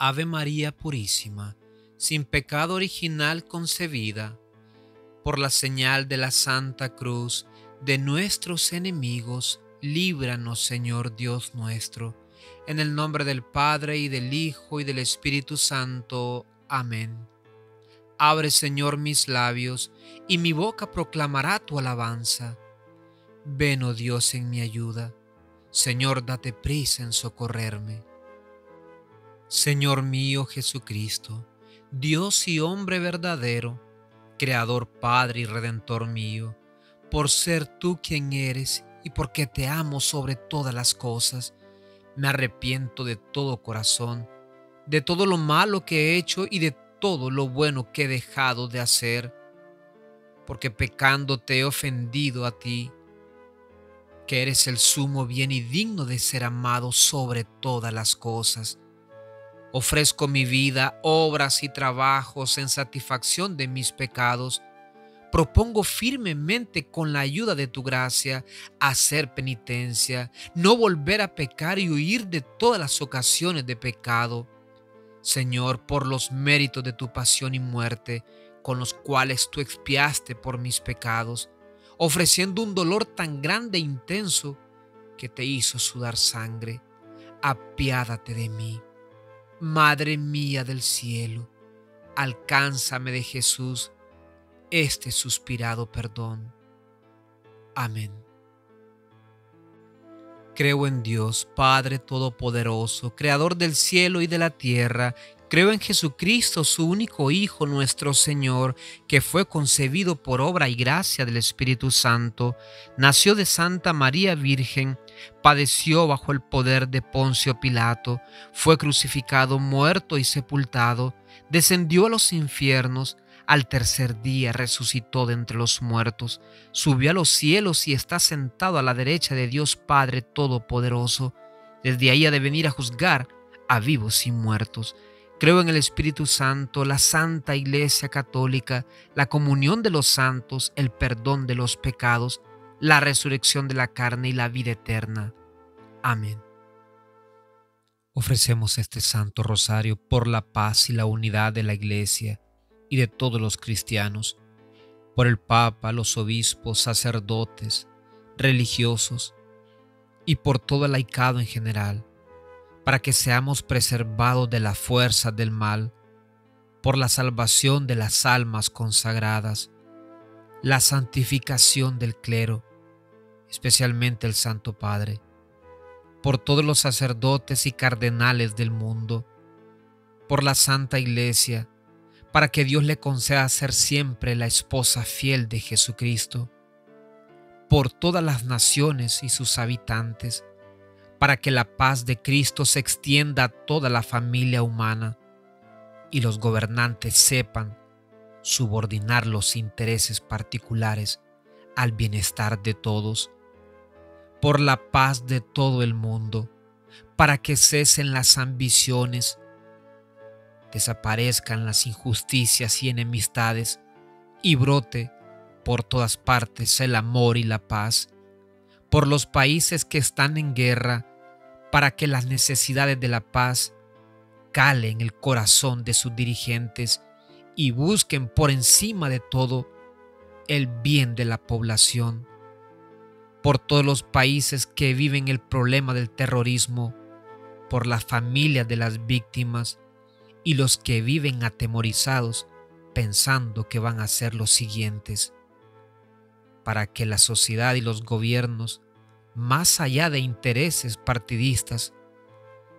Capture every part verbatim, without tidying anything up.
Ave María Purísima, sin pecado original concebida, por la señal de la Santa Cruz de nuestros enemigos, líbranos, Señor Dios nuestro, en el nombre del Padre, y del Hijo, y del Espíritu Santo. Amén. Abre, Señor, mis labios, y mi boca proclamará tu alabanza. Ven, oh Dios, en mi ayuda. Señor, date prisa en socorrerme. Señor mío Jesucristo, Dios y hombre verdadero, Creador, Padre y Redentor mío, por ser tú quien eres y porque te amo sobre todas las cosas, me arrepiento de todo corazón, de todo lo malo que he hecho y de todo lo bueno que he dejado de hacer, porque pecando te he ofendido a ti, que eres el sumo bien y digno de ser amado sobre todas las cosas. Ofrezco mi vida, obras y trabajos en satisfacción de mis pecados. Propongo firmemente, con la ayuda de tu gracia, hacer penitencia, no volver a pecar y huir de todas las ocasiones de pecado. Señor, por los méritos de tu pasión y muerte, con los cuales tú expiaste por mis pecados, ofreciendo un dolor tan grande e intenso que te hizo sudar sangre, apiádate de mí. Madre mía del cielo, alcánzame de Jesús este suspirado perdón. Amén. Creo en Dios, Padre Todopoderoso, Creador del cielo y de la tierra. Creo en Jesucristo, su único Hijo, nuestro Señor, que fue concebido por obra y gracia del Espíritu Santo, nació de Santa María Virgen, padeció bajo el poder de Poncio Pilato, fue crucificado, muerto y sepultado, descendió a los infiernos, al tercer día resucitó de entre los muertos, subió a los cielos y está sentado a la derecha de Dios Padre Todopoderoso. Desde ahí ha de venir a juzgar a vivos y muertos. Creo en el Espíritu Santo, la Santa Iglesia Católica, la comunión de los santos, el perdón de los pecados, la resurrección de la carne y la vida eterna. Amén. Ofrecemos este Santo Rosario por la paz y la unidad de la Iglesia y de todos los cristianos, por el Papa, los obispos, sacerdotes, religiosos y por todo el laicado en general, para que seamos preservados de la fuerza del mal, por la salvación de las almas consagradas, la santificación del clero, especialmente el Santo Padre, por todos los sacerdotes y cardenales del mundo, por la Santa Iglesia, para que Dios le conceda ser siempre la esposa fiel de Jesucristo, por todas las naciones y sus habitantes, para que la paz de Cristo se extienda a toda la familia humana y los gobernantes sepan subordinar los intereses particulares al bienestar de todos, por la paz de todo el mundo, para que cesen las ambiciones, desaparezcan las injusticias y enemistades y brote por todas partes el amor y la paz, por los países que están en guerra, para que las necesidades de la paz calen el corazón de sus dirigentes y busquen por encima de todo el bien de la población, por todos los países que viven el problema del terrorismo, por las familias de las víctimas y los que viven atemorizados pensando que van a ser los siguientes, para que la sociedad y los gobiernos, más allá de intereses partidistas,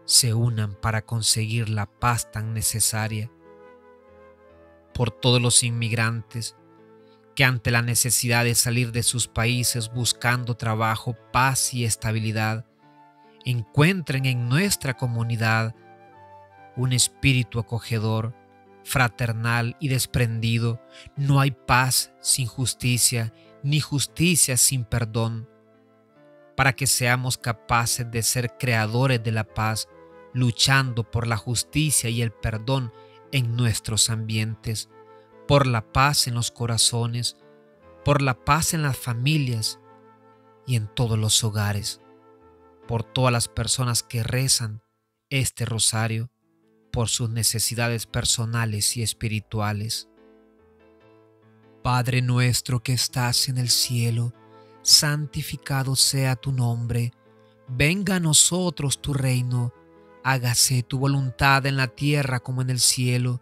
se unan para conseguir la paz tan necesaria, por todos los inmigrantes que ante la necesidad de salir de sus países buscando trabajo, paz y estabilidad, encuentren en nuestra comunidad un espíritu acogedor, fraternal y desprendido. No hay paz sin justicia, ni justicia sin perdón, para que seamos capaces de ser creadores de la paz, luchando por la justicia y el perdón en nuestros ambientes, por la paz en los corazones, por la paz en las familias y en todos los hogares, por todas las personas que rezan este rosario, por sus necesidades personales y espirituales. Padre nuestro que estás en el cielo, santificado sea tu nombre. Venga a nosotros tu reino. Hágase tu voluntad en la tierra como en el cielo.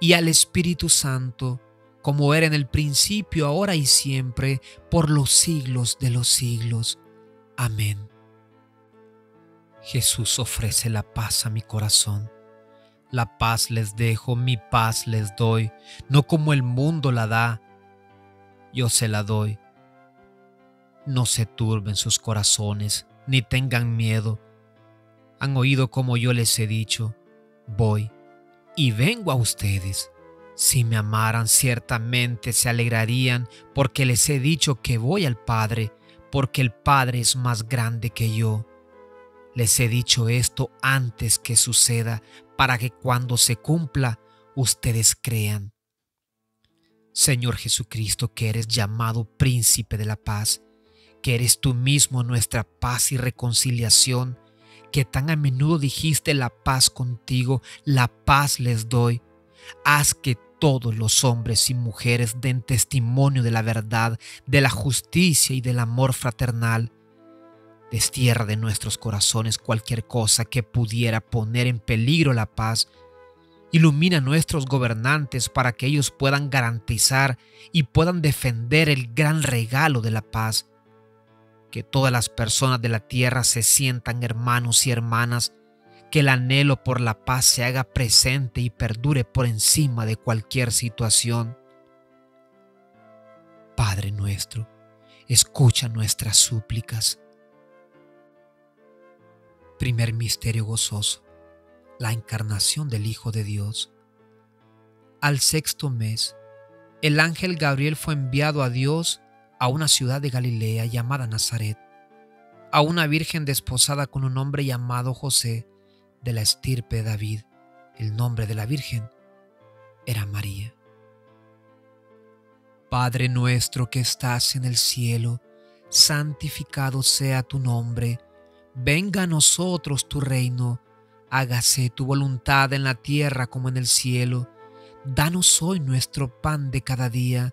y al Espíritu Santo, como era en el principio, ahora y siempre, por los siglos de los siglos. Amén. Jesús ofrece la paz a mi corazón. La paz les dejo, mi paz les doy, no como el mundo la da, yo se la doy. No se turben sus corazones, ni tengan miedo. Han oído como yo les he dicho, voy y vengo a ustedes. Si me amaran, ciertamente se alegrarían, porque les he dicho que voy al Padre, porque el Padre es más grande que yo. Les he dicho esto antes que suceda, para que cuando se cumpla, ustedes crean. Señor Jesucristo, que eres llamado Príncipe de la Paz, que eres tú mismo nuestra paz y reconciliación, que tan a menudo dijiste la paz contigo, la paz les doy. Haz que todos los hombres y mujeres den testimonio de la verdad, de la justicia y del amor fraternal. Destierra de nuestros corazones cualquier cosa que pudiera poner en peligro la paz. Ilumina a nuestros gobernantes para que ellos puedan garantizar y puedan defender el gran regalo de la paz. Que todas las personas de la tierra se sientan hermanos y hermanas. Que el anhelo por la paz se haga presente y perdure por encima de cualquier situación. Padre nuestro, escucha nuestras súplicas. Primer misterio gozoso, la encarnación del Hijo de Dios. Al sexto mes, el ángel Gabriel fue enviado a Dios a una ciudad de Galilea llamada Nazaret, a una virgen desposada con un hombre llamado José, de la estirpe de David. El nombre de la Virgen era María. Padre nuestro que estás en el cielo, santificado sea tu nombre. Venga a nosotros tu reino. Hágase tu voluntad en la tierra como en el cielo. Danos hoy nuestro pan de cada día.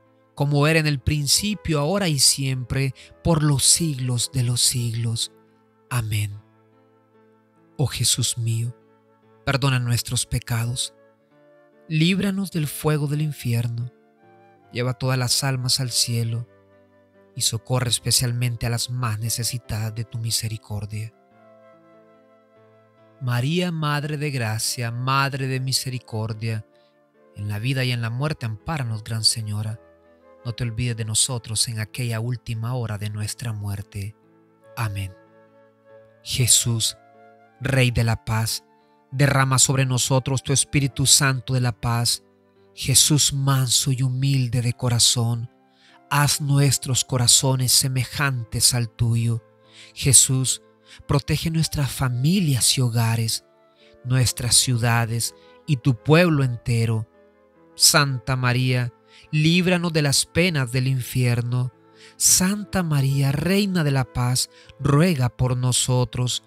como era en el principio, ahora y siempre, por los siglos de los siglos. Amén. Oh Jesús mío, perdona nuestros pecados, líbranos del fuego del infierno, lleva todas las almas al cielo y socorre especialmente a las más necesitadas de tu misericordia. María, Madre de Gracia, Madre de Misericordia, en la vida y en la muerte ampáranos, Gran Señora. No te olvides de nosotros en aquella última hora de nuestra muerte. Amén. Jesús, Rey de la Paz, derrama sobre nosotros tu Espíritu Santo de la paz. Jesús manso y humilde de corazón, haz nuestros corazones semejantes al tuyo. Jesús, protege nuestras familias y hogares, nuestras ciudades y tu pueblo entero. Santa María, líbranos de las penas del infierno. Santa María, Reina de la Paz, ruega por nosotros.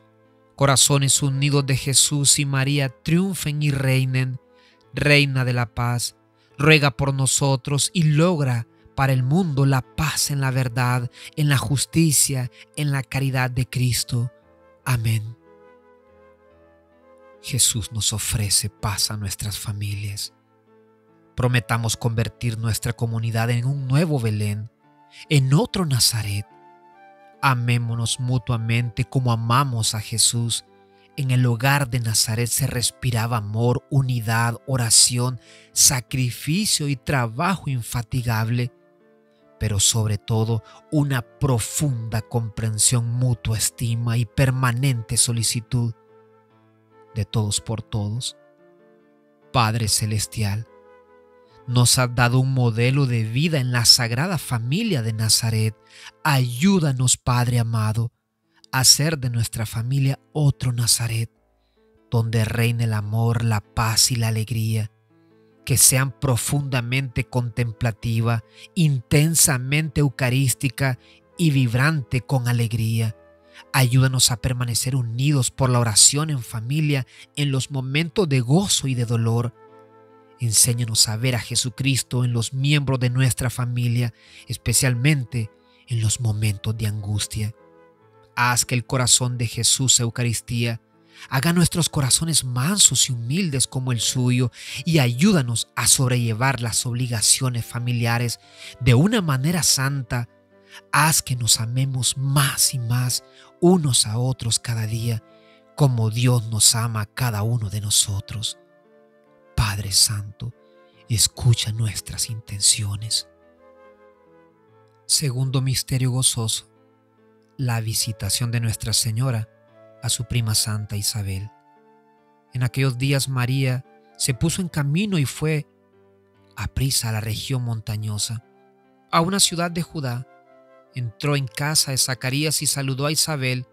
Corazones unidos de Jesús y María, triunfen y reinen. Reina de la Paz, ruega por nosotros y logra para el mundo la paz en la verdad, en la justicia, en la caridad de Cristo. Amén. Jesús nos ofrece paz a nuestras familias. Prometamos convertir nuestra comunidad en un nuevo Belén, en otro Nazaret. Amémonos mutuamente como amamos a Jesús. En el hogar de Nazaret se respiraba amor, unidad, oración, sacrificio y trabajo infatigable, pero sobre todo una profunda comprensión, mutua estima y permanente solicitud de todos por todos. Padre Celestial, nos has dado un modelo de vida en la Sagrada Familia de Nazaret. Ayúdanos, Padre amado, hacer de nuestra familia otro Nazaret, donde reine el amor, la paz y la alegría, que sean profundamente contemplativa, intensamente eucarística y vibrante con alegría. Ayúdanos a permanecer unidos por la oración en familia en los momentos de gozo y de dolor. Enséñanos a ver a Jesucristo en los miembros de nuestra familia, especialmente en los momentos de angustia. Haz que el corazón de Jesús, Eucaristía, haga nuestros corazones mansos y humildes como el suyo, y ayúdanos a sobrellevar las obligaciones familiares de una manera santa. Haz que nos amemos más y más unos a otros cada día, como Dios nos ama a cada uno de nosotros. Padre Santo, escucha nuestras intenciones. Segundo misterio gozoso, la visitación de Nuestra Señora a su prima Santa Isabel. En aquellos días María se puso en camino y fue aprisa a la región montañosa, a una ciudad de Judá. Entró en casa de Zacarías y saludó a Isabel,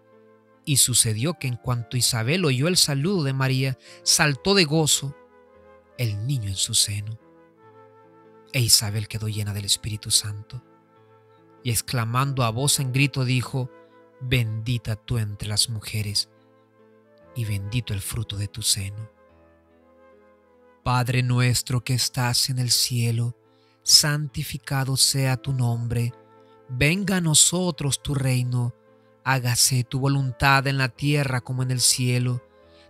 y sucedió que en cuanto Isabel oyó el saludo de María, saltó de gozo el niño en su seno. E Isabel quedó llena del Espíritu Santo, y exclamando a voz en grito dijo: «Bendita tú entre las mujeres, y bendito el fruto de tu seno». Padre nuestro que estás en el cielo, santificado sea tu nombre. Venga a nosotros tu reino, hágase tu voluntad en la tierra como en el cielo.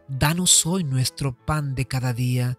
Danos hoy nuestro pan de cada día,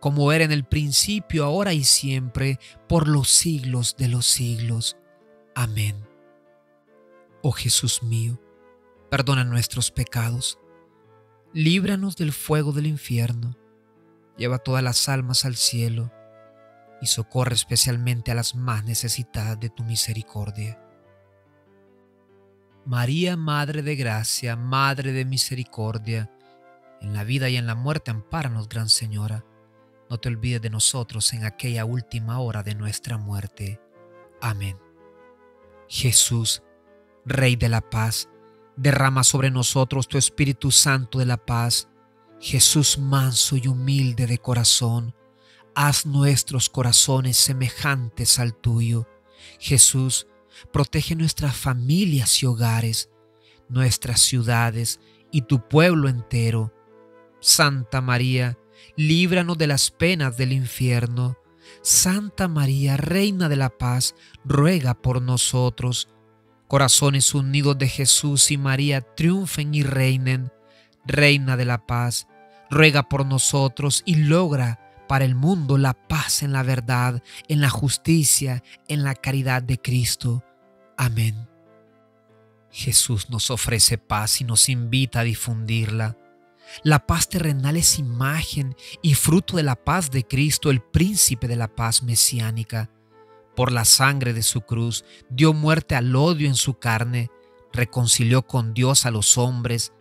como era en el principio, ahora y siempre, por los siglos de los siglos. Amén. Oh Jesús mío, perdona nuestros pecados, líbranos del fuego del infierno, lleva todas las almas al cielo y socorre especialmente a las más necesitadas de tu misericordia. María, Madre de Gracia, Madre de Misericordia, en la vida y en la muerte ampáranos, Gran Señora. No te olvides de nosotros en aquella última hora de nuestra muerte. Amén. Jesús, Rey de la Paz, derrama sobre nosotros tu Espíritu Santo de la Paz. Jesús manso y humilde de corazón, haz nuestros corazones semejantes al tuyo. Jesús, protege nuestras familias y hogares, nuestras ciudades y tu pueblo entero. Santa María, líbranos de las penas del infierno. Santa María, Reina de la Paz, ruega por nosotros. Corazones unidos de Jesús y María, triunfen y reinen. Reina de la Paz, ruega por nosotros y logra para el mundo la paz en la verdad, en la justicia, en la caridad de Cristo. Amén. Jesús nos ofrece paz y nos invita a difundirla. La paz terrenal es imagen y fruto de la paz de Cristo, el príncipe de la paz mesiánica. Por la sangre de su cruz dio muerte al odio en su carne, reconcilió con Dios a los hombres,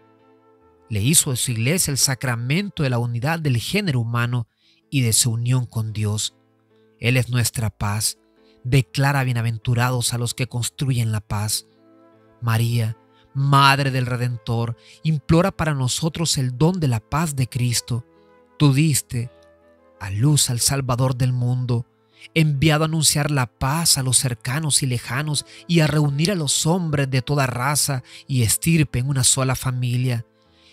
le hizo a su iglesia el sacramento de la unidad del género humano y de su unión con Dios. Él es nuestra paz. Declara bienaventurados a los que construyen la paz. María, Madre del Redentor, implora para nosotros el don de la paz de Cristo. Tú diste a luz al Salvador del mundo, enviado a anunciar la paz a los cercanos y lejanos y a reunir a los hombres de toda raza y estirpe en una sola familia.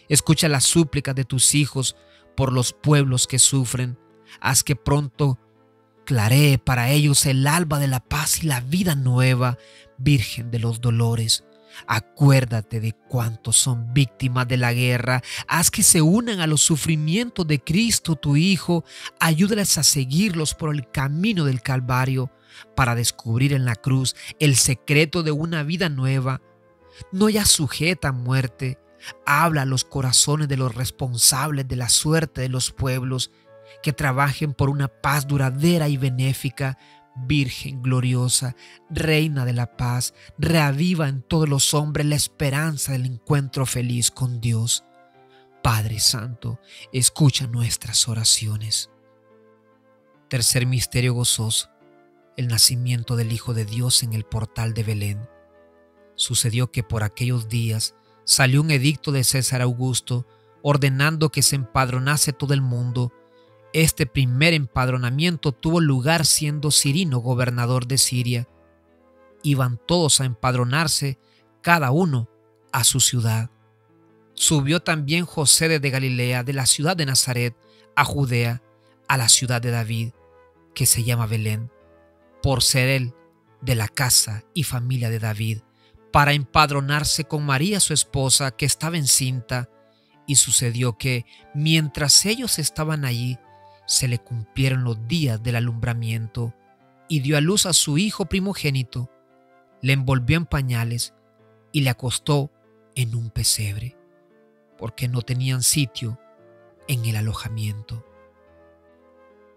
Escucha las súplicas de tus hijos por los pueblos que sufren. Haz que pronto claree para ellos el alba de la paz y la vida nueva. Virgen de los Dolores, acuérdate de cuantos son víctimas de la guerra. Haz que se unan a los sufrimientos de Cristo tu Hijo. Ayúdales a seguirlos por el camino del Calvario para descubrir en la cruz el secreto de una vida nueva, no ya sujeta a muerte. Habla a los corazones de los responsables de la suerte de los pueblos, que trabajen por una paz duradera y benéfica. Virgen gloriosa, Reina de la Paz, reaviva en todos los hombres la esperanza del encuentro feliz con Dios. Padre Santo, escucha nuestras oraciones. Tercer misterio gozoso, el nacimiento del Hijo de Dios en el portal de Belén. Sucedió que por aquellos días salió un edicto de César Augusto ordenando que se empadronase todo el mundo. Este primer empadronamiento tuvo lugar siendo Cirino gobernador de Siria. Iban todos a empadronarse, cada uno a su ciudad. Subió también José desde Galilea, de la ciudad de Nazaret, a Judea, a la ciudad de David, que se llama Belén, por ser él de la casa y familia de David, para empadronarse con María su esposa, que estaba encinta. Y sucedió que, mientras ellos estaban allí, se le cumplieron los días del alumbramiento, y dio a luz a su hijo primogénito, le envolvió en pañales y le acostó en un pesebre, porque no tenían sitio en el alojamiento.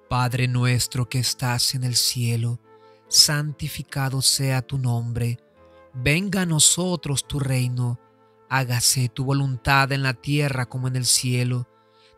Padre nuestro que estás en el cielo, santificado sea tu nombre. Venga a nosotros tu reino, Hágase tu voluntad en la tierra como en el cielo.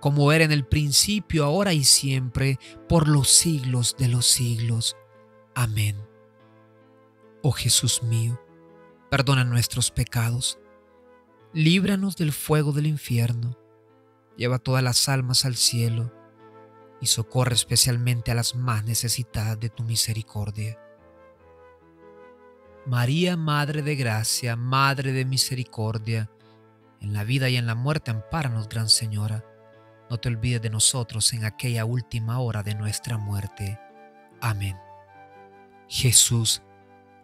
como era en el principio, ahora y siempre, por los siglos de los siglos. Amén. Oh Jesús mío, perdona nuestros pecados, líbranos del fuego del infierno, lleva todas las almas al cielo, y socorre especialmente a las más necesitadas de tu misericordia. María, Madre de Gracia, Madre de Misericordia, en la vida y en la muerte ampáranos, Gran Señora. No te olvides de nosotros en aquella última hora de nuestra muerte. Amén. Jesús,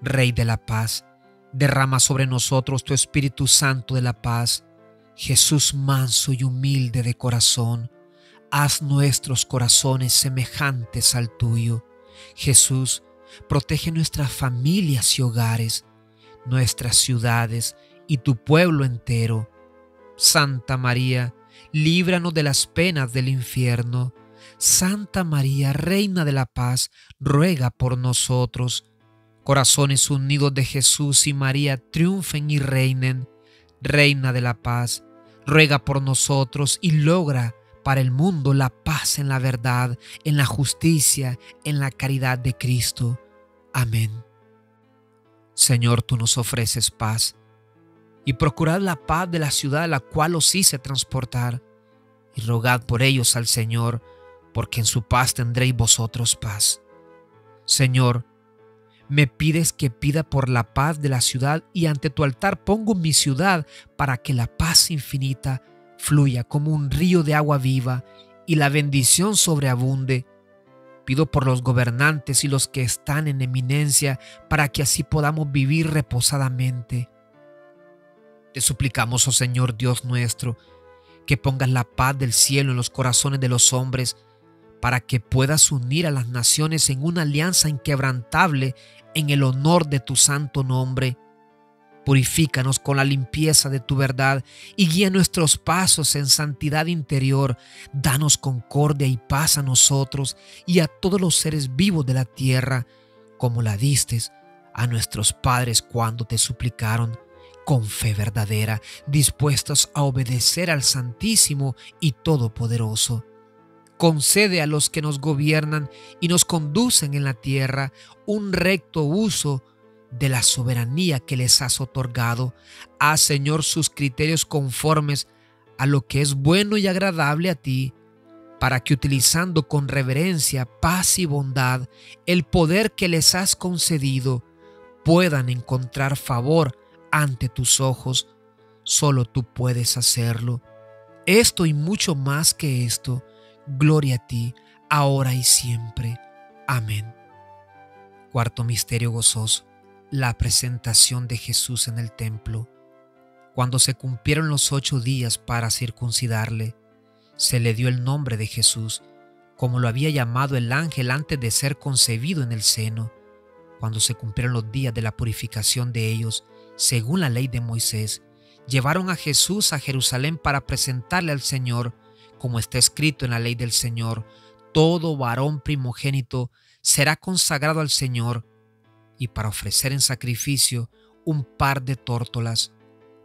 Rey de la Paz, derrama sobre nosotros tu Espíritu Santo de la Paz. Jesús, manso y humilde de corazón, haz nuestros corazones semejantes al tuyo. Jesús, protege nuestras familias y hogares, nuestras ciudades y tu pueblo entero. Santa María, líbranos de las penas del infierno. Santa María, Reina de la Paz, ruega por nosotros. Corazones unidos de Jesús y María, triunfen y reinen. Reina de la Paz, ruega por nosotros y logra para el mundo la paz en la verdad, en la justicia, en la caridad de Cristo. Amén. Señor, tú nos ofreces paz y procurad la paz de la ciudad a la cual os hice transportar y rogad por ellos al Señor, porque en su paz tendréis vosotros paz. Señor, me pides que pida por la paz de la ciudad y ante tu altar pongo mi ciudad para que la paz infinita fluya como un río de agua viva y la bendición sobreabunde. Pido por los gobernantes y los que están en eminencia para que así podamos vivir reposadamente. Te suplicamos, oh Señor Dios nuestro, que pongas la paz del cielo en los corazones de los hombres, para que puedas unir a las naciones en una alianza inquebrantable en el honor de tu santo nombre. Purifícanos con la limpieza de tu verdad y guía nuestros pasos en santidad interior. Danos concordia y paz a nosotros y a todos los seres vivos de la tierra, como la diste a nuestros padres cuando te suplicaron, con fe verdadera, dispuestos a obedecer al Santísimo y Todopoderoso. Concede a los que nos gobiernan y nos conducen en la tierra un recto uso de la soberanía que les has otorgado. Haz, Señor, sus criterios conformes a lo que es bueno y agradable a ti, para que utilizando con reverencia, paz y bondad el poder que les has concedido, puedan encontrar favor ante tus ojos. Solo tú puedes hacerlo. Esto y mucho más que esto. Gloria a ti, ahora y siempre. Amén. Cuarto misterio gozoso: la presentación de Jesús en el templo. Cuando se cumplieron los ocho días para circuncidarle, se le dio el nombre de Jesús, como lo había llamado el ángel antes de ser concebido en el seno. Cuando se cumplieron los días de la purificación de ellos, según la ley de Moisés, llevaron a Jesús a Jerusalén para presentarle al Señor, como está escrito en la ley del Señor: todo varón primogénito será consagrado al Señor, y para ofrecer en sacrificio un par de tórtolas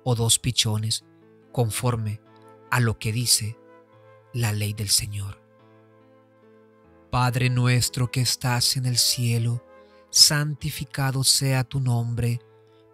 o dos pichones, conforme a lo que dice la ley del Señor. Padre nuestro que estás en el cielo, santificado sea tu nombre.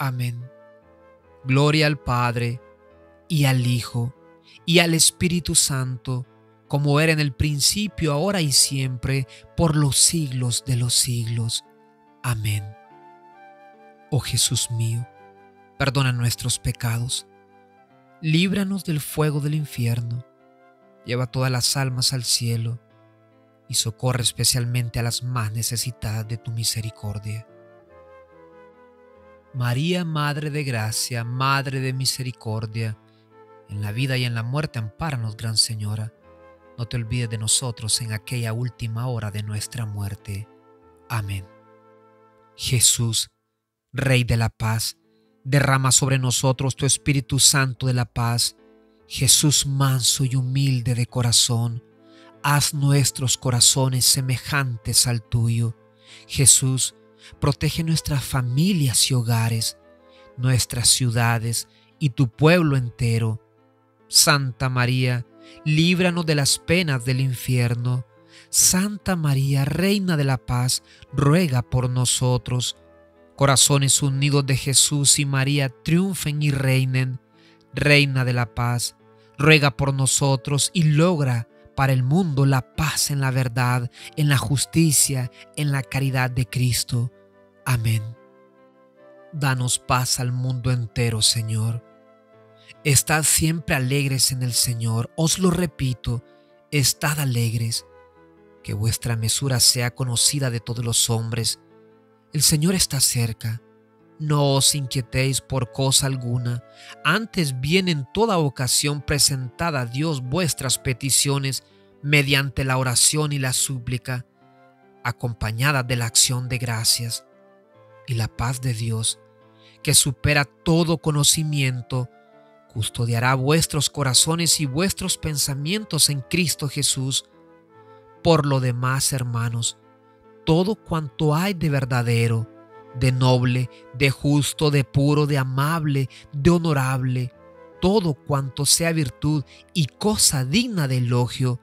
Amén. Gloria al Padre, y al Hijo, y al Espíritu Santo, como era en el principio, ahora y siempre, por los siglos de los siglos. Amén. Oh Jesús mío, perdona nuestros pecados, líbranos del fuego del infierno, lleva todas las almas al cielo y socorre especialmente a las más necesitadas de tu misericordia. María, Madre de Gracia, Madre de Misericordia, en la vida y en la muerte ampáranos, Gran Señora. No te olvides de nosotros en aquella última hora de nuestra muerte. Amén. Jesús, Rey de la Paz, derrama sobre nosotros tu Espíritu Santo de la Paz. Jesús manso y humilde de corazón, haz nuestros corazones semejantes al tuyo. Jesús, protege nuestras familias y hogares, nuestras ciudades y tu pueblo entero. Santa María, líbranos de las penas del infierno. Santa María, Reina de la Paz, ruega por nosotros. Corazones unidos de Jesús y María, triunfen y reinen. Reina de la Paz, ruega por nosotros y logra para el mundo la paz en la verdad, en la justicia, en la caridad de Cristo. Amén. Danos paz al mundo entero, Señor. Estad siempre alegres en el Señor. Os lo repito, estad alegres. Que vuestra mesura sea conocida de todos los hombres. El Señor está cerca. No os inquietéis por cosa alguna, antes bien en toda ocasión presentad a Dios vuestras peticiones mediante la oración y la súplica, acompañadas de la acción de gracias. Y la paz de Dios, que supera todo conocimiento, custodiará vuestros corazones y vuestros pensamientos en Cristo Jesús. Por lo demás, hermanos, todo cuanto hay de verdadero, de noble, de justo, de puro, de amable, de honorable, todo cuanto sea virtud y cosa digna de elogio,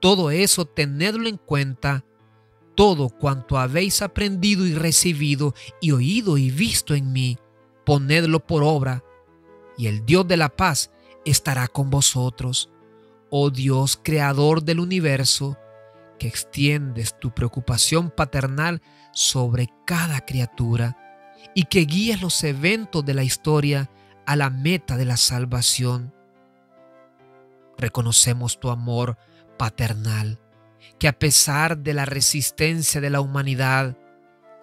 todo eso tenedlo en cuenta, todo cuanto habéis aprendido y recibido y oído y visto en mí, ponedlo por obra, y el Dios de la paz estará con vosotros. Oh Dios, creador del universo, que extiendes tu preocupación paternal sobre cada criatura y que guías los eventos de la historia a la meta de la salvación. Reconocemos tu amor paternal, que a pesar de la resistencia de la humanidad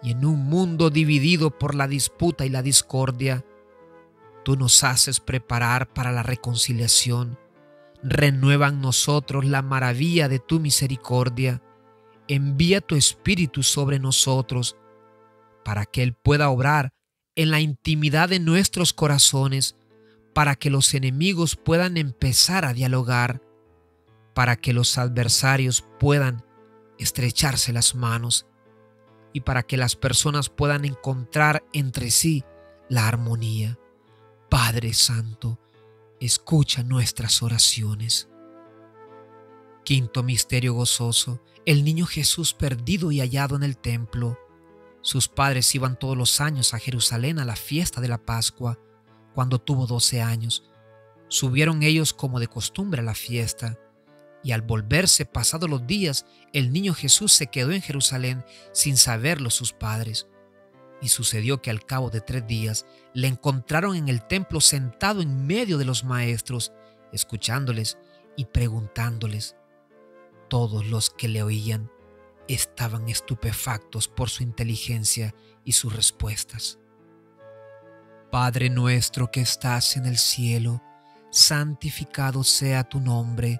y en un mundo dividido por la disputa y la discordia, tú nos haces preparar para la reconciliación, Renueva en nosotros la maravilla de tu misericordia. Envía tu Espíritu sobre nosotros para que Él pueda obrar en la intimidad de nuestros corazones, para que los enemigos puedan empezar a dialogar, para que los adversarios puedan estrecharse las manos y para que las personas puedan encontrar entre sí la armonía. Padre Santo, escucha nuestras oraciones. Quinto misterio gozoso, el niño Jesús perdido y hallado en el templo. Sus padres iban todos los años a Jerusalén a la fiesta de la Pascua. Cuando tuvo doce años, subieron ellos como de costumbre a la fiesta, y al volverse pasados los días, el niño Jesús se quedó en Jerusalén sin saberlo sus padres. Y sucedió que al cabo de tres días le encontraron en el templo sentado en medio de los maestros, escuchándoles y preguntándoles. Todos los que le oían estaban estupefactos por su inteligencia y sus respuestas. Padre nuestro que estás en el cielo, santificado sea tu nombre.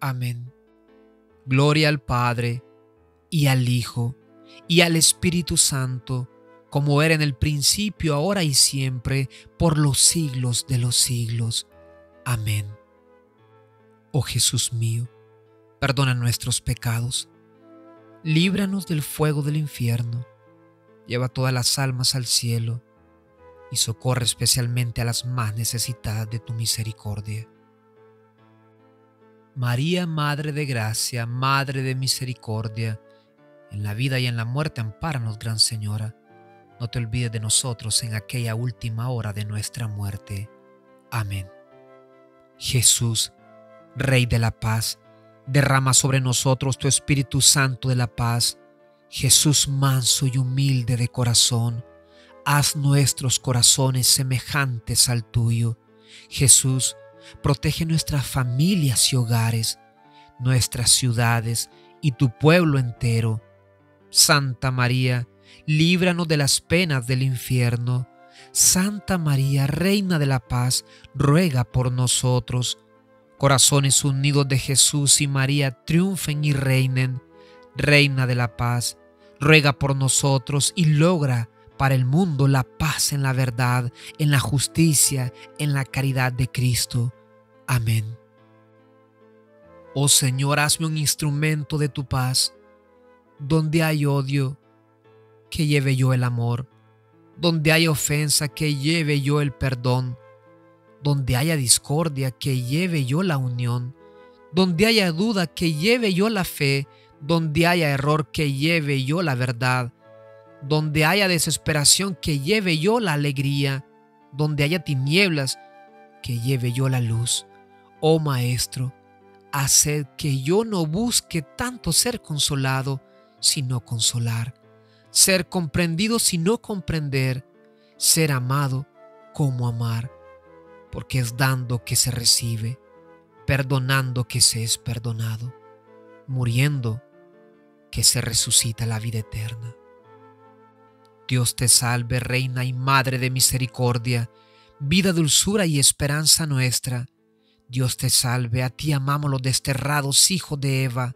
Amén. Gloria al Padre, y al Hijo, y al Espíritu Santo, como era en el principio, ahora y siempre, por los siglos de los siglos. Amén. Oh Jesús mío, perdona nuestros pecados, líbranos del fuego del infierno, lleva todas las almas al cielo y socorre especialmente a las más necesitadas de tu misericordia. María, Madre de Gracia, Madre de Misericordia, en la vida y en la muerte ampáranos, Gran Señora. No te olvides de nosotros en aquella última hora de nuestra muerte. Amén. Jesús, Rey de la Paz, derrama sobre nosotros tu Espíritu Santo de la Paz. Jesús, manso y humilde de corazón, haz nuestros corazones semejantes al tuyo. Jesús, protege nuestras familias y hogares, nuestras ciudades y tu pueblo entero. Santa María, líbranos de las penas del infierno. Santa María, Reina de la Paz, ruega por nosotros. Corazones unidos de Jesús y María, triunfen y reinen. Reina de la Paz, ruega por nosotros y logra para el mundo la paz en la verdad, en la justicia, en la caridad de Cristo. Amén. Oh Señor, hazme un instrumento de tu paz. Donde hay odio, que lleve yo el amor. Donde hay ofensa, que lleve yo el perdón. Donde haya discordia, que lleve yo la unión. Donde haya duda, que lleve yo la fe. Donde haya error, que lleve yo la verdad. Donde haya desesperación, que lleve yo la alegría. Donde haya tinieblas, que lleve yo la luz. Oh Maestro, haced que yo no busque tanto ser consolado, sino consolar. Ser comprendido, sino comprender. Ser amado, como amar. Porque es dando que se recibe, perdonando que se es perdonado, muriendo que se resucita la vida eterna. Dios te salve, Reina y Madre de Misericordia, vida, dulzura y esperanza nuestra. Dios te salve, a ti amamos los desterrados hijos de Eva,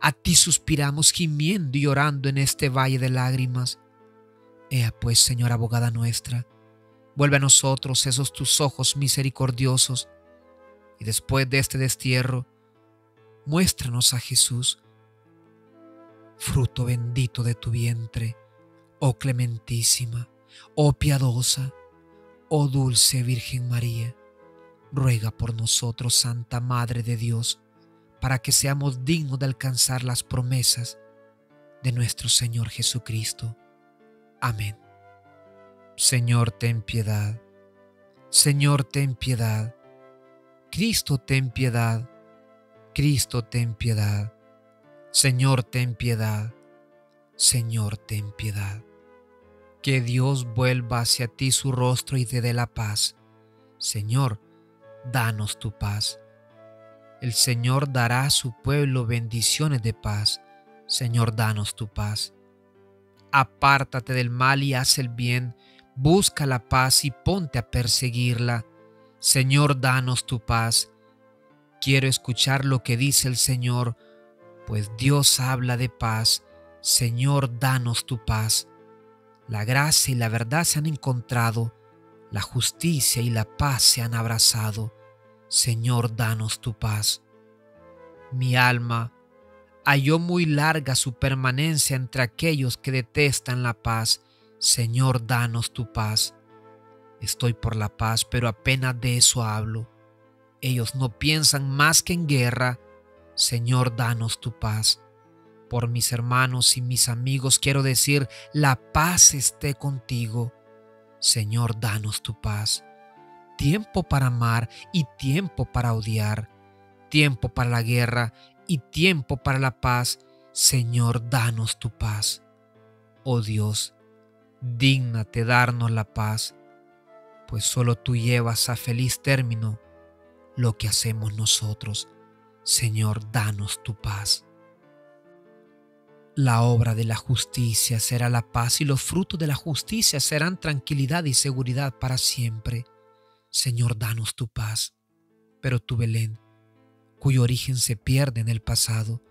a ti suspiramos gimiendo y llorando en este valle de lágrimas. Ea pues, Señora abogada nuestra, vuelve a nosotros esos tus ojos misericordiosos, y después de este destierro, muéstranos a Jesús, fruto bendito de tu vientre, oh clementísima, oh piadosa, oh dulce Virgen María. Ruega por nosotros, Santa Madre de Dios, para que seamos dignos de alcanzar las promesas de nuestro Señor Jesucristo. Amén. Señor, ten piedad. Señor, ten piedad. Cristo, ten piedad. Cristo, ten piedad. Señor, ten piedad. Señor, ten piedad. Que Dios vuelva hacia ti su rostro y te dé la paz. Señor, danos tu paz. El Señor dará a su pueblo bendiciones de paz. Señor, danos tu paz. Apártate del mal y haz el bien. Busca la paz y ponte a perseguirla. Señor, danos tu paz. Quiero escuchar lo que dice el Señor, pues Dios habla de paz. Señor, danos tu paz. La gracia y la verdad se han encontrado, la justicia y la paz se han abrazado. Señor, danos tu paz. Mi alma halló muy larga su permanencia entre aquellos que detestan la paz. Señor, danos tu paz. Estoy por la paz, pero apenas de eso hablo. Ellos no piensan más que en guerra. Señor, danos tu paz. Por mis hermanos y mis amigos quiero decir, la paz esté contigo. Señor, danos tu paz. Tiempo para amar y tiempo para odiar. Tiempo para la guerra y tiempo para la paz. Señor, danos tu paz. Oh Dios, dígnate darnos la paz, pues solo tú llevas a feliz término lo que hacemos nosotros. Señor, danos tu paz. La obra de la justicia será la paz y los frutos de la justicia serán tranquilidad y seguridad para siempre. Señor, danos tu paz. Pero tu Belén, cuyo origen se pierde en el pasado,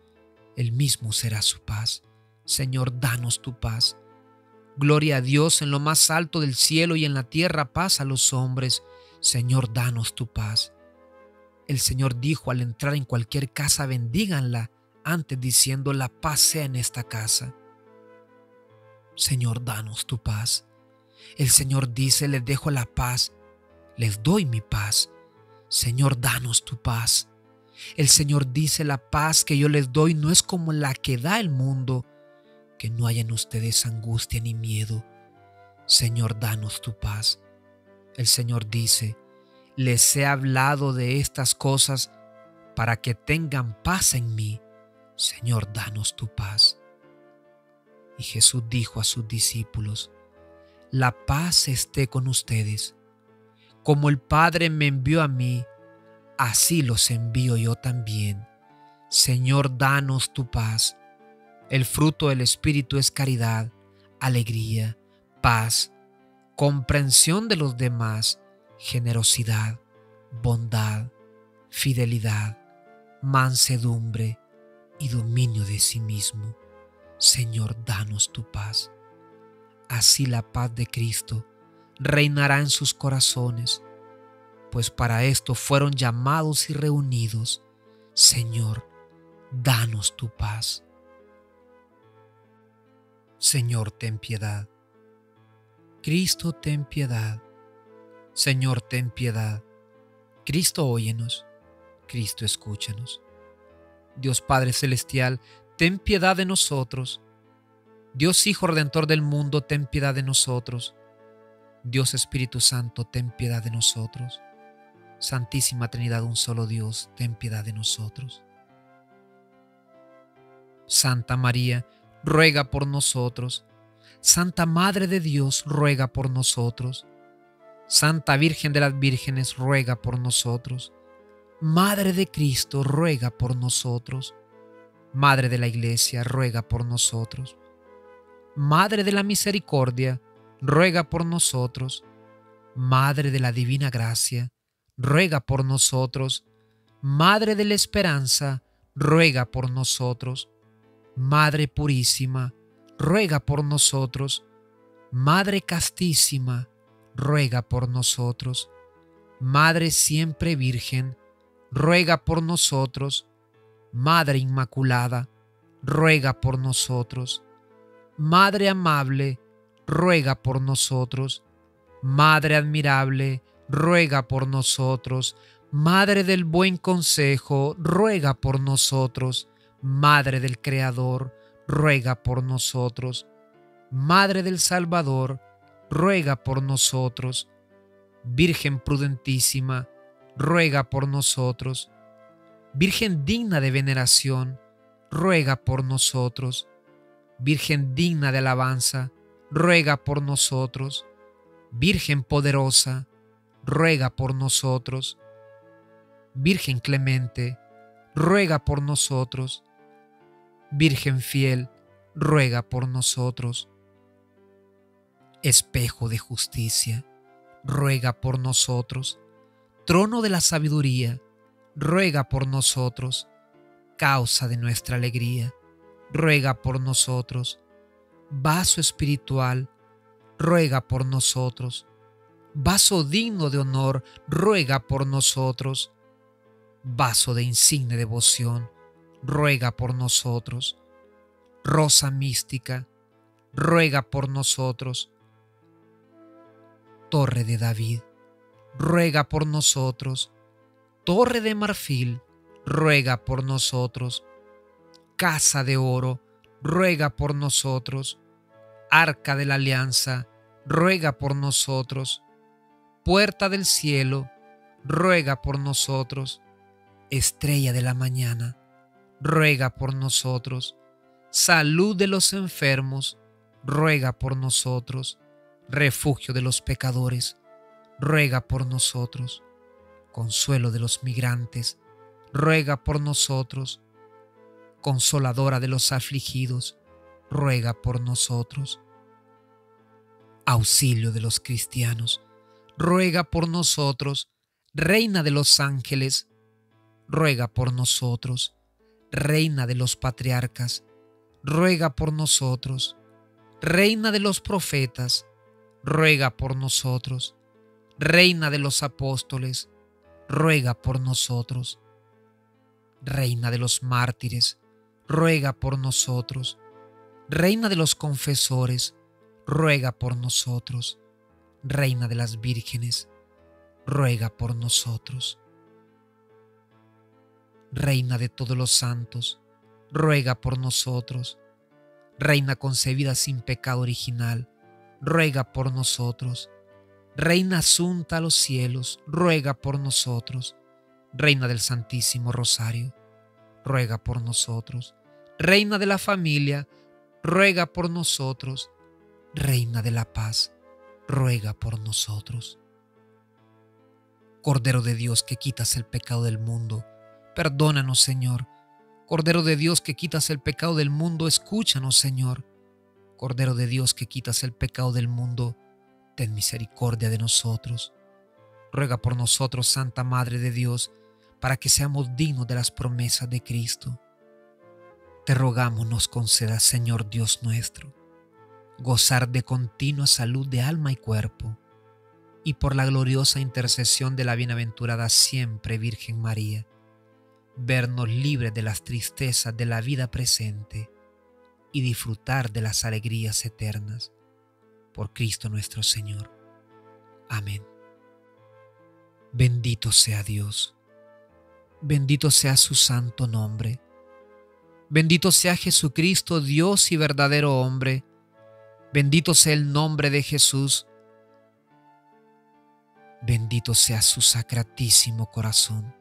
el mismo será su paz. Señor, danos tu paz. Gloria a Dios en lo más alto del cielo y en la tierra paz a los hombres. Señor, danos tu paz. El Señor dijo al entrar en cualquier casa, bendíganla, antes diciendo la paz sea en esta casa. Señor, danos tu paz. El Señor dice, les dejo la paz, les doy mi paz. Señor, danos tu paz. El Señor dice, la paz que yo les doy no es como la que da el mundo, que no haya en ustedes angustia ni miedo. Señor, danos tu paz. El Señor dice, les he hablado de estas cosas para que tengan paz en mí. Señor, danos tu paz. Y Jesús dijo a sus discípulos, la paz esté con ustedes. Como el Padre me envió a mí, así los envío yo también. Señor, danos tu paz. El fruto del Espíritu es caridad, alegría, paz, comprensión de los demás, generosidad, bondad, fidelidad, mansedumbre y dominio de sí mismo. Señor, danos tu paz. Así la paz de Cristo reinará en sus corazones, pues para esto fueron llamados y reunidos. Señor, danos tu paz. Señor, ten piedad. Cristo, ten piedad. Señor, ten piedad. Cristo, óyenos. Cristo, escúchanos. Dios Padre Celestial, ten piedad de nosotros. Dios Hijo Redentor del mundo, ten piedad de nosotros. Dios Espíritu Santo, ten piedad de nosotros. Santísima Trinidad, un solo Dios, ten piedad de nosotros. Santa María, ruega por nosotros. Santa Madre de Dios, ruega por nosotros. Santa Virgen de las Vírgenes, ruega por nosotros. Madre de Cristo, ruega por nosotros. Madre de la Iglesia, ruega por nosotros. Madre de la Misericordia, ruega por nosotros. Madre de la Divina Gracia, ruega por nosotros. Madre de la Esperanza, ruega por nosotros. Madre Purísima, ruega por nosotros. Madre Castísima, ruega por nosotros. Madre Siempre Virgen, ruega por nosotros. Madre Inmaculada, ruega por nosotros. Madre Amable, ruega por nosotros. Madre Admirable, ruega por nosotros. Madre del Buen Consejo, ruega por nosotros. Madre del Creador, ruega por nosotros. Madre del Salvador, ruega por nosotros. Virgen Prudentísima, ruega por nosotros. Virgen digna de veneración, ruega por nosotros. Virgen digna de alabanza, ruega por nosotros. Virgen poderosa, ruega por nosotros. Virgen clemente, ruega por nosotros. Virgen fiel, ruega por nosotros. Espejo de justicia, ruega por nosotros. Trono de la sabiduría, ruega por nosotros. Causa de nuestra alegría, ruega por nosotros. Vaso espiritual, ruega por nosotros. Vaso digno de honor, ruega por nosotros. Vaso de insigne devoción, ruega por nosotros. Rosa mística, ruega por nosotros. Torre de David, ruega por nosotros. Torre de marfil, ruega por nosotros. Casa de oro, ruega por nosotros. Arca de la alianza, ruega por nosotros. Puerta del cielo, ruega por nosotros. Estrella de la mañana, ruega por nosotros. Salud de los enfermos, ruega por nosotros. Refugio de los pecadores, ruega por nosotros. Consuelo de los migrantes, ruega por nosotros. Consoladora de los afligidos, ruega por nosotros. Auxilio de los cristianos, ruega por nosotros. Reina de los ángeles, ruega por nosotros. Reina de los patriarcas, ruega por nosotros. Reina de los profetas, ruega por nosotros. Reina de los apóstoles, ruega por nosotros. Reina de los mártires, ruega por nosotros. Reina de los confesores, ruega por nosotros. Reina de las vírgenes, ruega por nosotros. Reina de todos los santos, ruega por nosotros. Reina concebida sin pecado original, ruega por nosotros. Reina asunta a los cielos, ruega por nosotros. Reina del Santísimo Rosario, ruega por nosotros. Reina de la familia, ruega por nosotros. Reina de la paz, ruega por nosotros. Cordero de Dios que quitas el pecado del mundo, perdónanos, Señor. Cordero de Dios que quitas el pecado del mundo, escúchanos, Señor. Cordero de Dios que quitas el pecado del mundo, ten misericordia de nosotros. Ruega por nosotros, Santa Madre de Dios, para que seamos dignos de las promesas de Cristo. Te rogamos nos concedas, Señor Dios nuestro, gozar de continua salud de alma y cuerpo, y por la gloriosa intercesión de la bienaventurada siempre Virgen María, vernos libres de las tristezas de la vida presente y disfrutar de las alegrías eternas. Por Cristo nuestro Señor. Amén. Bendito sea Dios. Bendito sea su santo nombre. Bendito sea Jesucristo, Dios y verdadero hombre. Bendito sea el nombre de Jesús. Bendito sea su sacratísimo corazón.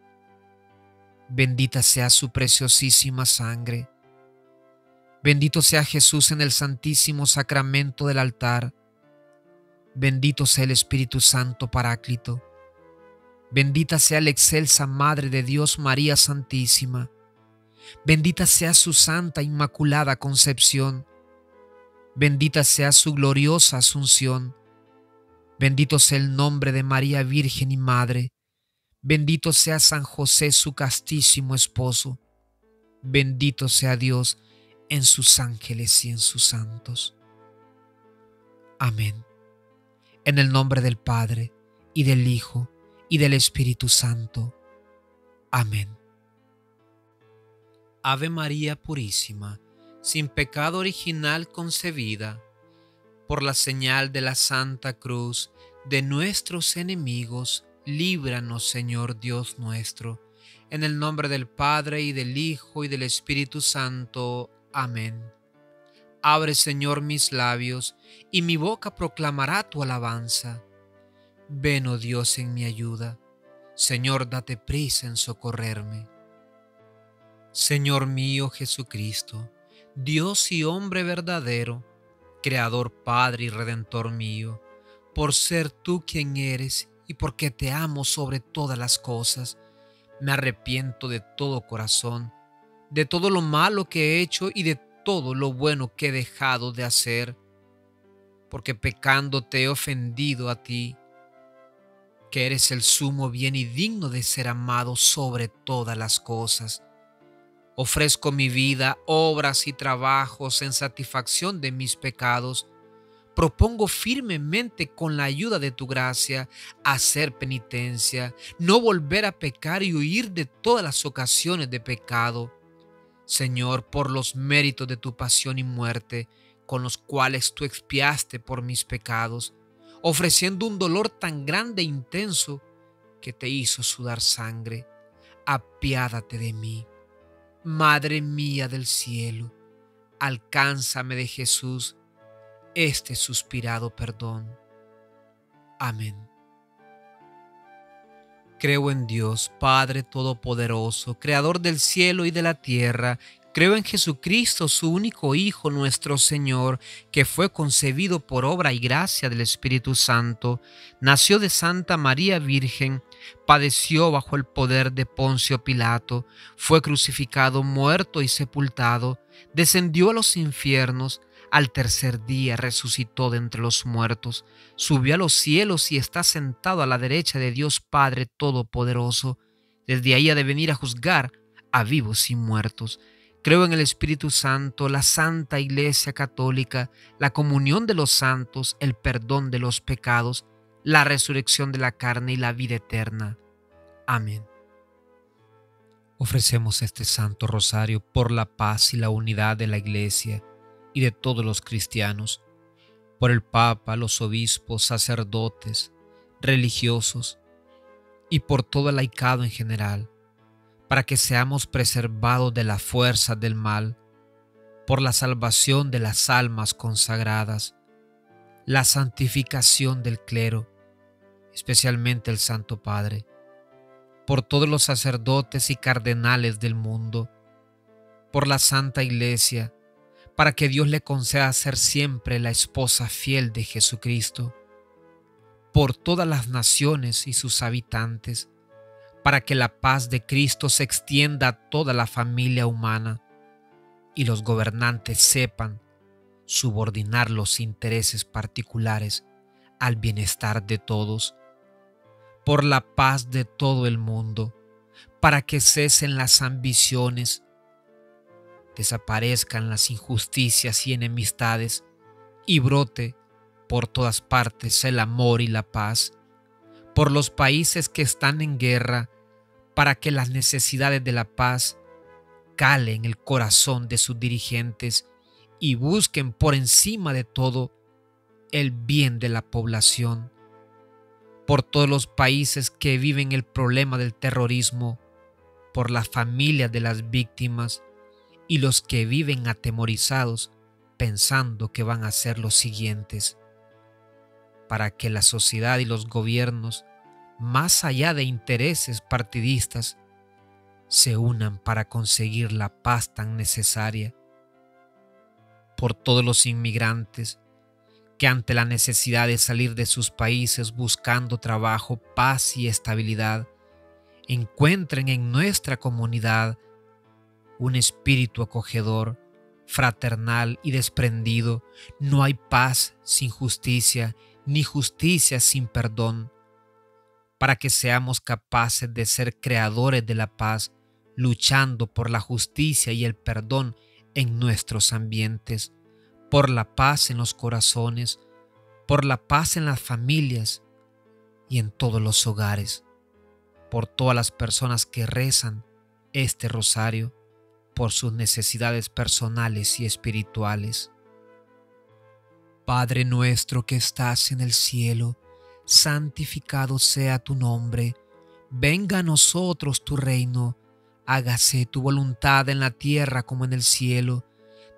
Bendita sea su preciosísima sangre. Bendito sea Jesús en el santísimo sacramento del altar. Bendito sea el Espíritu Santo Paráclito. Bendita sea la excelsa Madre de Dios María Santísima. Bendita sea su santa Inmaculada Concepción. Bendita sea su gloriosa Asunción. Bendito sea el nombre de María Virgen y Madre. Bendito sea San José, su castísimo esposo. Bendito sea Dios en sus ángeles y en sus santos. Amén. En el nombre del Padre, y del Hijo, y del Espíritu Santo. Amén. Ave María Purísima, sin pecado original concebida, por la señal de la Santa Cruz de nuestros enemigos, líbranos, Señor Dios nuestro. En el nombre del Padre, y del Hijo, y del Espíritu Santo. Amén. Abre, Señor, mis labios, y mi boca proclamará tu alabanza. Ven, oh Dios, en mi ayuda. Señor, date prisa en socorrerme. Señor mío Jesucristo, Dios y hombre verdadero, Creador, Padre y Redentor mío, por ser tú quien eres y porque te amo sobre todas las cosas, me arrepiento de todo corazón, de todo lo malo que he hecho y de todo lo bueno que he dejado de hacer, porque pecando te he ofendido a ti, que eres el sumo bien y digno de ser amado sobre todas las cosas. Ofrezco mi vida, obras y trabajos en satisfacción de mis pecados. Propongo firmemente, con la ayuda de tu gracia, hacer penitencia, no volver a pecar y huir de todas las ocasiones de pecado. Señor, por los méritos de tu pasión y muerte, con los cuales tú expiaste por mis pecados, ofreciendo un dolor tan grande e intenso que te hizo sudar sangre, apiádate de mí. Madre mía del cielo, alcánzame de Jesús este suspirado perdón. Amén. Creo en Dios, Padre Todopoderoso, Creador del cielo y de la tierra, Creo en Jesucristo, su único Hijo, nuestro Señor, que fue concebido por obra y gracia del Espíritu Santo, nació de Santa María Virgen, padeció bajo el poder de Poncio Pilato, fue crucificado, muerto y sepultado, descendió a los infiernos, al tercer día resucitó de entre los muertos, subió a los cielos y está sentado a la derecha de Dios Padre Todopoderoso. Desde ahí ha de venir a juzgar a vivos y muertos. Creo en el Espíritu Santo, la Santa Iglesia Católica, la comunión de los santos, el perdón de los pecados, la resurrección de la carne y la vida eterna. Amén. Ofrecemos este Santo Rosario por la paz y la unidad de la Iglesia y de todos los cristianos, por el Papa, los obispos, sacerdotes, religiosos y por todo el laicado en general, para que seamos preservados de la fuerza del mal, por la salvación de las almas consagradas, la santificación del clero, especialmente el Santo Padre, por todos los sacerdotes y cardenales del mundo, por la Santa Iglesia, para que Dios le conceda ser siempre la esposa fiel de Jesucristo, por todas las naciones y sus habitantes, para que la paz de Cristo se extienda a toda la familia humana y los gobernantes sepan subordinar los intereses particulares al bienestar de todos, por la paz de todo el mundo, para que cesen las ambiciones, desaparezcan las injusticias y enemistades y brote por todas partes el amor y la paz, por los países que están en guerra, para que las necesidades de la paz calen el corazón de sus dirigentes y busquen por encima de todo el bien de la población, por todos los países que viven el problema del terrorismo, por las familias de las víctimas y los que viven atemorizados pensando que van a ser los siguientes, para que la sociedad y los gobiernos, más allá de intereses partidistas, se unan para conseguir la paz tan necesaria, por todos los inmigrantes que ante la necesidad de salir de sus países buscando trabajo, paz y estabilidad, encuentren en nuestra comunidad un espíritu acogedor, fraternal y desprendido. No hay paz sin justicia, ni justicia sin perdón. Para que seamos capaces de ser creadores de la paz, luchando por la justicia y el perdón en nuestros ambientes, por la paz en los corazones, por la paz en las familias y en todos los hogares, por todas las personas que rezan este rosario, por sus necesidades personales y espirituales. Padre nuestro que estás en el cielo, santificado sea tu nombre. Venga a nosotros tu reino. Hágase tu voluntad en la tierra como en el cielo.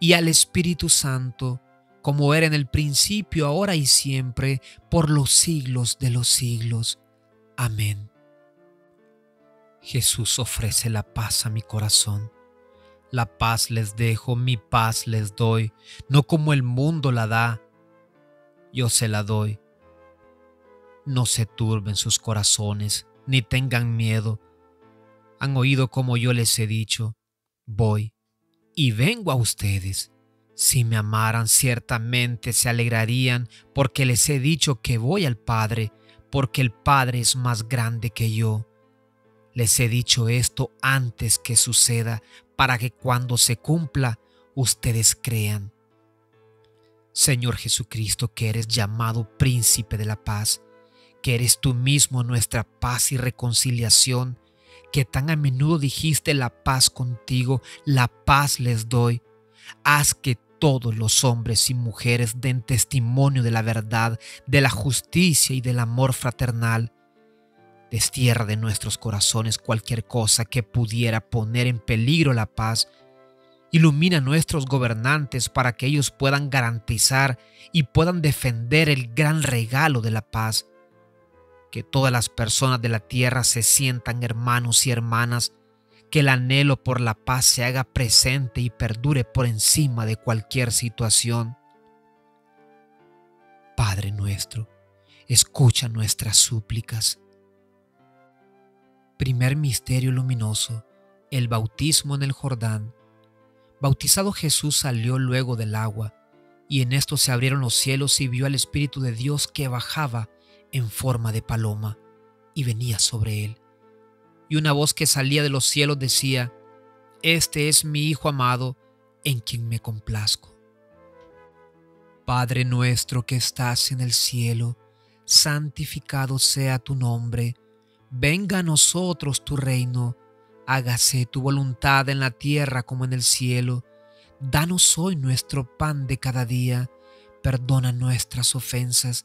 y al Espíritu Santo, como era en el principio, ahora y siempre, por los siglos de los siglos. Amén. Jesús ofrece la paz a mi corazón. La paz les dejo, mi paz les doy, no como el mundo la da, yo se la doy. No se turben sus corazones, ni tengan miedo. Han oído como yo les he dicho, voy y vengo a ustedes. Si me amaran, ciertamente se alegrarían, porque les he dicho que voy al Padre, porque el Padre es más grande que yo. Les he dicho esto antes que suceda, para que cuando se cumpla, ustedes crean. Señor Jesucristo, que eres llamado Príncipe de la Paz, que eres tú mismo nuestra paz y reconciliación, que tan a menudo dijiste la paz contigo, la paz les doy. Haz que todos los hombres y mujeres den testimonio de la verdad, de la justicia y del amor fraternal. Destierra de nuestros corazones cualquier cosa que pudiera poner en peligro la paz. Ilumina a nuestros gobernantes para que ellos puedan garantizar y puedan defender el gran regalo de la paz. Que todas las personas de la tierra se sientan hermanos y hermanas, que el anhelo por la paz se haga presente y perdure por encima de cualquier situación. Padre nuestro, escucha nuestras súplicas. Primer misterio luminoso, el bautismo en el Jordán. Bautizado Jesús salió luego del agua, y en esto se abrieron los cielos y vio al Espíritu de Dios que bajaba en forma de paloma y venía sobre él. Y una voz que salía de los cielos decía, «Este es mi Hijo amado, en quien me complazco». Padre nuestro que estás en el cielo, santificado sea tu nombre. Venga a nosotros tu reino, hágase tu voluntad en la tierra como en el cielo. Danos hoy nuestro pan de cada día, perdona nuestras ofensas,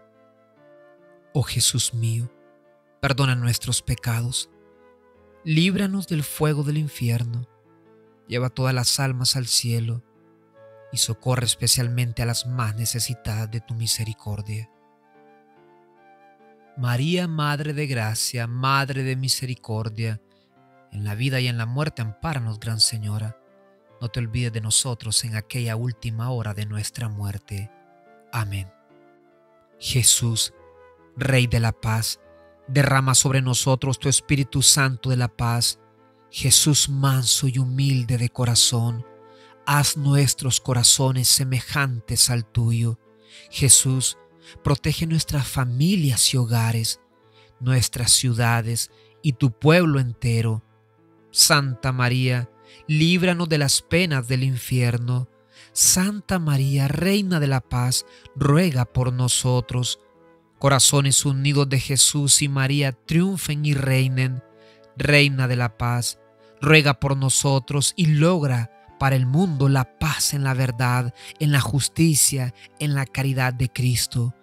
Oh Jesús mío, perdona nuestros pecados, líbranos del fuego del infierno, lleva todas las almas al cielo y socorre especialmente a las más necesitadas de tu misericordia. María, Madre de Gracia, Madre de Misericordia, en la vida y en la muerte ampáranos, Gran Señora. No te olvides de nosotros en aquella última hora de nuestra muerte. Amén. Jesús, Rey de la Paz, derrama sobre nosotros tu Espíritu Santo de la Paz. Jesús, manso y humilde de corazón, haz nuestros corazones semejantes al tuyo. Jesús, protege nuestras familias y hogares, nuestras ciudades y tu pueblo entero. Santa María, líbranos de las penas del infierno. Santa María, Reina de la Paz, ruega por nosotros. Corazones unidos de Jesús y María, triunfen y reinen. Reina de la Paz, ruega por nosotros y logra para el mundo la paz en la verdad, en la justicia, en la caridad de Cristo.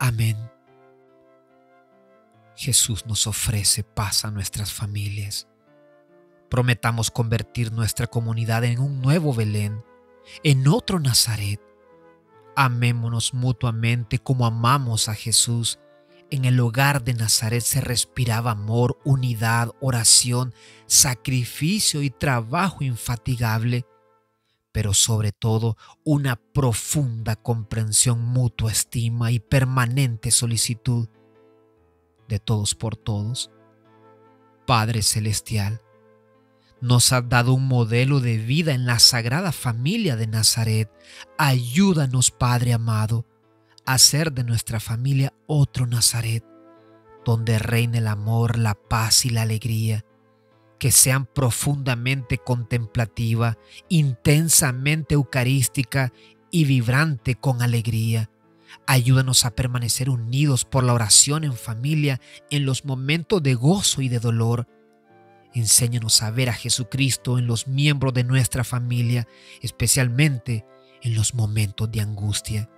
Amén. Jesús nos ofrece paz a nuestras familias. Prometamos convertir nuestra comunidad en un nuevo Belén, en otro Nazaret. Amémonos mutuamente como amamos a Jesús. En el hogar de Nazaret se respiraba amor, unidad, oración, sacrificio y trabajo infatigable, pero sobre todo una profunda comprensión, mutua estima y permanente solicitud de todos por todos. Padre Celestial, nos has dado un modelo de vida en la Sagrada Familia de Nazaret. Ayúdanos, Padre amado, a hacer de nuestra familia otro Nazaret, donde reine el amor, la paz y la alegría, que sean profundamente contemplativa, intensamente eucarística y vibrante con alegría. Ayúdanos a permanecer unidos por la oración en familia en los momentos de gozo y de dolor. Enséñanos a ver a Jesucristo en los miembros de nuestra familia, especialmente en los momentos de angustia.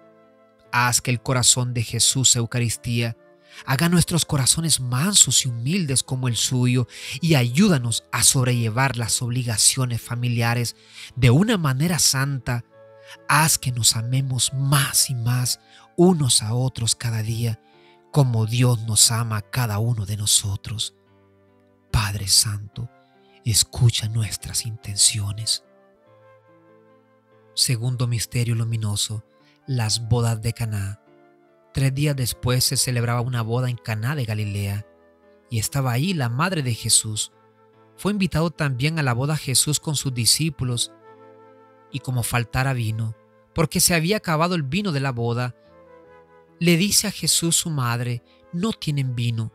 Haz que el corazón de Jesús, Eucaristía, haga nuestros corazones mansos y humildes como el suyo, y ayúdanos a sobrellevar las obligaciones familiares de una manera santa. Haz que nos amemos más y más unos a otros cada día, como Dios nos ama a cada uno de nosotros. Padre Santo, escucha nuestras intenciones. Segundo misterio luminoso, las bodas de Caná. Tres días después se celebraba una boda en Caná de Galilea, y estaba ahí la madre de Jesús. Fue invitado también a la boda Jesús con sus discípulos, y como faltara vino, porque se había acabado el vino de la boda, le dice a Jesús su madre: no tienen vino.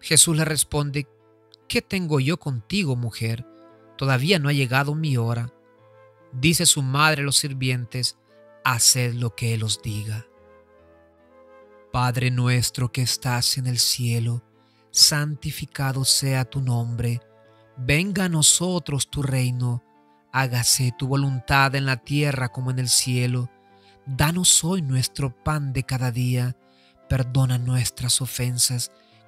Jesús le responde: ¿qué tengo yo contigo, mujer? Todavía no ha llegado mi hora. Dice su madre a los sirvientes: haced lo que él os diga. Padre nuestro que estás en el cielo, santificado sea tu nombre. Venga a nosotros tu reino. Hágase tu voluntad en la tierra como en el cielo. Danos hoy nuestro pan de cada día. Perdona nuestras ofensas,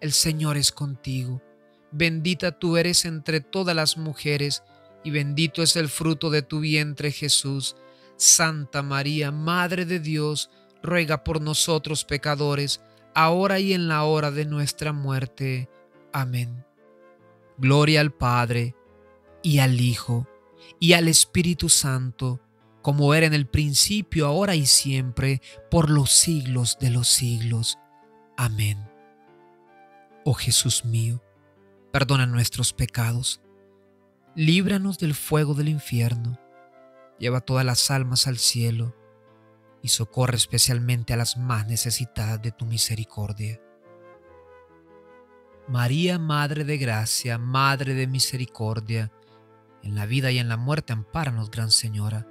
el Señor es contigo. Bendita tú eres entre todas las mujeres, y bendito es el fruto de tu vientre Jesús. Santa María, Madre de Dios, ruega por nosotros pecadores, ahora y en la hora de nuestra muerte. Amén. Gloria al Padre, y al Hijo, y al Espíritu Santo, como era en el principio, ahora y siempre, por los siglos de los siglos. Amén. Oh Jesús mío, perdona nuestros pecados, líbranos del fuego del infierno, lleva todas las almas al cielo y socorre especialmente a las más necesitadas de tu misericordia. María, Madre de Gracia, Madre de Misericordia, en la vida y en la muerte ampáranos, Gran Señora.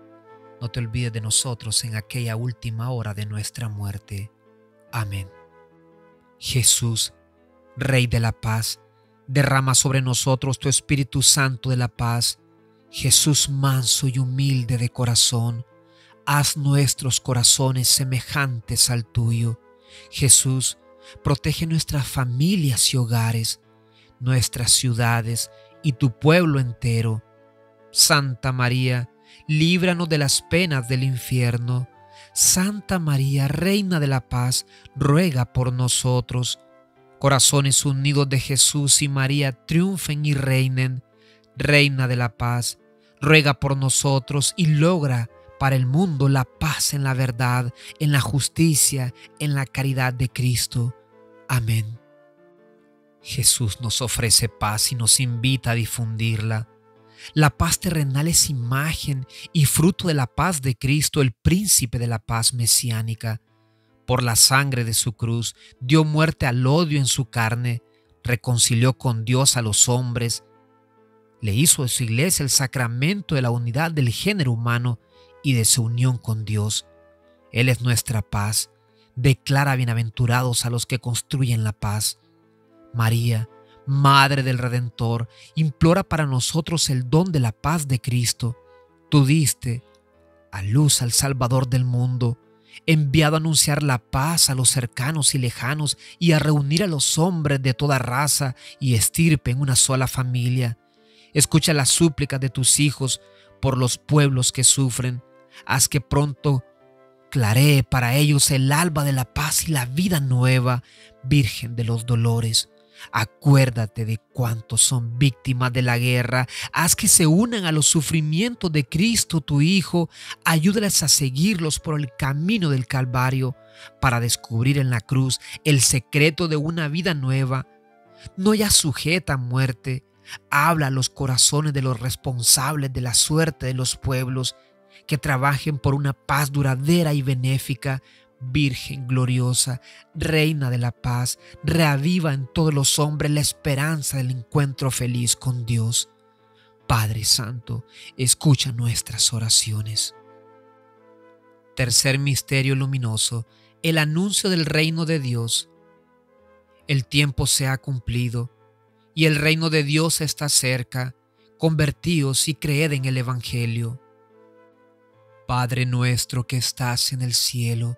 No te olvides de nosotros en aquella última hora de nuestra muerte. Amén. Jesús, Rey de la Paz, derrama sobre nosotros tu Espíritu Santo de la paz. Jesús manso y humilde de corazón, haz nuestros corazones semejantes al tuyo. Jesús, protege nuestras familias y hogares, nuestras ciudades y tu pueblo entero. Santa María, líbranos de las penas del infierno. Santa María, Reina de la Paz, ruega por nosotros. Corazones unidos de Jesús y María, triunfen y reinen. Reina de la Paz, ruega por nosotros y logra para el mundo la paz en la verdad, en la justicia, en la caridad de Cristo. Amén. Jesús nos ofrece paz y nos invita a difundirla. La paz terrenal es imagen y fruto de la paz de Cristo, el príncipe de la paz mesiánica. Por la sangre de su cruz dio muerte al odio en su carne, reconcilió con Dios a los hombres, le hizo de su iglesia el sacramento de la unidad del género humano y de su unión con Dios. Él es nuestra paz. Declara bienaventurados a los que construyen la paz. María, Madre del Redentor, implora para nosotros el don de la paz de Cristo. Tú diste a luz al Salvador del mundo, enviado a anunciar la paz a los cercanos y lejanos y a reunir a los hombres de toda raza y estirpe en una sola familia. Escucha las súplicas de tus hijos por los pueblos que sufren. Haz que pronto claree para ellos el alba de la paz y la vida nueva. Virgen de los Dolores, acuérdate de cuantos son víctimas de la guerra. Haz que se unan a los sufrimientos de Cristo tu Hijo. Ayúdales a seguirlos por el camino del Calvario para descubrir en la cruz el secreto de una vida nueva, no ya sujeta a muerte. Habla a los corazones de los responsables de la suerte de los pueblos, que trabajen por una paz duradera y benéfica. Virgen gloriosa, Reina de la Paz, reaviva en todos los hombres la esperanza del encuentro feliz con Dios. Padre Santo, escucha nuestras oraciones. Tercer misterio luminoso, el anuncio del reino de Dios. El tiempo se ha cumplido y el reino de Dios está cerca. Convertíos y creed en el Evangelio. Padre nuestro que estás en el cielo,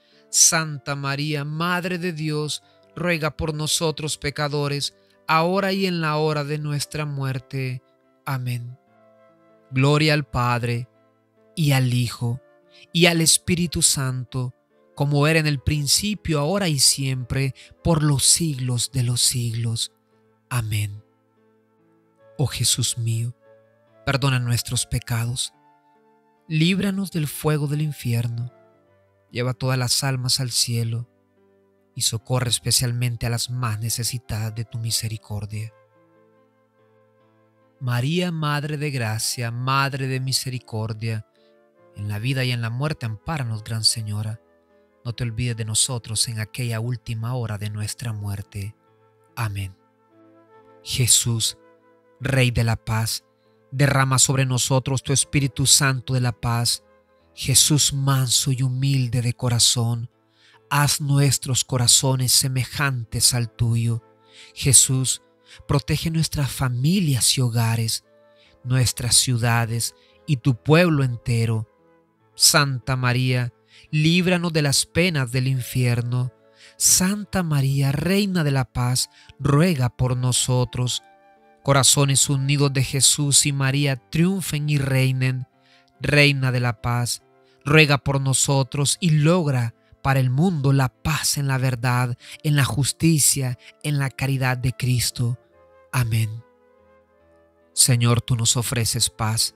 Santa María, Madre de Dios, ruega por nosotros pecadores, ahora y en la hora de nuestra muerte. Amén. Gloria al Padre, y al Hijo, y al Espíritu Santo, como era en el principio, ahora y siempre, por los siglos de los siglos. Amén. Oh Jesús mío, perdona nuestros pecados, líbranos del fuego del infierno, lleva todas las almas al cielo y socorre especialmente a las más necesitadas de tu misericordia. María, Madre de Gracia, Madre de Misericordia, en la vida y en la muerte ampáranos, Gran Señora. No te olvides de nosotros en aquella última hora de nuestra muerte. Amén. Jesús, Rey de la Paz, derrama sobre nosotros tu Espíritu Santo de la Paz. Jesús, manso y humilde de corazón, haz nuestros corazones semejantes al tuyo. Jesús, protege nuestras familias y hogares, nuestras ciudades y tu pueblo entero. Santa María, líbranos de las penas del infierno. Santa María, Reina de la Paz, ruega por nosotros. Corazones unidos de Jesús y María, triunfen y reinen. Reina de la Paz, ruega por nosotros y logra para el mundo la paz en la verdad, en la justicia, en la caridad de Cristo. Amén. Señor, tú nos ofreces paz,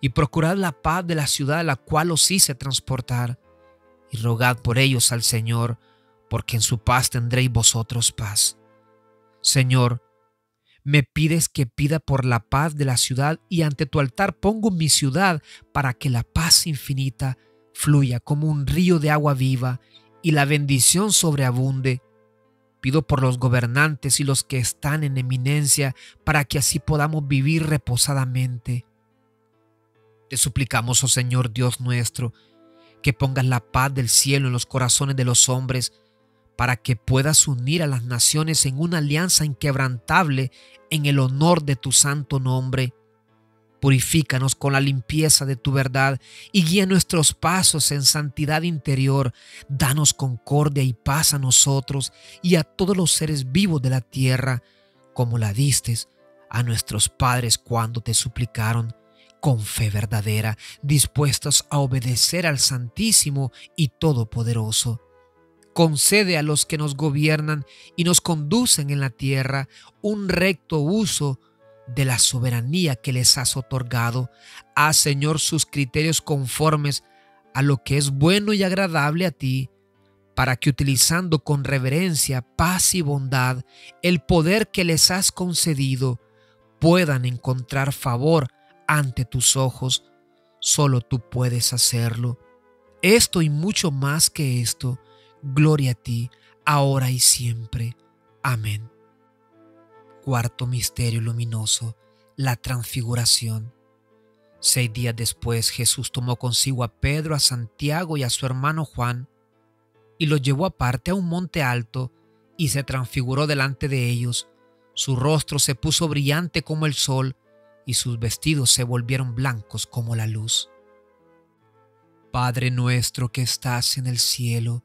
y procurad la paz de la ciudad a la cual os hice transportar, y rogad por ellos al Señor, porque en su paz tendréis vosotros paz. Señor, me pides que pida por la paz de la ciudad, y ante tu altar pongo mi ciudad para que la paz infinita fluya como un río de agua viva y la bendición sobreabunde. Pido por los gobernantes y los que están en eminencia para que así podamos vivir reposadamente. Te suplicamos, oh Señor Dios nuestro, que pongas la paz del cielo en los corazones de los hombres, para que puedas unir a las naciones en una alianza inquebrantable en el honor de tu santo nombre. Purifícanos con la limpieza de tu verdad y guía nuestros pasos en santidad interior. Danos concordia y paz a nosotros y a todos los seres vivos de la tierra, como la diste a nuestros padres cuando te suplicaron, con fe verdadera, dispuestos a obedecer al Santísimo y Todopoderoso. Concede a los que nos gobiernan y nos conducen en la tierra un recto uso de la soberanía que les has otorgado. Haz, Señor, sus criterios conformes a lo que es bueno y agradable a ti, para que utilizando con reverencia, paz y bondad el poder que les has concedido, puedan encontrar favor ante tus ojos. Solo tú puedes hacerlo. Esto y mucho más que esto. Gloria a ti, ahora y siempre. Amén. Cuarto misterio luminoso, la transfiguración. Seis días después, Jesús tomó consigo a Pedro, a Santiago y a su hermano Juan, y los llevó aparte a un monte alto, y se transfiguró delante de ellos. Su rostro se puso brillante como el sol, y sus vestidos se volvieron blancos como la luz. Padre nuestro que estás en el cielo,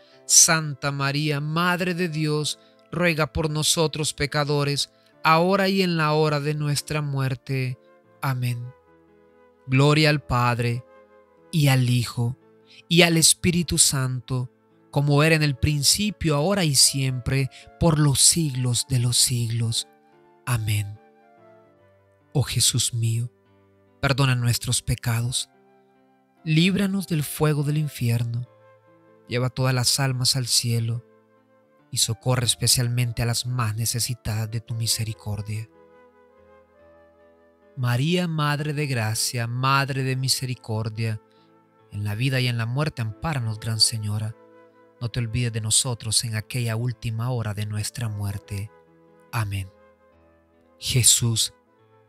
Santa María, Madre de Dios, ruega por nosotros pecadores, ahora y en la hora de nuestra muerte. Amén. Gloria al Padre, y al Hijo, y al Espíritu Santo, como era en el principio, ahora y siempre, por los siglos de los siglos. Amén. Oh Jesús mío, perdona nuestros pecados, líbranos del fuego del infierno, lleva todas las almas al cielo y socorre especialmente a las más necesitadas de tu misericordia. María, Madre de Gracia, Madre de Misericordia, en la vida y en la muerte ampáranos, Gran Señora. No te olvides de nosotros en aquella última hora de nuestra muerte. Amén. Jesús,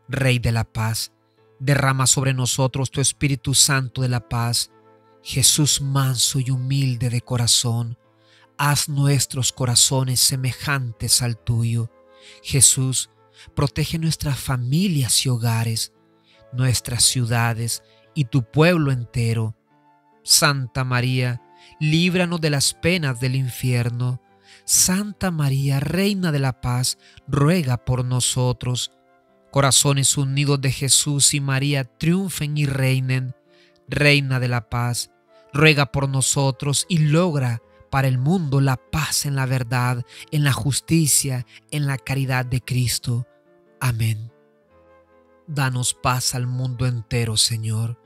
Rey de la Paz, derrama sobre nosotros tu Espíritu Santo de la Paz. Jesús, manso y humilde de corazón, haz nuestros corazones semejantes al tuyo. Jesús, protege nuestras familias y hogares, nuestras ciudades y tu pueblo entero. Santa María, líbranos de las penas del infierno. Santa María, Reina de la Paz, ruega por nosotros. Corazones unidos de Jesús y María, triunfen y reinen. Reina de la Paz, ruega por nosotros y logra para el mundo la paz en la verdad, en la justicia, en la caridad de Cristo. Amén. Danos paz al mundo entero, Señor.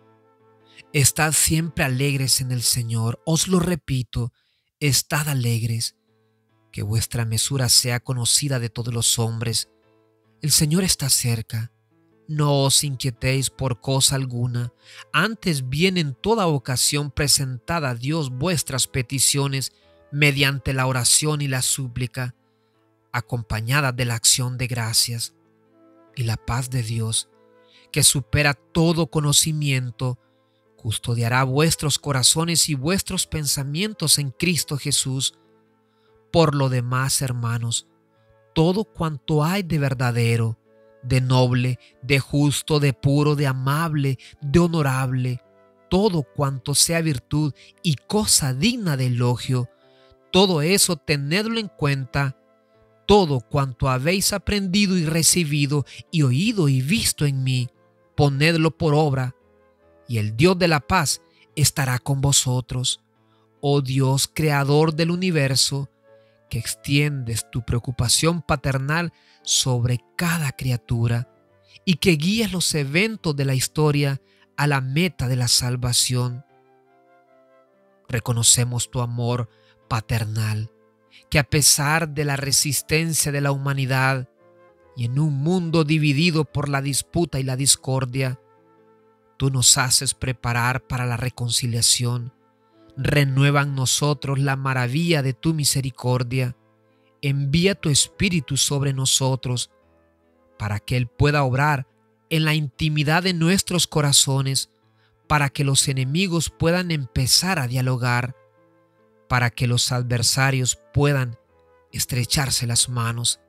Estad siempre alegres en el Señor. Os lo repito, estad alegres. Que vuestra mesura sea conocida de todos los hombres. El Señor está cerca. No os inquietéis por cosa alguna. Antes bien en toda ocasión presentad a Dios vuestras peticiones mediante la oración y la súplica, acompañadas de la acción de gracias. Y la paz de Dios, que supera todo conocimiento, custodiará vuestros corazones y vuestros pensamientos en Cristo Jesús. Por lo demás, hermanos, todo cuanto hay de verdadero, de noble, de justo, de puro, de amable, de honorable, todo cuanto sea virtud y cosa digna de elogio, todo eso tenedlo en cuenta, todo cuanto habéis aprendido y recibido y oído y visto en mí, ponedlo por obra, y el Dios de la paz estará con vosotros. Oh Dios, creador del universo, que extiendes tu preocupación paternal sobre cada criatura y que guías los eventos de la historia a la meta de la salvación. Reconocemos tu amor paternal, que a pesar de la resistencia de la humanidad y en un mundo dividido por la disputa y la discordia, tú nos haces preparar para la reconciliación. Renueva en nosotros la maravilla de tu misericordia. Envía tu Espíritu sobre nosotros para que Él pueda obrar en la intimidad de nuestros corazones, para que los enemigos puedan empezar a dialogar, para que los adversarios puedan estrecharse las manos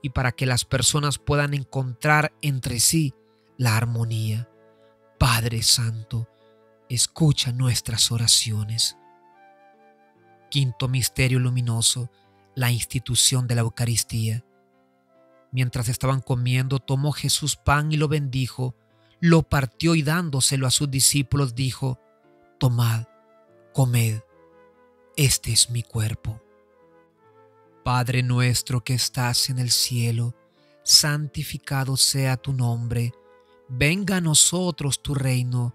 y para que las personas puedan encontrar entre sí la armonía. Padre Santo, escucha nuestras oraciones. Quinto misterio luminoso, la institución de la Eucaristía. Mientras estaban comiendo, tomó Jesús pan y lo bendijo, lo partió y dándoselo a sus discípulos dijo: tomad, comed, este es mi cuerpo. Padre nuestro que estás en el cielo, santificado sea tu nombre, venga a nosotros tu reino.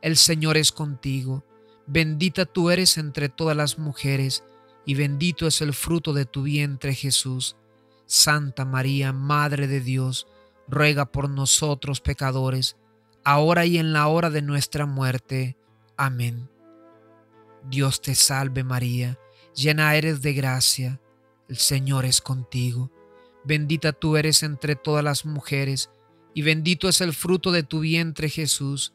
el Señor es contigo, bendita tú eres entre todas las mujeres, y bendito es el fruto de tu vientre Jesús. Santa María, Madre de Dios, ruega por nosotros pecadores, ahora y en la hora de nuestra muerte. Amén. Dios te salve María, llena eres de gracia, el Señor es contigo, bendita tú eres entre todas las mujeres, y bendito es el fruto de tu vientre Jesús.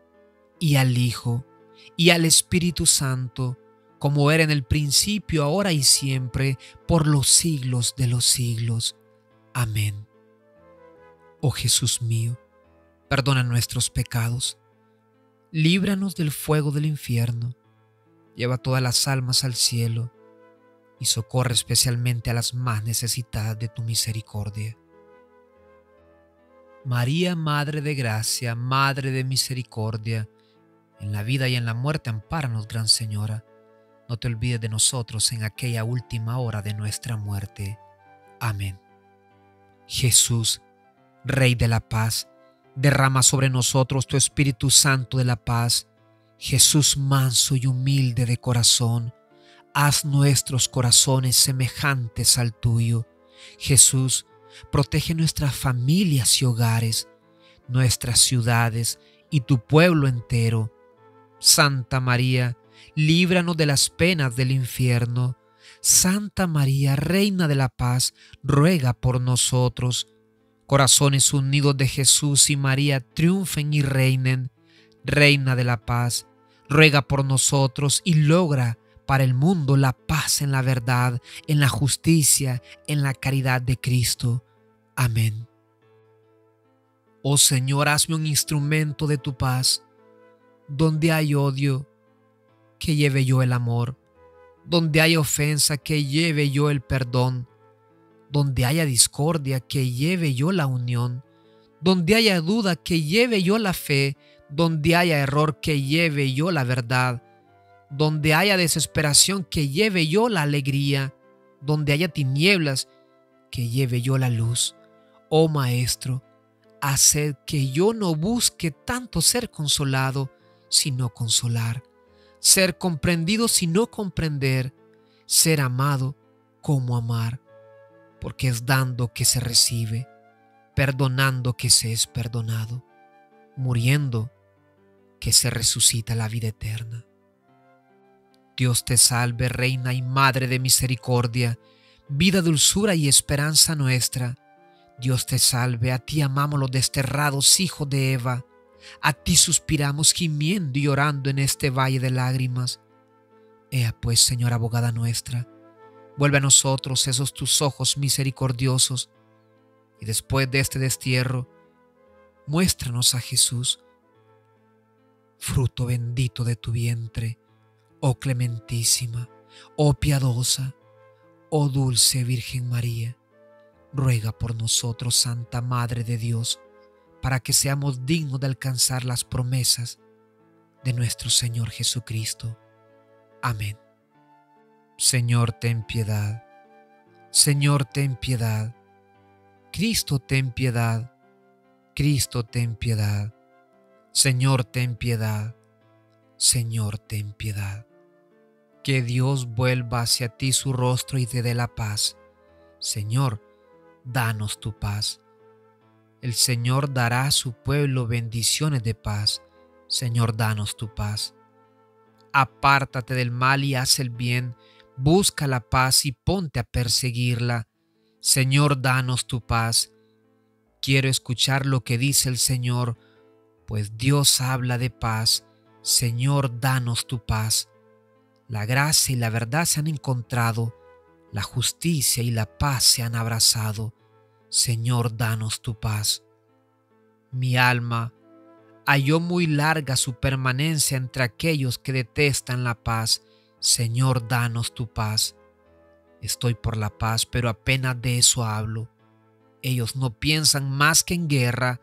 y al Hijo, y al Espíritu Santo, como era en el principio, ahora y siempre, por los siglos de los siglos. Amén. Oh Jesús mío, perdona nuestros pecados, líbranos del fuego del infierno, lleva todas las almas al cielo y socorre especialmente a las más necesitadas de tu misericordia. María, Madre de Gracia, Madre de Misericordia, en la vida y en la muerte ampáranos, Gran Señora. No te olvides de nosotros en aquella última hora de nuestra muerte. Amén. Jesús, Rey de la Paz, derrama sobre nosotros tu Espíritu Santo de la paz. Jesús manso y humilde de corazón, haz nuestros corazones semejantes al tuyo. Jesús, protege nuestras familias y hogares, nuestras ciudades y tu pueblo entero. Santa María, líbranos de las penas del infierno. Santa María, Reina de la Paz, ruega por nosotros. Corazones unidos de Jesús y María, triunfen y reinen. Reina de la Paz, ruega por nosotros y logra para el mundo la paz en la verdad, en la justicia, en la caridad de Cristo. Amén. Oh Señor, hazme un instrumento de tu paz. Donde hay odio, que lleve yo el amor. Donde hay ofensa, que lleve yo el perdón. Donde haya discordia, que lleve yo la unión. Donde haya duda, que lleve yo la fe. Donde haya error, que lleve yo la verdad. Donde haya desesperación, que lleve yo la alegría. Donde haya tinieblas, que lleve yo la luz. Oh Maestro, haced que yo no busque tanto ser consolado, sino consolar. Ser comprendido, sino comprender. Ser amado, como amar. Porque es dando que se recibe, perdonando que se es perdonado, muriendo que se resucita la vida eterna. Dios te salve, Reina y Madre de Misericordia, vida, dulzura y esperanza nuestra. Dios te salve, a ti amamos los desterrados hijos de Eva, a ti suspiramos gimiendo y llorando en este valle de lágrimas. Ea pues, Señora abogada nuestra, vuelve a nosotros esos tus ojos misericordiosos, y después de este destierro, muéstranos a Jesús, fruto bendito de tu vientre. Oh clementísima, oh piadosa, oh dulce Virgen María, ruega por nosotros, Santa Madre de Dios, para que seamos dignos de alcanzar las promesas de nuestro Señor Jesucristo. Amén. Señor, ten piedad. Señor, ten piedad. Cristo, ten piedad. Cristo, ten piedad. Señor, ten piedad. Señor, ten piedad. Que Dios vuelva hacia ti su rostro y te dé la paz. Señor, danos tu paz. El Señor dará a su pueblo bendiciones de paz. Señor, danos tu paz. Apártate del mal y haz el bien. Busca la paz y ponte a perseguirla. Señor, danos tu paz. Quiero escuchar lo que dice el Señor, pues Dios habla de paz. Señor, danos tu paz. La gracia y la verdad se han encontrado, la justicia y la paz se han abrazado. Señor, danos tu paz. Mi alma halló muy larga su permanencia entre aquellos que detestan la paz. Señor, danos tu paz. Estoy por la paz, pero apenas de eso hablo. Ellos no piensan más que en guerra.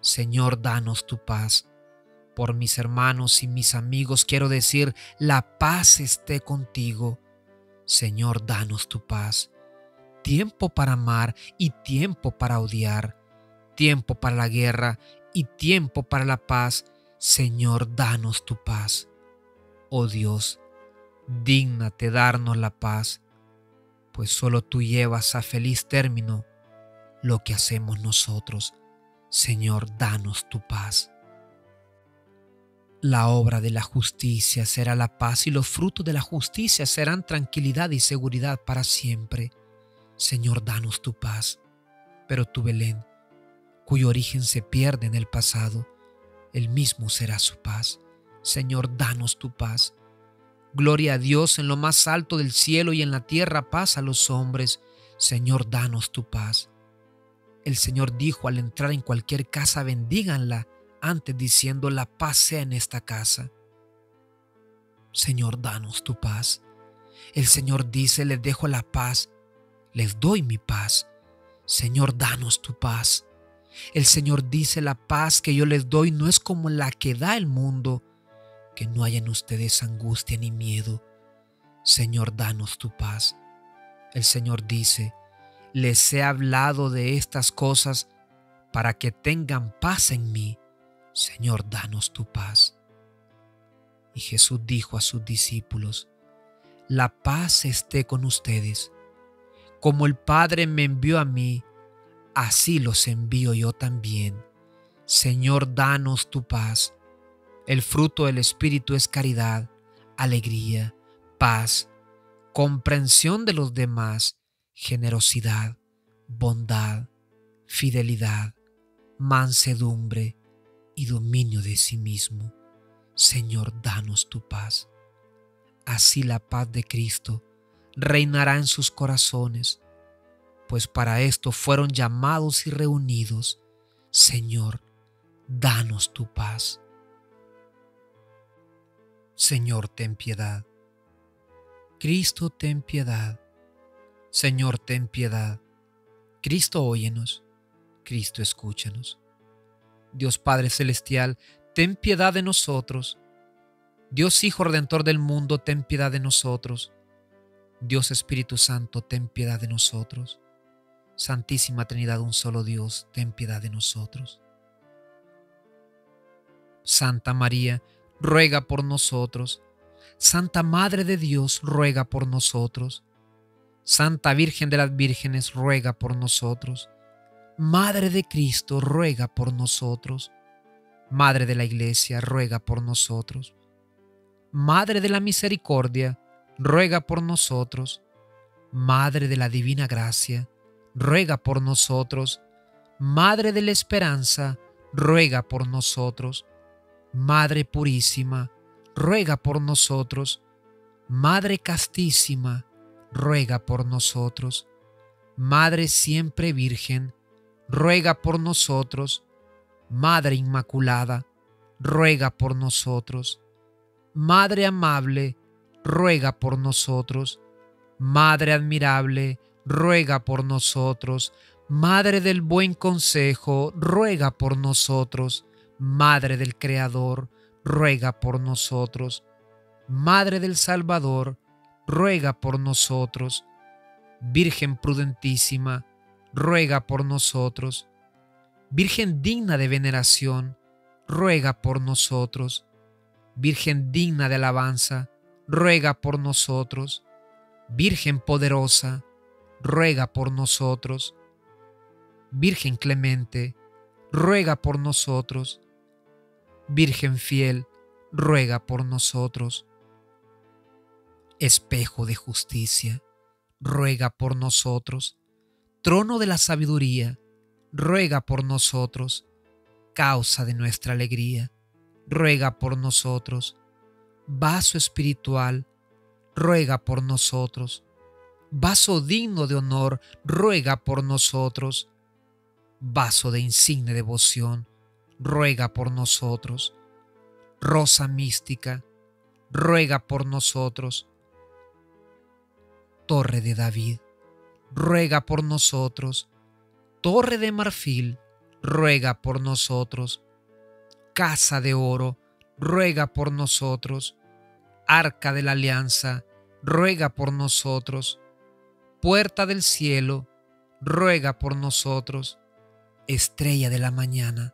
Señor, danos tu paz. Por mis hermanos y mis amigos quiero decir, la paz esté contigo. Señor, danos tu paz. Tiempo para amar y tiempo para odiar. Tiempo para la guerra y tiempo para la paz. Señor, danos tu paz. Oh Dios, dígnate darnos la paz, pues solo tú llevas a feliz término lo que hacemos nosotros. Señor, danos tu paz. La obra de la justicia será la paz y los frutos de la justicia serán tranquilidad y seguridad para siempre. Señor, danos tu paz. Pero tu Belén, cuyo origen se pierde en el pasado, el mismo será su paz. Señor, danos tu paz. Gloria a Dios en lo más alto del cielo y en la tierra paz a los hombres. Señor, danos tu paz. El Señor dijo al entrar en cualquier casa, bendíganla, antes diciendo, la paz sea en esta casa. Señor, danos tu paz. El Señor dice, les dejo la paz, les doy mi paz. Señor, danos tu paz. El Señor dice, la paz que yo les doy no es como la que da el mundo. Que no haya en ustedes angustia ni miedo. Señor, danos tu paz. El Señor dice, les he hablado de estas cosas para que tengan paz en mí. Señor, danos tu paz. Y Jesús dijo a sus discípulos, la paz esté con ustedes. Como el Padre me envió a mí, así los envío yo también. Señor, danos tu paz. El fruto del Espíritu es caridad, alegría, paz, comprensión de los demás, generosidad, bondad, fidelidad, mansedumbre y dominio de sí mismo. Señor, danos tu paz. Así la paz de Cristo reinará en sus corazones, pues para esto fueron llamados y reunidos. Señor, danos tu paz. Señor, ten piedad. Cristo, ten piedad. Señor, ten piedad. Cristo, óyenos. Cristo, escúchanos. Dios Padre Celestial, ten piedad de nosotros. Dios Hijo Redentor del mundo, ten piedad de nosotros. Dios Espíritu Santo, ten piedad de nosotros. Santísima Trinidad, un solo Dios, ten piedad de nosotros. Santa María, ruega por nosotros. Santa Madre de Dios, ruega por nosotros. Santa Virgen de las Vírgenes, ruega por nosotros. Madre de Cristo, ruega por nosotros. Madre de la Iglesia, ruega por nosotros. Madre de la Misericordia, ruega por nosotros. Madre de la Divina Gracia, ruega por nosotros. Madre de la Esperanza, ruega por nosotros. Madre Purísima, ruega por nosotros. Madre Castísima, ruega por nosotros. Madre Siempre Virgen, ruega por nosotros. Madre Inmaculada, ruega por nosotros. Madre Amable, ruega por nosotros. Madre Admirable, ruega por nosotros. Madre del Buen Consejo, ruega por nosotros. Madre del Creador, ruega por nosotros. Madre del Salvador, ruega por nosotros. Virgen prudentísima, ruega por nosotros. Virgen digna de veneración, ruega por nosotros. Virgen digna de alabanza, ruega por nosotros. Virgen poderosa, ruega por nosotros. Virgen clemente, ruega por nosotros. Virgen fiel, ruega por nosotros. Espejo de justicia, ruega por nosotros. Trono de la sabiduría, ruega por nosotros. Causa de nuestra alegría, ruega por nosotros. Vaso espiritual, ruega por nosotros. Vaso digno de honor, ruega por nosotros. Vaso de insigne devoción, ruega por nosotros. Rosa mística, ruega por nosotros. Torre de David, ruega por nosotros. Torre de marfil, ruega por nosotros. Casa de oro, ruega por nosotros. Arca de la alianza, ruega por nosotros. Puerta del cielo, ruega por nosotros. Estrella de la mañana,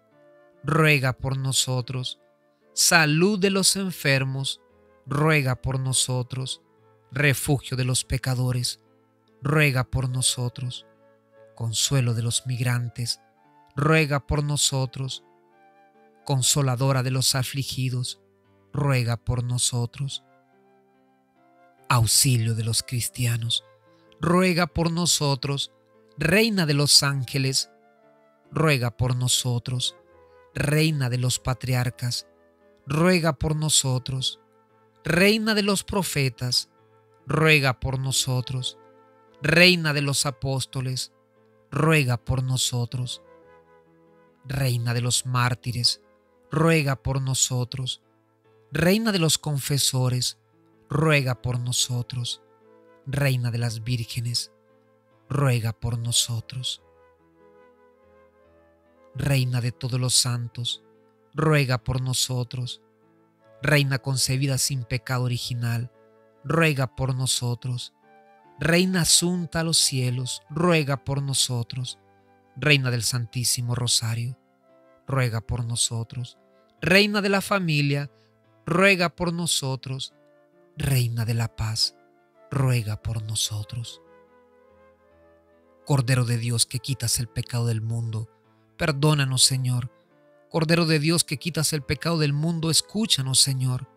ruega por nosotros. Salud de los enfermos, ruega por nosotros. Refugio de los pecadores, ruega por nosotros. Consuelo de los migrantes, ruega por nosotros. Consoladora de los afligidos, ruega por nosotros. Auxilio de los cristianos, ruega por nosotros. Reina de los ángeles, ruega por nosotros. Reina de los patriarcas, ruega por nosotros. Reina de los profetas, ruega por nosotros. Reina de los apóstoles, ruega por nosotros. Reina de los mártires, ruega por nosotros. Reina de los confesores, ruega por nosotros. Reina de las vírgenes, ruega por nosotros. Reina de todos los santos, ruega por nosotros. Reina concebida sin pecado original, ruega por nosotros. Reina asunta a los cielos, ruega por nosotros. Reina del Santísimo Rosario, ruega por nosotros. Reina de la familia, ruega por nosotros. Reina de la paz, ruega por nosotros. Cordero de Dios, que quitas el pecado del mundo, perdónanos, Señor. Cordero de Dios, que quitas el pecado del mundo, escúchanos, Señor.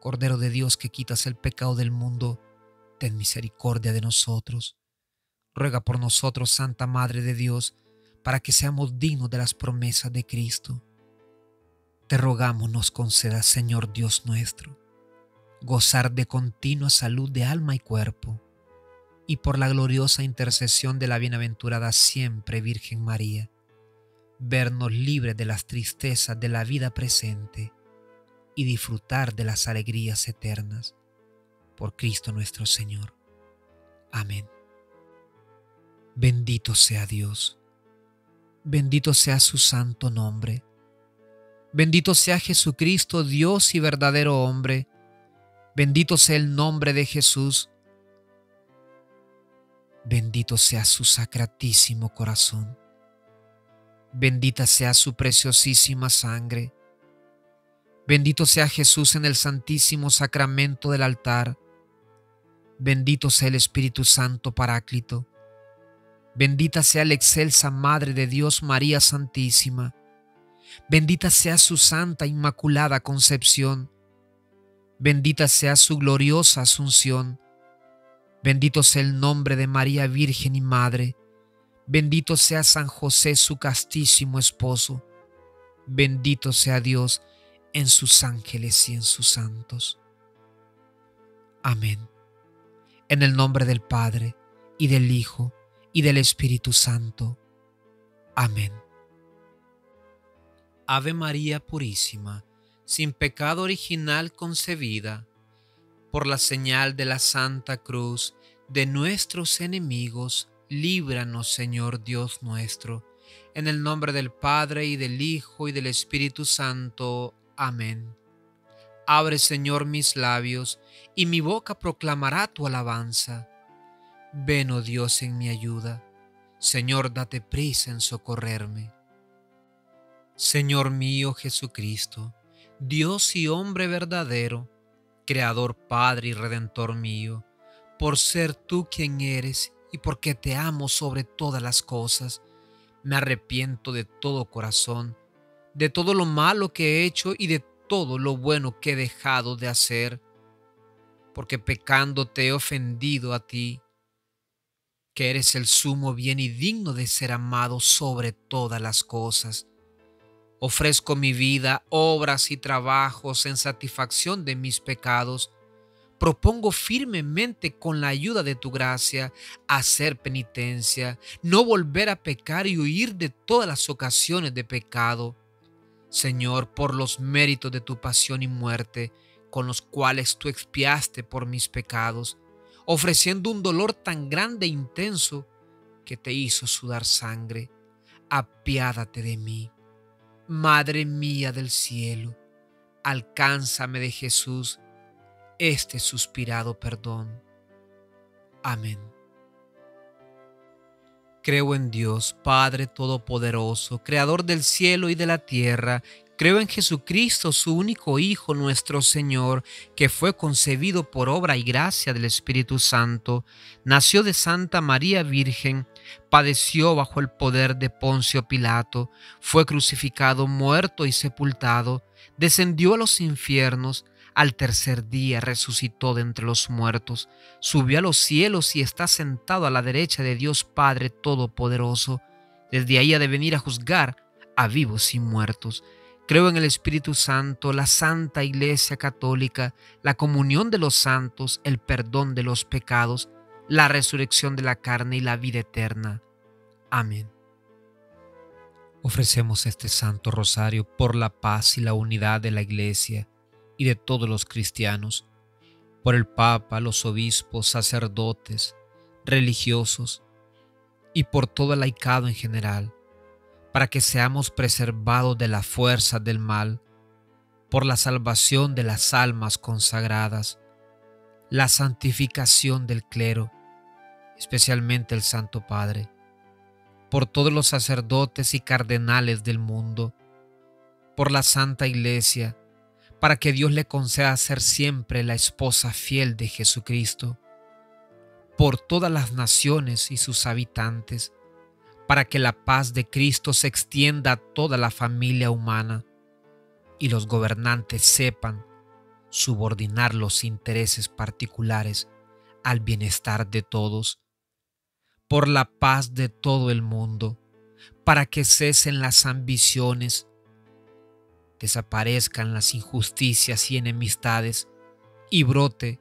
Cordero de Dios, que quitas el pecado del mundo, ten misericordia de nosotros. Ruega por nosotros, Santa Madre de Dios, para que seamos dignos de las promesas de Cristo. Te rogamos nos concedas, Señor Dios nuestro, gozar de continua salud de alma y cuerpo, y por la gloriosa intercesión de la bienaventurada siempre Virgen María, vernos libres de las tristezas de la vida presente y disfrutar de las alegrías eternas. Por Cristo nuestro Señor. Amén. Bendito sea Dios. Bendito sea su santo nombre. Bendito sea Jesucristo, Dios y verdadero hombre. Bendito sea el nombre de Jesús. Bendito sea su sacratísimo corazón. Bendita sea su preciosísima sangre. Bendito sea Jesús en el santísimo sacramento del altar. Bendito sea el Espíritu Santo Paráclito. Bendita sea la excelsa Madre de Dios, María Santísima. Bendita sea su santa Inmaculada Concepción. Bendita sea su gloriosa Asunción. Bendito sea el nombre de María Virgen y Madre. Bendito sea San José, su castísimo esposo. Bendito sea Dios en sus ángeles y en sus santos. Amén. En el nombre del Padre, y del Hijo, y del Espíritu Santo. Amén. Ave María Purísima, sin pecado original concebida, por la señal de la Santa Cruz de nuestros enemigos, líbranos, Señor Dios nuestro, en el nombre del Padre, y del Hijo, y del Espíritu Santo. Amén. Abre, Señor, mis labios, y mi boca proclamará tu alabanza. Ven, oh Dios, en mi ayuda. Señor, date prisa en socorrerme. Señor mío Jesucristo, Dios y hombre verdadero, Creador, Padre y Redentor mío, por ser tú quien eres y porque te amo sobre todas las cosas, me arrepiento de todo corazón, de todo lo malo que he hecho y de todo lo bueno que he dejado de hacer, porque pecando te he ofendido a ti, que eres el sumo bien y digno de ser amado sobre todas las cosas. Ofrezco mi vida, obras y trabajos en satisfacción de mis pecados. Propongo firmemente, con la ayuda de tu gracia, hacer penitencia, no volver a pecar y huir de todas las ocasiones de pecado. Señor, por los méritos de tu pasión y muerte, con los cuales tú expiaste por mis pecados, ofreciendo un dolor tan grande e intenso que te hizo sudar sangre, apiádate de mí. Madre mía del cielo, alcánzame de Jesús este suspirado perdón. Amén. Creo en Dios, Padre Todopoderoso, Creador del cielo y de la tierra. Creo en Jesucristo, su único Hijo, nuestro Señor, que fue concebido por obra y gracia del Espíritu Santo. Nació de Santa María Virgen. Padeció bajo el poder de Poncio Pilato, fue crucificado, muerto y sepultado, descendió a los infiernos, al tercer día resucitó de entre los muertos, subió a los cielos y está sentado a la derecha de Dios Padre Todopoderoso, desde ahí ha de venir a juzgar a vivos y muertos. Creo en el Espíritu Santo, la Santa Iglesia Católica, la comunión de los santos, el perdón de los pecados, la resurrección de la carne y la vida eterna. Amén. Ofrecemos este Santo Rosario por la paz y la unidad de la Iglesia y de todos los cristianos, por el Papa, los obispos, sacerdotes, religiosos y por todo el laicado en general, para que seamos preservados de la fuerza del mal, por la salvación de las almas consagradas, la santificación del clero, especialmente el Santo Padre, por todos los sacerdotes y cardenales del mundo, por la Santa Iglesia, para que Dios le conceda ser siempre la esposa fiel de Jesucristo, por todas las naciones y sus habitantes, para que la paz de Cristo se extienda a toda la familia humana y los gobernantes sepan subordinar los intereses particulares al bienestar de todos, por la paz de todo el mundo, para que cesen las ambiciones, desaparezcan las injusticias y enemistades, y brote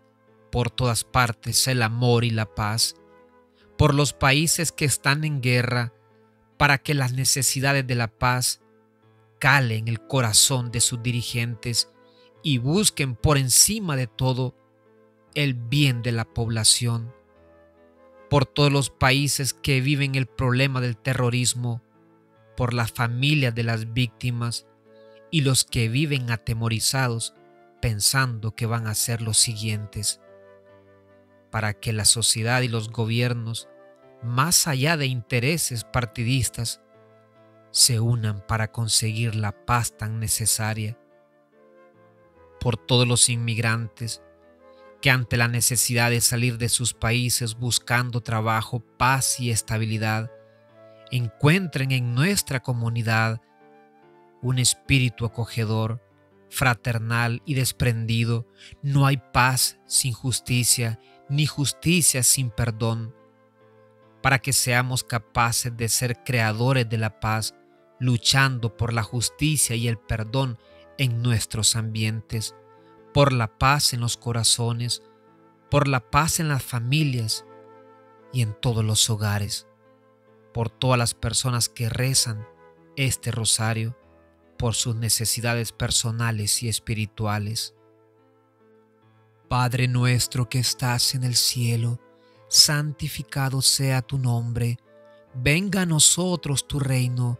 por todas partes el amor y la paz, por los países que están en guerra, para que las necesidades de la paz calen el corazón de sus dirigentes y busquen por encima de todo el bien de la población, por todos los países que viven el problema del terrorismo, por las familias de las víctimas y los que viven atemorizados pensando que van a ser los siguientes, para que la sociedad y los gobiernos, más allá de intereses partidistas, se unan para conseguir la paz tan necesaria, por todos los inmigrantes que ante la necesidad de salir de sus países buscando trabajo, paz y estabilidad, encuentren en nuestra comunidad un espíritu acogedor, fraternal y desprendido. No hay paz sin justicia, ni justicia sin perdón, para que seamos capaces de ser creadores de la paz, luchando por la justicia y el perdón en nuestros ambientes, por la paz en los corazones, por la paz en las familias y en todos los hogares, por todas las personas que rezan este rosario, por sus necesidades personales y espirituales. Padre nuestro que estás en el cielo, santificado sea tu nombre, venga a nosotros tu reino,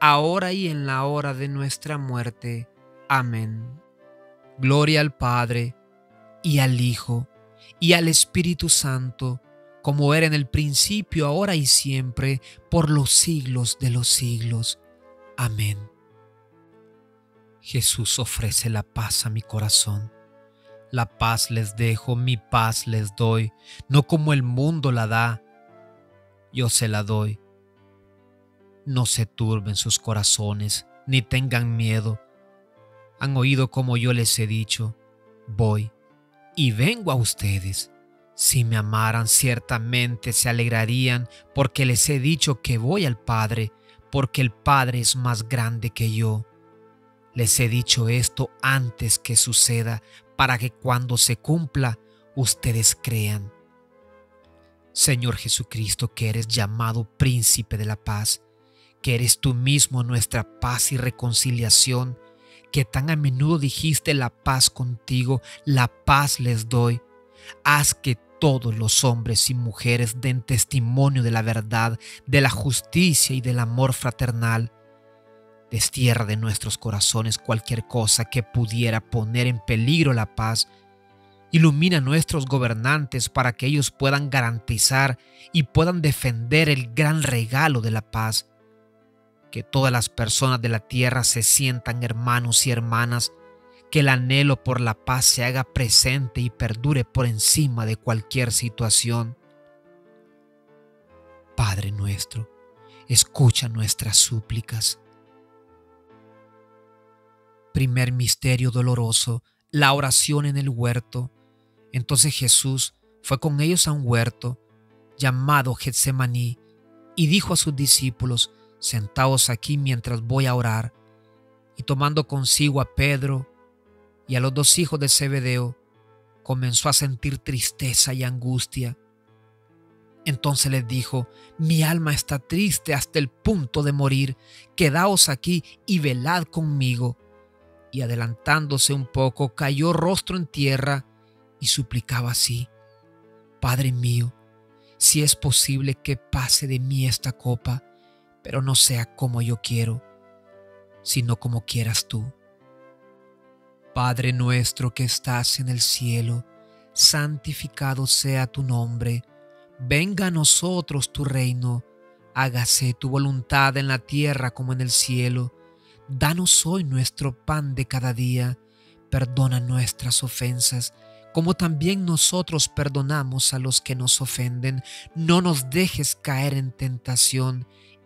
ahora y en la hora de nuestra muerte. Amén. Gloria al Padre, y al Hijo, y al Espíritu Santo, como era en el principio, ahora y siempre, por los siglos de los siglos. Amén. Jesús ofrece la paz a mi corazón. La paz les dejo, mi paz les doy, no como el mundo la da, yo se la doy. No se turben sus corazones, ni tengan miedo. Han oído como yo les he dicho, voy y vengo a ustedes. Si me amaran, ciertamente se alegrarían, porque les he dicho que voy al Padre, porque el Padre es más grande que yo. Les he dicho esto antes que suceda, para que cuando se cumpla, ustedes crean. Señor Jesucristo, que eres llamado Príncipe de la Paz, que eres tú mismo nuestra paz y reconciliación, que tan a menudo dijiste la paz contigo, la paz les doy. Haz que todos los hombres y mujeres den testimonio de la verdad, de la justicia y del amor fraternal. Destierra de nuestros corazones cualquier cosa que pudiera poner en peligro la paz. Ilumina a nuestros gobernantes para que ellos puedan garantizar y puedan defender el gran regalo de la paz. Que todas las personas de la tierra se sientan hermanos y hermanas. Que el anhelo por la paz se haga presente y perdure por encima de cualquier situación. Padre nuestro, escucha nuestras súplicas. Primer misterio doloroso, la oración en el huerto. Entonces Jesús fue con ellos a un huerto, llamado Getsemaní, y dijo a sus discípulos, «Sentaos aquí mientras voy a orar». Y tomando consigo a Pedro, y a los dos hijos de Zebedeo, comenzó a sentir tristeza y angustia. Entonces les dijo, mi alma está triste hasta el punto de morir, quedaos aquí y velad conmigo. Y adelantándose un poco, cayó rostro en tierra y suplicaba así, Padre mío, si es posible que pase de mí esta copa, pero no sea como yo quiero, sino como quieras tú. Padre nuestro que estás en el cielo, santificado sea tu nombre. Venga a nosotros tu reino. Hágase tu voluntad en la tierra como en el cielo. Danos hoy nuestro pan de cada día. Perdona nuestras ofensas, como también nosotros perdonamos a los que nos ofenden. No nos dejes caer en tentación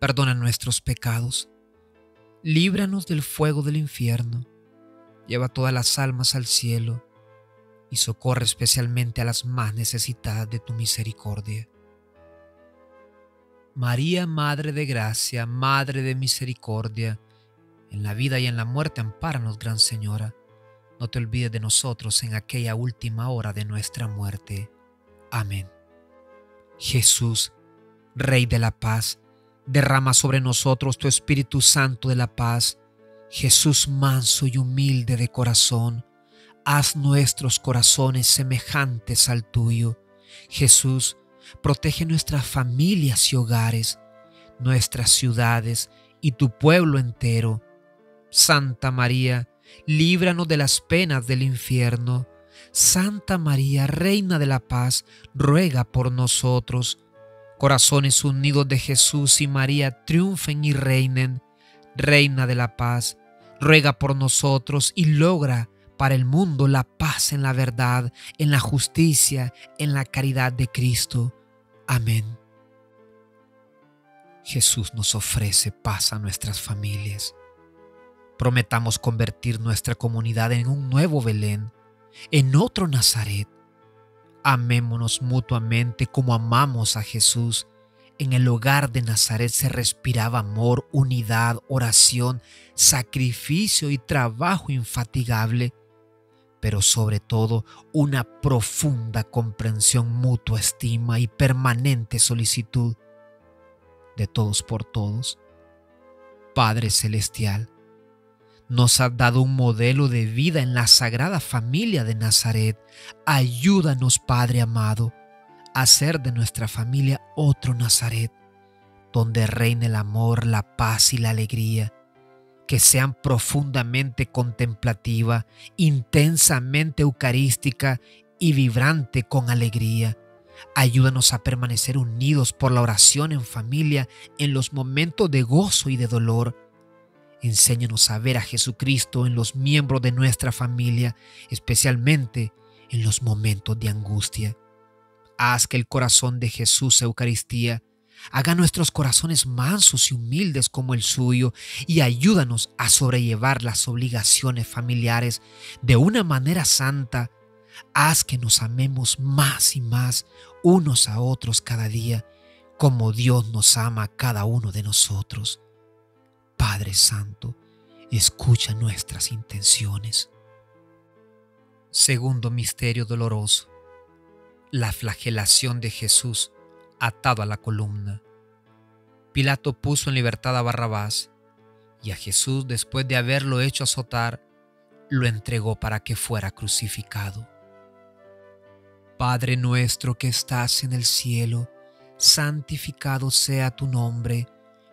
perdona nuestros pecados, líbranos del fuego del infierno, lleva todas las almas al cielo y socorre especialmente a las más necesitadas de tu misericordia. María, Madre de Gracia, Madre de Misericordia, en la vida y en la muerte ampáranos, Gran Señora. No te olvides de nosotros en aquella última hora de nuestra muerte. Amén. Jesús, Rey de la Paz, derrama sobre nosotros tu Espíritu Santo de la paz. Jesús manso y humilde de corazón, haz nuestros corazones semejantes al tuyo. Jesús, protege nuestras familias y hogares, nuestras ciudades y tu pueblo entero. Santa María, líbranos de las penas del infierno. Santa María, Reina de la Paz, ruega por nosotros. Corazones unidos de Jesús y María triunfen y reinen. Reina de la Paz, ruega por nosotros y logra para el mundo la paz en la verdad, en la justicia, en la caridad de Cristo. Amén. Jesús nos ofrece paz a nuestras familias. Prometamos convertir nuestra comunidad en un nuevo Belén, en otro Nazaret. Amémonos mutuamente como amamos a Jesús. En el hogar de Nazaret se respiraba amor, unidad, oración, sacrificio y trabajo infatigable, pero sobre todo una profunda comprensión, mutua estima y permanente solicitud de todos por todos. Padre Celestial, Nos has dado un modelo de vida en la Sagrada Familia de Nazaret. Ayúdanos, Padre amado, a hacer de nuestra familia otro Nazaret, donde reine el amor, la paz y la alegría, que sean profundamente contemplativa, intensamente eucarística y vibrante con alegría. Ayúdanos a permanecer unidos por la oración en familia en los momentos de gozo y de dolor. Enséñanos a ver a Jesucristo en los miembros de nuestra familia, especialmente en los momentos de angustia. Haz que el corazón de Jesús, Eucaristía, haga nuestros corazones mansos y humildes como el suyo, y ayúdanos a sobrellevar las obligaciones familiares de una manera santa. Haz que nos amemos más y más unos a otros cada día, como Dios nos ama a cada uno de nosotros. Padre Santo, escucha nuestras intenciones. Segundo misterio doloroso: la flagelación de Jesús atado a la columna. Pilato puso en libertad a Barrabás, y a Jesús, después de haberlo hecho azotar, lo entregó para que fuera crucificado. Padre nuestro que estás en el cielo, santificado sea tu nombre.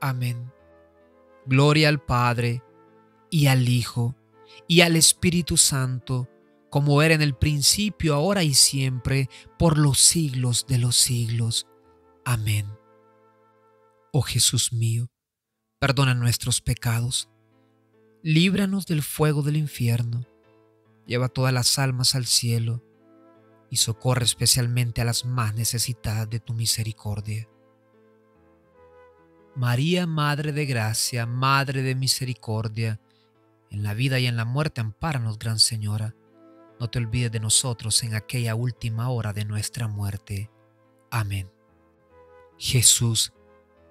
Amén. Gloria al Padre, y al Hijo, y al Espíritu Santo, como era en el principio, ahora y siempre, por los siglos de los siglos. Amén. Oh Jesús mío, perdona nuestros pecados, líbranos del fuego del infierno, lleva todas las almas al cielo y socorre especialmente a las más necesitadas de tu misericordia. María, Madre de Gracia, Madre de Misericordia, en la vida y en la muerte ampáranos, Gran Señora. No te olvides de nosotros en aquella última hora de nuestra muerte. Amén. Jesús,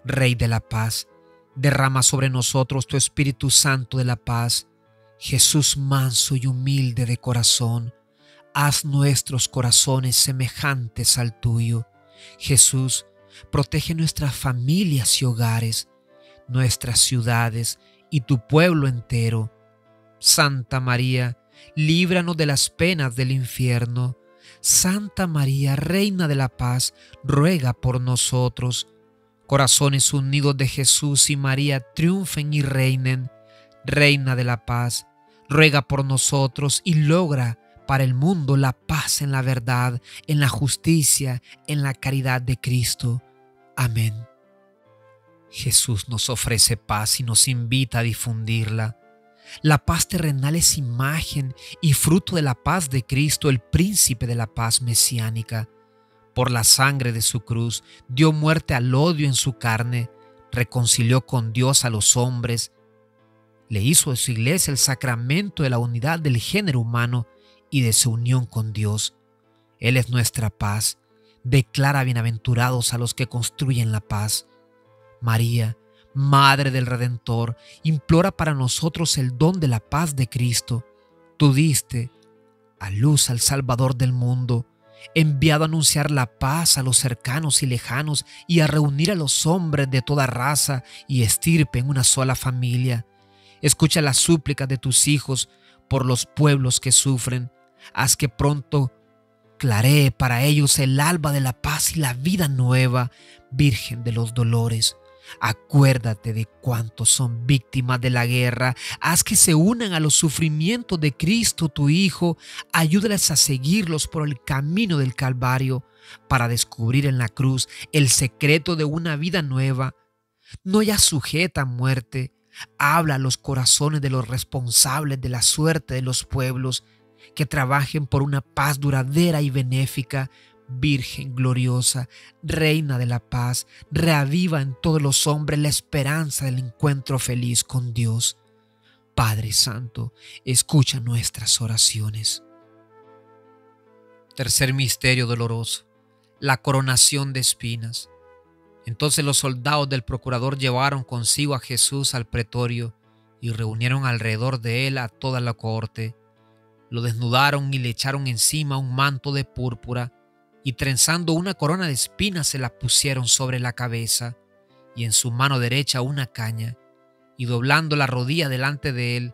Rey de la Paz, derrama sobre nosotros tu Espíritu Santo de la Paz. Jesús, manso y humilde de corazón, haz nuestros corazones semejantes al tuyo. Jesús, protege nuestras familias y hogares, nuestras ciudades y tu pueblo entero. Santa María, líbranos de las penas del infierno. Santa María, Reina de la Paz, ruega por nosotros. Corazones unidos de Jesús y María, triunfen y reinen. Reina de la Paz, ruega por nosotros y logra para el mundo la paz en la verdad, en la justicia, en la caridad de Cristo. Amén. Jesús nos ofrece paz y nos invita a difundirla. La paz terrenal es imagen y fruto de la paz de Cristo, el príncipe de la paz mesiánica. Por la sangre de su cruz dio muerte al odio en su carne, reconcilió con Dios a los hombres, le hizo a su iglesia el sacramento de la unidad del género humano y de su unión con Dios. Él es nuestra paz. Declara bienaventurados a los que construyen la paz. María, Madre del Redentor, implora para nosotros el don de la paz de Cristo. Tú diste a luz al Salvador del mundo, enviado a anunciar la paz a los cercanos y lejanos y a reunir a los hombres de toda raza y estirpe en una sola familia. Escucha las súplicas de tus hijos por los pueblos que sufren. Haz que pronto claree para ellos el alba de la paz y la vida nueva. Virgen de los Dolores, acuérdate de cuántos son víctimas de la guerra. Haz que se unan a los sufrimientos de Cristo tu Hijo. Ayúdales a seguirlos por el camino del Calvario para descubrir en la cruz el secreto de una vida nueva, no ya sujeta a muerte. Habla a los corazones de los responsables de la suerte de los pueblos, que trabajen por una paz duradera y benéfica. Virgen gloriosa, Reina de la Paz, reaviva en todos los hombres la esperanza del encuentro feliz con Dios. Padre Santo, escucha nuestras oraciones. Tercer misterio doloroso, la coronación de espinas. Entonces los soldados del procurador llevaron consigo a Jesús al pretorio y reunieron alrededor de él a toda la corte. Lo desnudaron y le echaron encima un manto de púrpura, y trenzando una corona de espinas se la pusieron sobre la cabeza, y en su mano derecha una caña, y doblando la rodilla delante de él,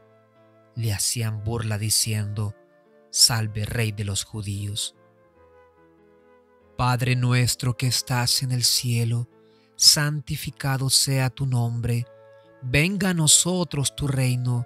le hacían burla diciendo: Salve, Rey de los Judíos. Padre nuestro que estás en el cielo, santificado sea tu nombre. Venga a nosotros tu reino,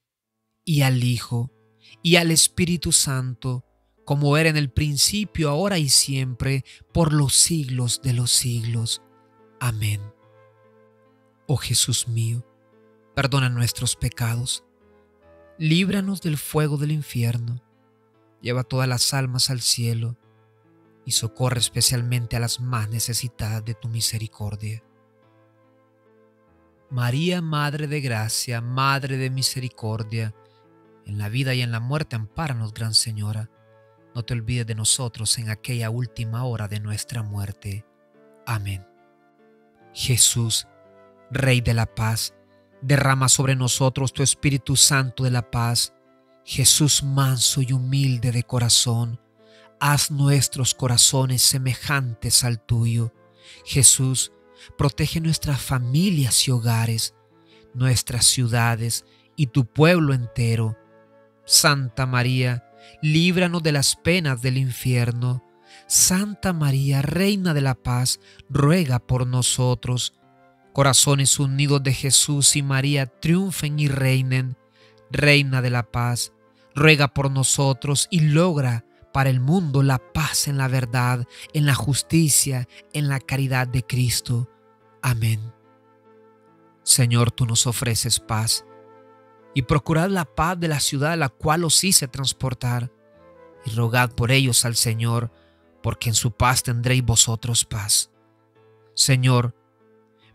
y al Hijo, y al Espíritu Santo, como era en el principio, ahora y siempre, por los siglos de los siglos. Amén. Oh Jesús mío, perdona nuestros pecados, líbranos del fuego del infierno, lleva todas las almas al cielo y socorre especialmente a las más necesitadas de tu misericordia. María, Madre de Gracia, Madre de Misericordia, en la vida y en la muerte ampáranos, Gran Señora. No te olvides de nosotros en aquella última hora de nuestra muerte. Amén. Jesús, Rey de la Paz, derrama sobre nosotros tu Espíritu Santo de la Paz. Jesús, manso y humilde de corazón, haz nuestros corazones semejantes al tuyo. Jesús, protege nuestras familias y hogares, nuestras ciudades y tu pueblo entero. Santa María, líbranos de las penas del infierno. Santa María, Reina de la Paz, ruega por nosotros. Corazones unidos de Jesús y María, triunfen y reinen. Reina de la Paz, ruega por nosotros y logra para el mundo la paz en la verdad, en la justicia, en la caridad de Cristo. Amén. Señor, tú nos ofreces paz y procurad la paz de la ciudad a la cual os hice transportar y rogad por ellos al Señor, porque en su paz tendréis vosotros paz. Señor,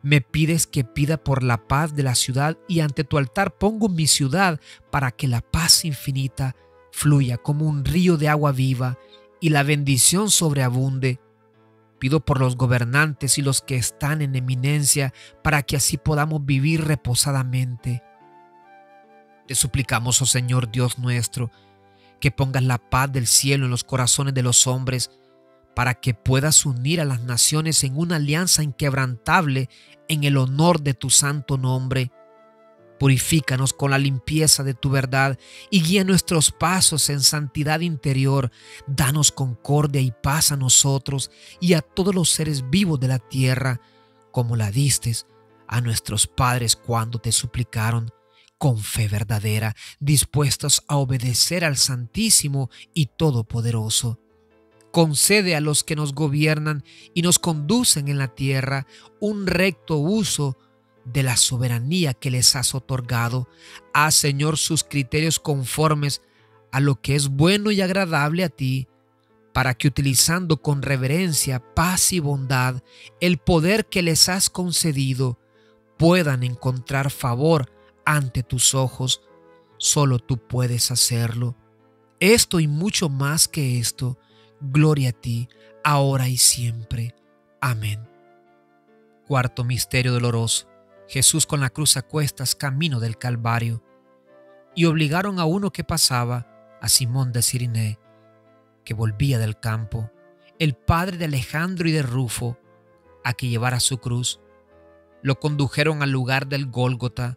me pides que pida por la paz de la ciudad y ante tu altar pongo mi ciudad para que la paz infinita fluya como un río de agua viva y la bendición sobreabunde. Pido por los gobernantes y los que están en eminencia, para que así podamos vivir reposadamente. Te suplicamos, oh Señor Dios nuestro, que pongas la paz del cielo en los corazones de los hombres, para que puedas unir a las naciones en una alianza inquebrantable en el honor de tu santo nombre. Purifícanos con la limpieza de tu verdad y guía nuestros pasos en santidad interior. Danos concordia y paz a nosotros y a todos los seres vivos de la tierra, como la diste a nuestros padres cuando te suplicaron, con fe verdadera, dispuestos a obedecer al Santísimo y Todopoderoso. Concede a los que nos gobiernan y nos conducen en la tierra un recto uso de la soberanía que les has otorgado. Haz, Señor, sus criterios conformes a lo que es bueno y agradable a ti, para que, utilizando con reverencia, paz y bondad el poder que les has concedido, puedan encontrar favor ante tus ojos. Solo tú puedes hacerlo. Esto y mucho más que esto. Gloria a ti, ahora y siempre. Amén. Cuarto misterio doloroso. Jesús con la cruz a cuestas, camino del Calvario. Y obligaron a uno que pasaba, a Simón de Cirene, que volvía del campo, el padre de Alejandro y de Rufo, a que llevara su cruz. Lo condujeron al lugar del Gólgota,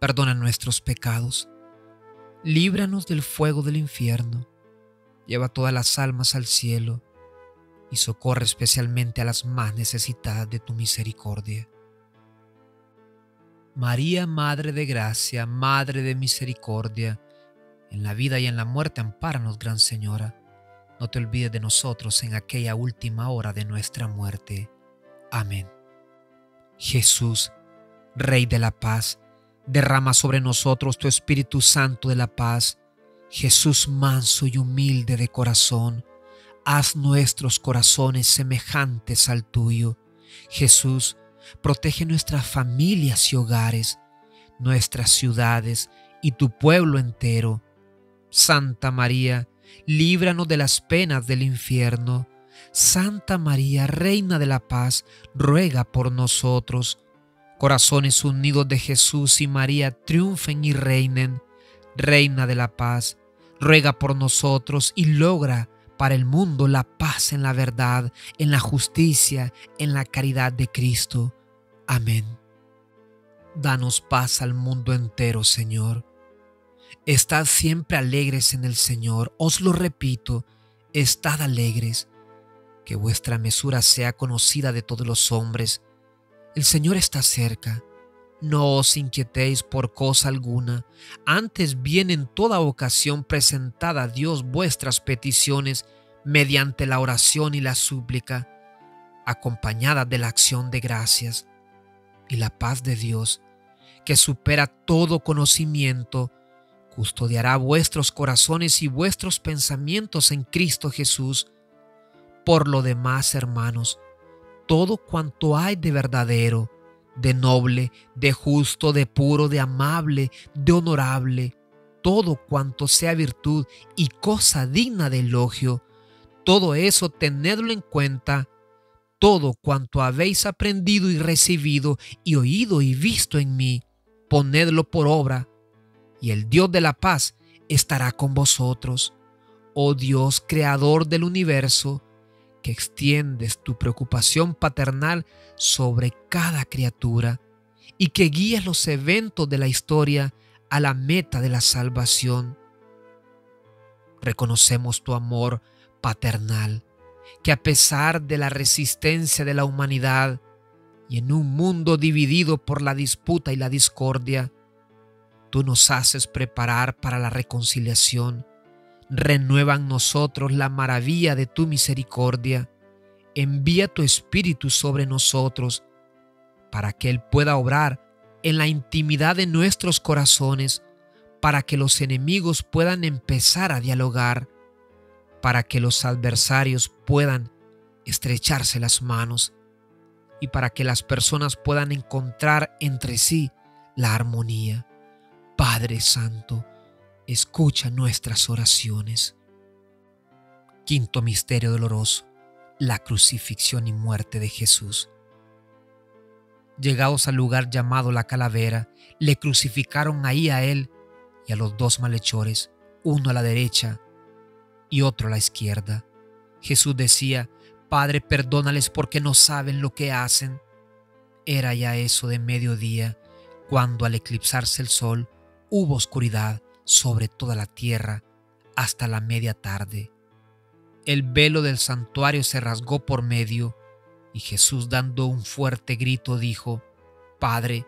perdona nuestros pecados, líbranos del fuego del infierno. Lleva todas las almas al cielo y socorre especialmente a las más necesitadas de tu misericordia. María, Madre de Gracia, Madre de Misericordia, en la vida y en la muerte ampáranos, Gran Señora. No te olvides de nosotros en aquella última hora de nuestra muerte. Amén. Jesús, Rey de la Paz, derrama sobre nosotros tu Espíritu Santo de la Paz. Jesús manso y humilde de corazón, haz nuestros corazones semejantes al tuyo. Jesús, protege nuestras familias y hogares, nuestras ciudades y tu pueblo entero. Santa María, líbranos de las penas del infierno. Santa María, Reina de la Paz, ruega por nosotros. Corazones unidos de Jesús y María, triunfen y reinen. Reina de la Paz, ruega por nosotros y logra para el mundo la paz en la verdad, en la justicia, en la caridad de Cristo. Amén. Danos paz al mundo entero, Señor. Estad siempre alegres en el Señor. Os lo repito, estad alegres. Que vuestra mesura sea conocida de todos los hombres. El Señor está cerca. No os inquietéis por cosa alguna, antes bien en toda ocasión presentad a Dios vuestras peticiones mediante la oración y la súplica, acompañadas de la acción de gracias. Y la paz de Dios, que supera todo conocimiento, custodiará vuestros corazones y vuestros pensamientos en Cristo Jesús. Por lo demás, hermanos, todo cuanto hay de verdadero, de noble, de justo, de puro, de amable, de honorable, todo cuanto sea virtud y cosa digna de elogio, todo eso tenedlo en cuenta, todo cuanto habéis aprendido y recibido y oído y visto en mí, ponedlo por obra, y el Dios de la paz estará con vosotros. Oh Dios, creador del universo, que extiendes tu preocupación paternal sobre cada criatura y que guías los eventos de la historia a la meta de la salvación. Reconocemos tu amor paternal, que a pesar de la resistencia de la humanidad y en un mundo dividido por la disputa y la discordia, tú nos haces preparar para la reconciliación. Renueva en nosotros la maravilla de tu misericordia. Envía tu Espíritu sobre nosotros para que Él pueda obrar en la intimidad de nuestros corazones, para que los enemigos puedan empezar a dialogar, para que los adversarios puedan estrecharse las manos y para que las personas puedan encontrar entre sí la armonía. Padre Santo, escucha nuestras oraciones. Quinto misterio doloroso, la crucifixión y muerte de Jesús. Llegados al lugar llamado la Calavera, le crucificaron ahí a él y a los dos malhechores, uno a la derecha y otro a la izquierda. Jesús decía, Padre, perdónales porque no saben lo que hacen. Era ya eso de mediodía, cuando al eclipsarse el sol hubo oscuridad sobre toda la tierra hasta la media tarde. El velo del santuario se rasgó por medio y Jesús, dando un fuerte grito, dijo, Padre,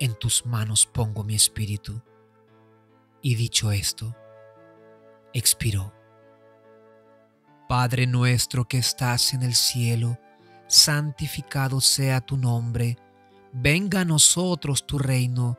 en tus manos pongo mi espíritu. Y dicho esto, expiró. Padre nuestro que estás en el cielo, santificado sea tu nombre. Venga a nosotros tu reino.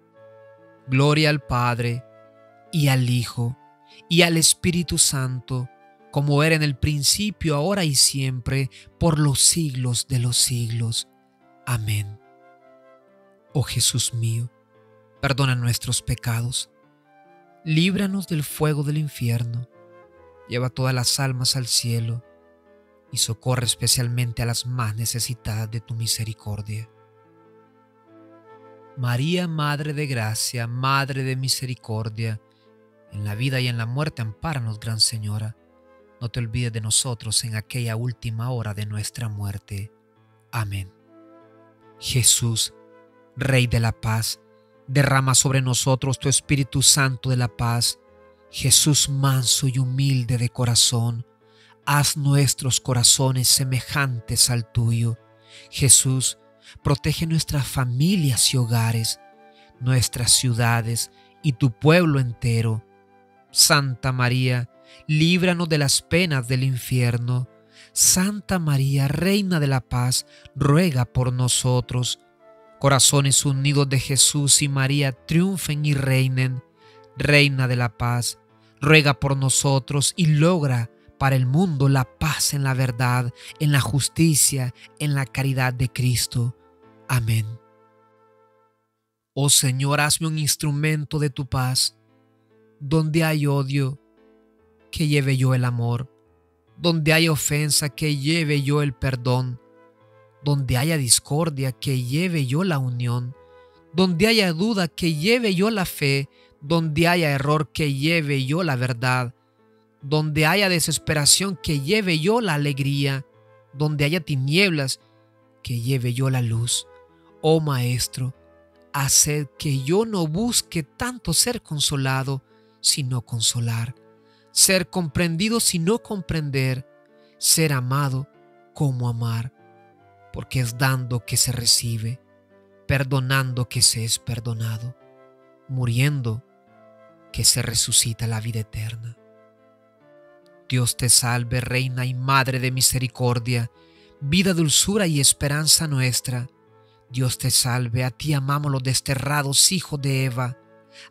Gloria al Padre, y al Hijo, y al Espíritu Santo, como era en el principio, ahora y siempre, por los siglos de los siglos. Amén. Oh Jesús mío, perdona nuestros pecados, líbranos del fuego del infierno, lleva todas las almas al cielo y socorre especialmente a las más necesitadas de tu misericordia. María, Madre de Gracia, Madre de Misericordia, en la vida y en la muerte ampáranos, Gran Señora. No te olvides de nosotros en aquella última hora de nuestra muerte. Amén. Jesús, Rey de la Paz, derrama sobre nosotros tu Espíritu Santo de la Paz, Jesús manso y humilde de corazón, haz nuestros corazones semejantes al tuyo. Jesús, protege nuestras familias y hogares, nuestras ciudades y tu pueblo entero. Santa María, líbranos de las penas del infierno. Santa María, Reina de la Paz, ruega por nosotros. Corazones unidos de Jesús y María, triunfen y reinen. Reina de la Paz, ruega por nosotros y logra para el mundo la paz en la verdad, en la justicia, en la caridad de Cristo. Amén. Oh Señor, hazme un instrumento de tu paz. Donde hay odio, que lleve yo el amor. Donde hay ofensa, que lleve yo el perdón. Donde haya discordia, que lleve yo la unión. Donde haya duda, que lleve yo la fe. Donde haya error, que lleve yo la verdad. Donde haya desesperación, que lleve yo la alegría. Donde haya tinieblas, que lleve yo la luz. Oh Maestro, haced que yo no busque tanto ser consolado, sino consolar. Ser comprendido, sino comprender. Ser amado, como amar. Porque es dando que se recibe, perdonando que se es perdonado, muriendo que se resucita la vida eterna. Dios te salve, Reina y Madre de misericordia, vida, dulzura y esperanza nuestra. Dios te salve, a ti amamos los desterrados hijos de Eva.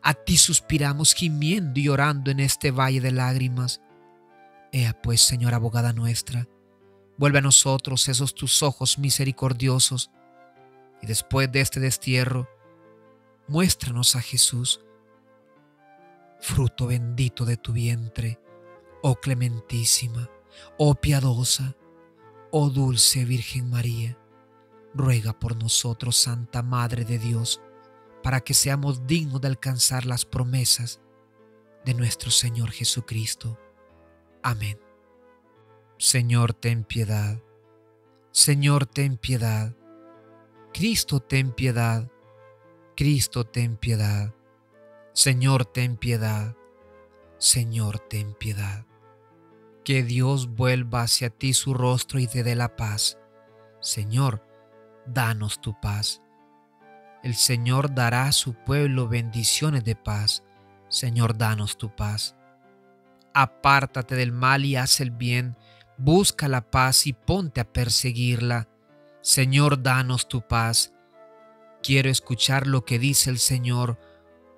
A ti suspiramos gimiendo y llorando en este valle de lágrimas. Ea pues, Señora abogada nuestra, vuelve a nosotros esos tus ojos misericordiosos, y después de este destierro, muéstranos a Jesús, fruto bendito de tu vientre, oh clementísima, oh piadosa, oh dulce Virgen María. Ruega por nosotros, Santa Madre de Dios, para que seamos dignos de alcanzar las promesas de nuestro Señor Jesucristo. Amén. Señor, ten piedad. Señor, ten piedad. Cristo, ten piedad. Cristo, ten piedad. Señor, ten piedad. Señor, ten piedad. Que Dios vuelva hacia ti su rostro y te dé la paz. Señor, danos tu paz. El Señor dará a su pueblo bendiciones de paz. Señor, danos tu paz. Apártate del mal y haz el bien. Busca la paz y ponte a perseguirla. Señor, danos tu paz. Quiero escuchar lo que dice el Señor,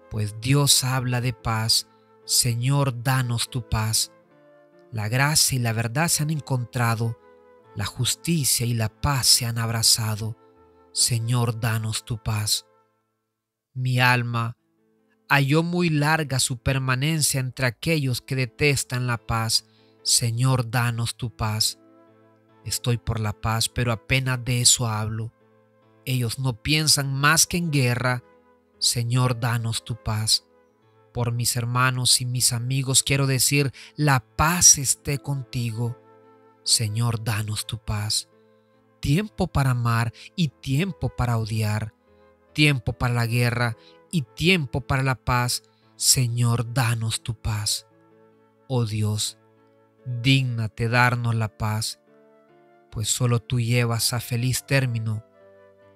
pues Dios habla de paz. Señor, danos tu paz. La gracia y la verdad se han encontrado, la justicia y la paz se han abrazado. Señor, danos tu paz. Mi alma halló muy larga su permanencia entre aquellos que detestan la paz. Señor, danos tu paz. Estoy por la paz, pero apenas de eso hablo. Ellos no piensan más que en guerra. Señor, danos tu paz. Por mis hermanos y mis amigos quiero decir, la paz esté contigo. Señor, danos tu paz. Tiempo para amar y tiempo para odiar. Tiempo para la guerra y tiempo para la paz. Señor, danos tu paz. Oh Dios, dígnate darnos la paz, pues solo tú llevas a feliz término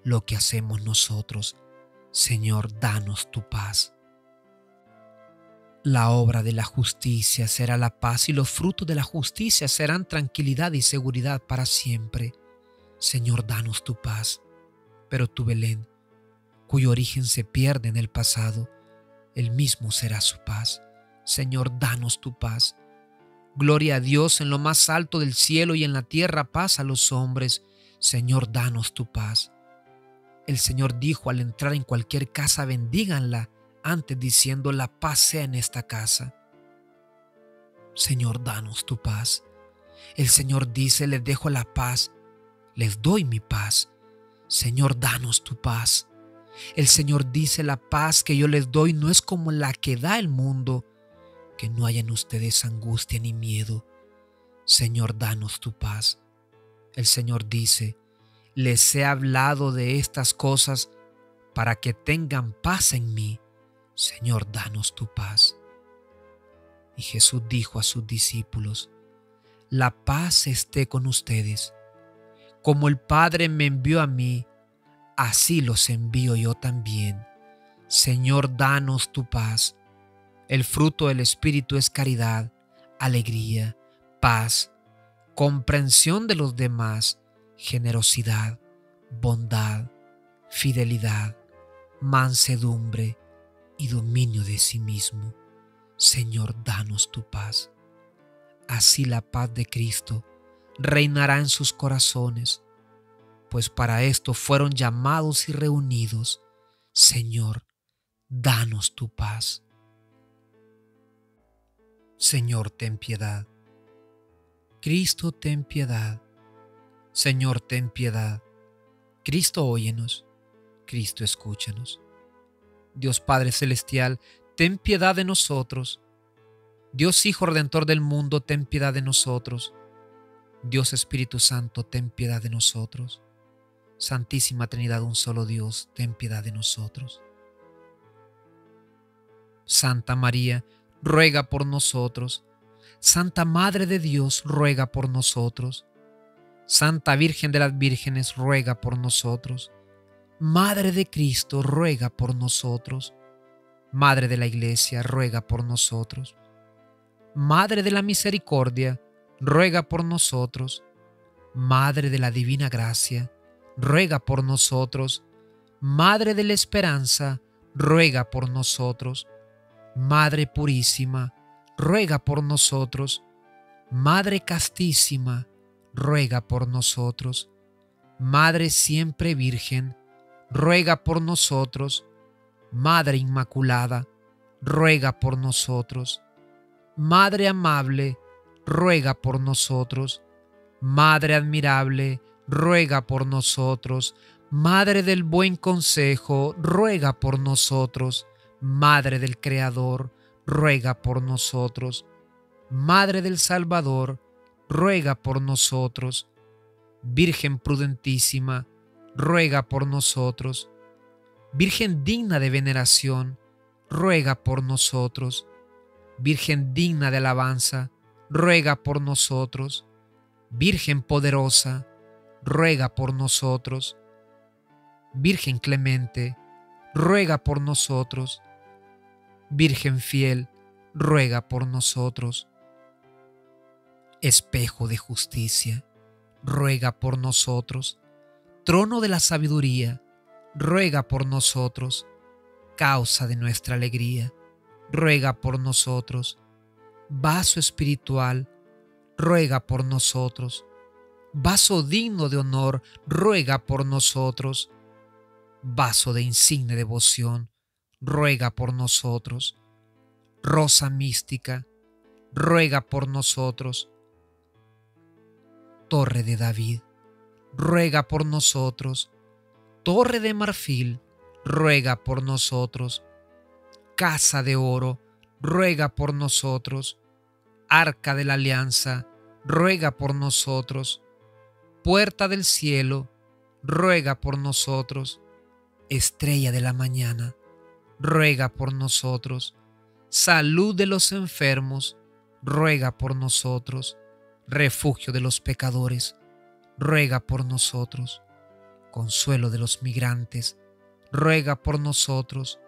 lo que hacemos nosotros. Señor, danos tu paz. La obra de la justicia será la paz y los frutos de la justicia serán tranquilidad y seguridad para siempre. Señor, danos tu paz. Pero tu Belén, cuyo origen se pierde en el pasado, el mismo será su paz. Señor, danos tu paz. Gloria a Dios en lo más alto del cielo y en la tierra paz a los hombres. Señor, danos tu paz. El Señor dijo al entrar en cualquier casa, bendíganla, antes diciendo, la paz sea en esta casa. Señor, danos tu paz. El Señor dice, les dejo la paz, les doy mi paz. Señor, danos tu paz. El Señor dice, la paz que yo les doy no es como la que da el mundo, que no haya en ustedes angustia ni miedo. Señor, danos tu paz. El Señor dice, les he hablado de estas cosas para que tengan paz en mí. Señor, danos tu paz. Y Jesús dijo a sus discípulos: la paz esté con ustedes. Como el Padre me envió a mí, así los envío yo también. Señor, danos tu paz. El fruto del Espíritu es caridad, alegría, paz, comprensión de los demás, generosidad, bondad, fidelidad, mansedumbre y dominio de sí mismo. Señor, danos tu paz. Así la paz de Cristo reinará en sus corazones, pues para esto fueron llamados y reunidos. Señor, danos tu paz. Señor, ten piedad. Cristo, ten piedad. Señor, ten piedad. Cristo, óyenos. Cristo, escúchanos. Dios Padre Celestial, ten piedad de nosotros. Dios Hijo Redentor del mundo, ten piedad de nosotros. Dios Espíritu Santo, ten piedad de nosotros. Santísima Trinidad, un solo Dios, ten piedad de nosotros. Santa María, ruega por nosotros. Santa Madre de Dios, ruega por nosotros. Santa Virgen de las Vírgenes, ruega por nosotros. Madre de Cristo, ruega por nosotros. Madre de la Iglesia, ruega por nosotros. Madre de la Misericordia, ruega por nosotros. Madre de la Divina Gracia, ruega por nosotros. Madre de la Esperanza, ruega por nosotros. Madre Purísima, ruega por nosotros. Madre Castísima, ruega por nosotros. Madre Siempre Virgen, ruega por nosotros. Madre Inmaculada, ruega por nosotros. Madre Amable, ruega por nosotros. Madre Admirable, ruega por nosotros. Madre del Buen Consejo, ruega por nosotros. Madre del Creador, ruega por nosotros. Madre del Salvador, ruega por nosotros. Virgen Prudentísima, ruega por nosotros. Virgen digna de veneración, ruega por nosotros. Virgen digna de alabanza, ruega por nosotros. Virgen poderosa, ruega por nosotros. Virgen clemente, ruega por nosotros. Virgen fiel, ruega por nosotros. Espejo de justicia, ruega por nosotros. Trono de la sabiduría, ruega por nosotros. Causa de nuestra alegría, ruega por nosotros. Vaso espiritual, ruega por nosotros. Vaso digno de honor, ruega por nosotros. Vaso de insigne devoción, ruega por nosotros. Rosa mística, ruega por nosotros. Torre de David, ruega por nosotros. Torre de marfil, ruega por nosotros. Casa de oro, ruega por nosotros. Arca de la alianza, ruega por nosotros. Puerta del cielo, ruega por nosotros. Estrella de la mañana, ruega por nosotros. Salud de los enfermos, ruega por nosotros. Refugio de los pecadores, ruega por nosotros. Consuelo de los migrantes, ruega por nosotros.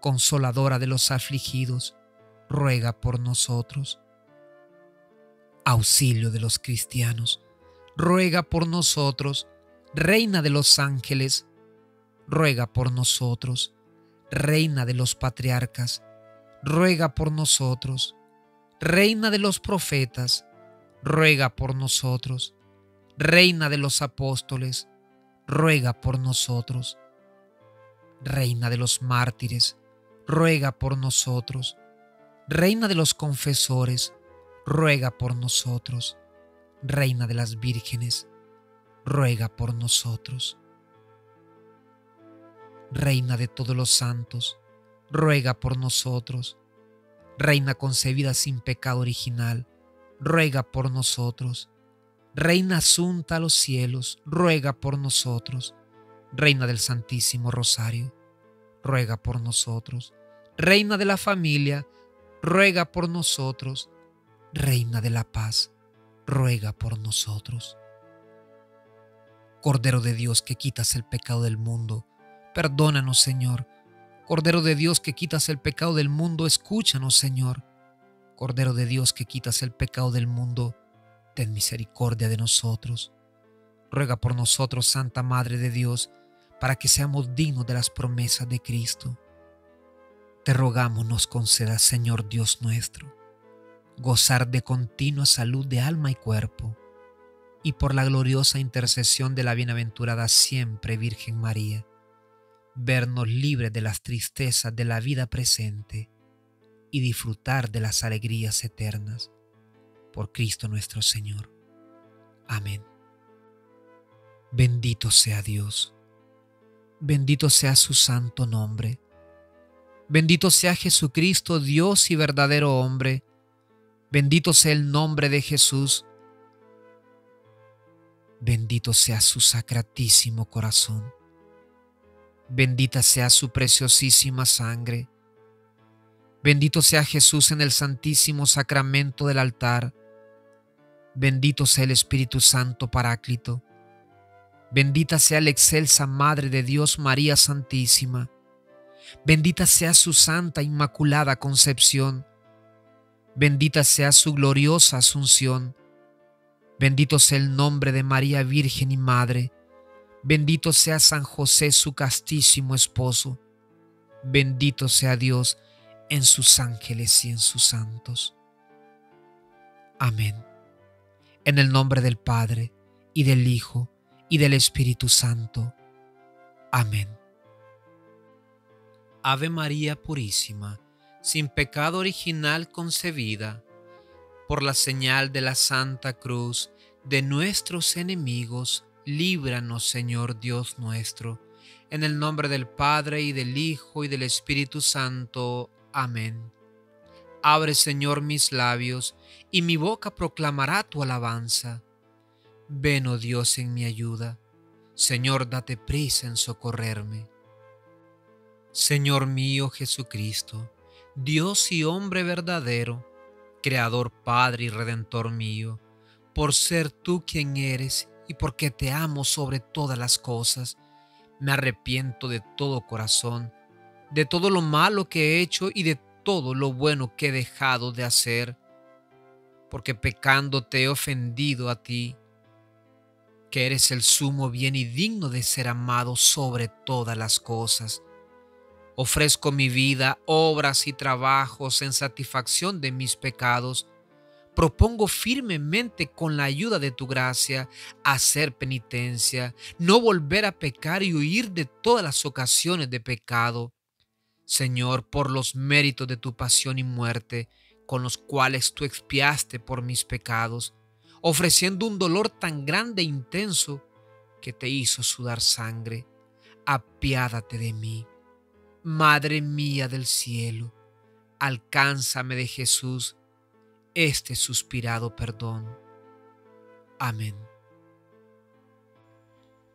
Consoladora de los afligidos, ruega por nosotros. Auxilio de los cristianos, ruega por nosotros. Reina de los ángeles, ruega por nosotros. Reina de los patriarcas, ruega por nosotros. Reina de los profetas, ruega por nosotros. Reina de los apóstoles, ruega por nosotros. Reina de los mártires, ruega por nosotros. Reina de los confesores, ruega por nosotros. Reina de las vírgenes, ruega por nosotros. Reina de todos los santos, ruega por nosotros. Reina concebida sin pecado original, ruega por nosotros. Reina asunta a los cielos, ruega por nosotros. Reina del Santísimo Rosario, ruega por nosotros. Reina de la familia, ruega por nosotros. Reina de la paz, ruega por nosotros. Cordero de Dios que quitas el pecado del mundo, perdónanos, Señor. Cordero de Dios que quitas el pecado del mundo, escúchanos, Señor. Cordero de Dios que quitas el pecado del mundo, ten misericordia de nosotros. Ruega por nosotros, Santa Madre de Dios, para que seamos dignos de las promesas de Cristo. Te rogamos nos concedas, Señor Dios nuestro, gozar de continua salud de alma y cuerpo, y por la gloriosa intercesión de la bienaventurada siempre Virgen María, vernos libres de las tristezas de la vida presente y disfrutar de las alegrías eternas. Por Cristo nuestro Señor. Amén. Bendito sea Dios. Bendito sea su santo nombre. Bendito sea Jesucristo, Dios y verdadero hombre. Bendito sea el nombre de Jesús. Bendito sea su sacratísimo corazón. Bendita sea su preciosísima sangre. Bendito sea Jesús en el santísimo sacramento del altar. Bendito sea el Espíritu Santo Paráclito. Bendita sea la excelsa Madre de Dios María Santísima. Bendita sea su Santa Inmaculada Concepción. Bendita sea su gloriosa Asunción. Bendito sea el nombre de María Virgen y Madre. Bendito sea San José, su castísimo esposo. Bendito sea Dios en sus ángeles y en sus santos. Amén. En el nombre del Padre, y del Hijo, y del Espíritu Santo. Amén. Ave María Purísima, sin pecado original concebida, por la señal de la Santa Cruz de nuestros enemigos, líbranos, Señor Dios nuestro, en el nombre del Padre, y del Hijo, y del Espíritu Santo. Amén. Abre, Señor, mis labios, y mi boca proclamará tu alabanza. Ven, oh Dios, en mi ayuda. Señor, date prisa en socorrerme. Señor mío Jesucristo, Dios y hombre verdadero, Creador, Padre y Redentor mío, por ser tú quien eres y porque te amo sobre todas las cosas, me arrepiento de todo corazón, de todo lo malo que he hecho y de todo lo bueno que he dejado de hacer, porque pecando te he ofendido a ti, que eres el sumo bien y digno de ser amado sobre todas las cosas. Ofrezco mi vida, obras y trabajos en satisfacción de mis pecados. Propongo firmemente, con la ayuda de tu gracia, hacer penitencia, no volver a pecar y huir de todas las ocasiones de pecado. Señor, por los méritos de tu pasión y muerte, con los cuales tú expiaste por mis pecados, ofreciendo un dolor tan grande e intenso que te hizo sudar sangre, apiádate de mí. Madre mía del cielo, alcánzame de Jesús este suspirado perdón. Amén.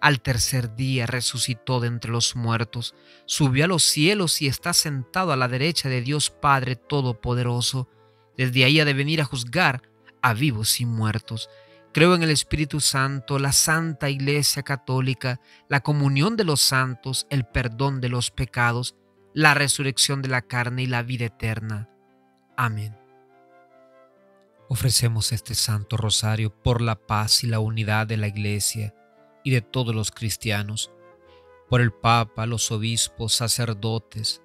al tercer día resucitó de entre los muertos, subió a los cielos y está sentado a la derecha de Dios Padre Todopoderoso, desde ahí ha de venir a juzgar a vivos y muertos. Creo en el Espíritu Santo, la Santa Iglesia Católica, la comunión de los santos, el perdón de los pecados, la resurrección de la carne y la vida eterna. Amén. Ofrecemos este santo rosario por la paz y la unidad de la Iglesia y de todos los cristianos, por el Papa, los obispos, sacerdotes,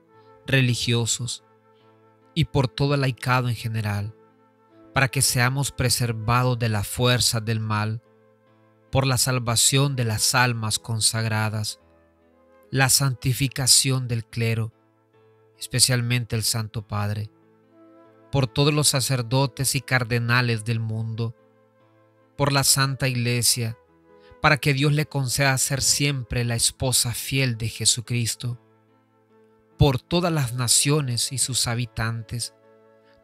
religiosos y por todo el laicado en general, para que seamos preservados de las fuerzas del mal, por la salvación de las almas consagradas, la santificación del clero, especialmente el Santo Padre, por todos los sacerdotes y cardenales del mundo, por la Santa Iglesia, para que Dios le conceda ser siempre la esposa fiel de Jesucristo, por todas las naciones y sus habitantes,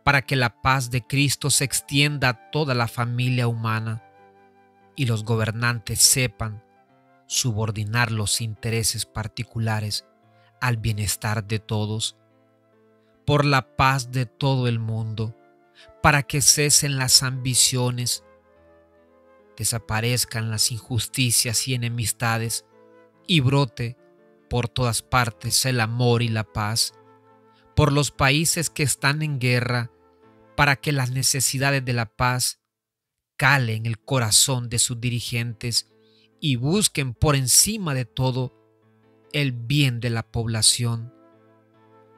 para que la paz de Cristo se extienda a toda la familia humana y los gobernantes sepan subordinar los intereses particulares al bienestar de todos, por la paz de todo el mundo, para que cesen las ambiciones, desaparezcan las injusticias y enemistades y brote por todas partes el amor y la paz, por los países que están en guerra, para que las necesidades de la paz calen el corazón de sus dirigentes y busquen por encima de todo el bien de la población,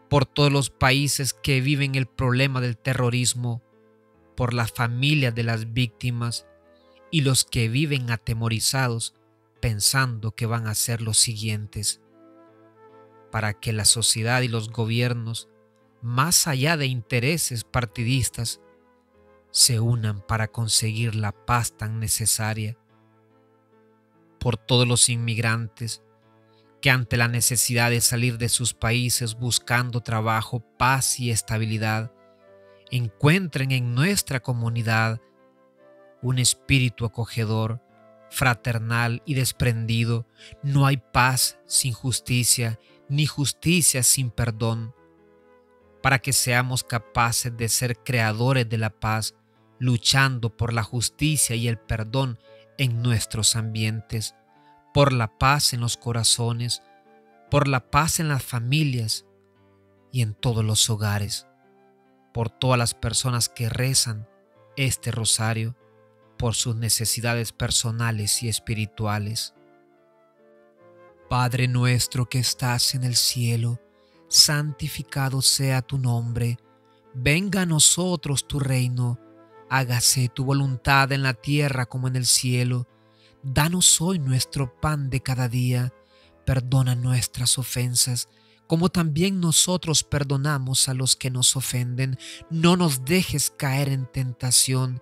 por todos los países que viven el problema del terrorismo, por las familias de las víctimas y los que viven atemorizados pensando que van a ser los siguientes, para que la sociedad y los gobiernos, más allá de intereses partidistas, se unan para conseguir la paz tan necesaria, por todos los inmigrantes, que ante la necesidad de salir de sus países buscando trabajo, paz y estabilidad, encuentren en nuestra comunidad un espíritu acogedor, fraternal y desprendido. No hay paz sin justicia, ni justicia sin perdón, para que seamos capaces de ser creadores de la paz, luchando por la justicia y el perdón en nuestros ambientes, por la paz en los corazones, por la paz en las familias y en todos los hogares, por todas las personas que rezan este rosario, por sus necesidades personales y espirituales. Padre nuestro que estás en el cielo, santificado sea tu nombre. Venga a nosotros tu reino, hágase tu voluntad en la tierra como en el cielo. Danos hoy nuestro pan de cada día, perdona nuestras ofensas, como también nosotros perdonamos a los que nos ofenden. No nos dejes caer en tentación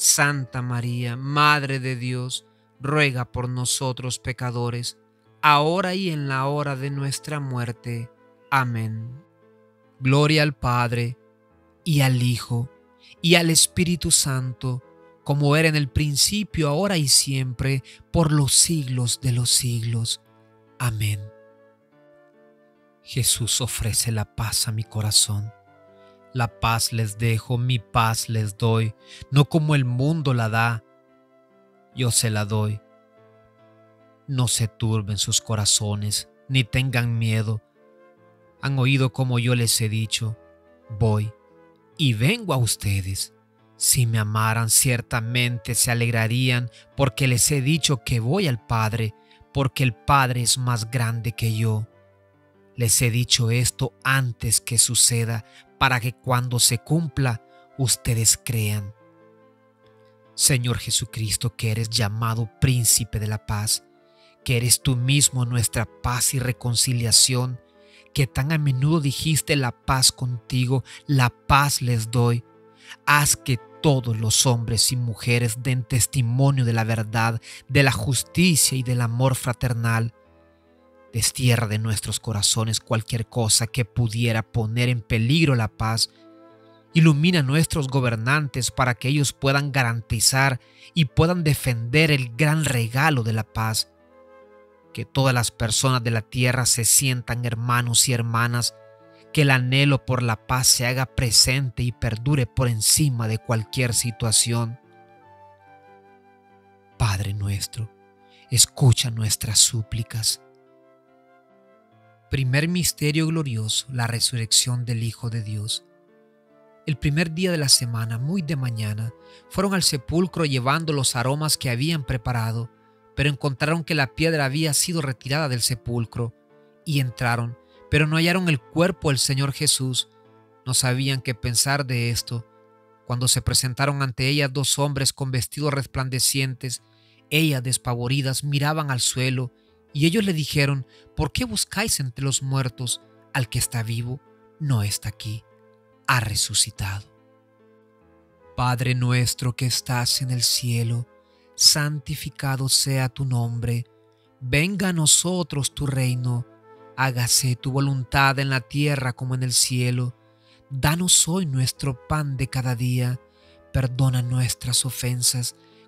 Santa María, Madre de Dios, ruega por nosotros pecadores, ahora y en la hora de nuestra muerte. Amén. Gloria al Padre, y al Hijo, y al Espíritu Santo, como era en el principio, ahora y siempre, por los siglos de los siglos. Amén. Jesús ofrece la paz a mi corazón. La paz les dejo, mi paz les doy, no como el mundo la da, yo se la doy. No se turben sus corazones, ni tengan miedo. Han oído como yo les he dicho, voy y vengo a ustedes. Si me amaran, ciertamente se alegrarían, porque les he dicho que voy al Padre, porque el Padre es más grande que yo. Les he dicho esto antes que suceda, para que cuando se cumpla, ustedes crean. Señor Jesucristo, que eres llamado Príncipe de la Paz, que eres tú mismo nuestra paz y reconciliación, que tan a menudo dijiste la paz contigo, la paz les doy. Haz que todos los hombres y mujeres den testimonio de la verdad, de la justicia y del amor fraternal. Destierra de nuestros corazones cualquier cosa que pudiera poner en peligro la paz Ilumina a nuestros gobernantes para que ellos puedan garantizar y puedan defender el gran regalo de la paz. Que todas las personas de la tierra se sientan hermanos y hermanas, que el anhelo por la paz se haga presente y perdure por encima de cualquier situación. Padre nuestro, escucha nuestras súplicas. Primer misterio glorioso, la resurrección del Hijo de Dios. El primer día de la semana, muy de mañana, fueron al sepulcro llevando los aromas que habían preparado, pero encontraron que la piedra había sido retirada del sepulcro, y entraron, pero no hallaron el cuerpo del Señor Jesús. No sabían qué pensar de esto. Cuando se presentaron ante ellas dos hombres con vestidos resplandecientes, ellas, despavoridas, miraban al suelo, y ellos le dijeron: ¿Por qué buscáis entre los muertos al que está vivo? No está aquí, ha resucitado. Padre nuestro que estás en el cielo, santificado sea tu nombre. Venga a nosotros tu reino. Hágase tu voluntad en la tierra como en el cielo. Danos hoy nuestro pan de cada día. Perdona nuestras ofensas,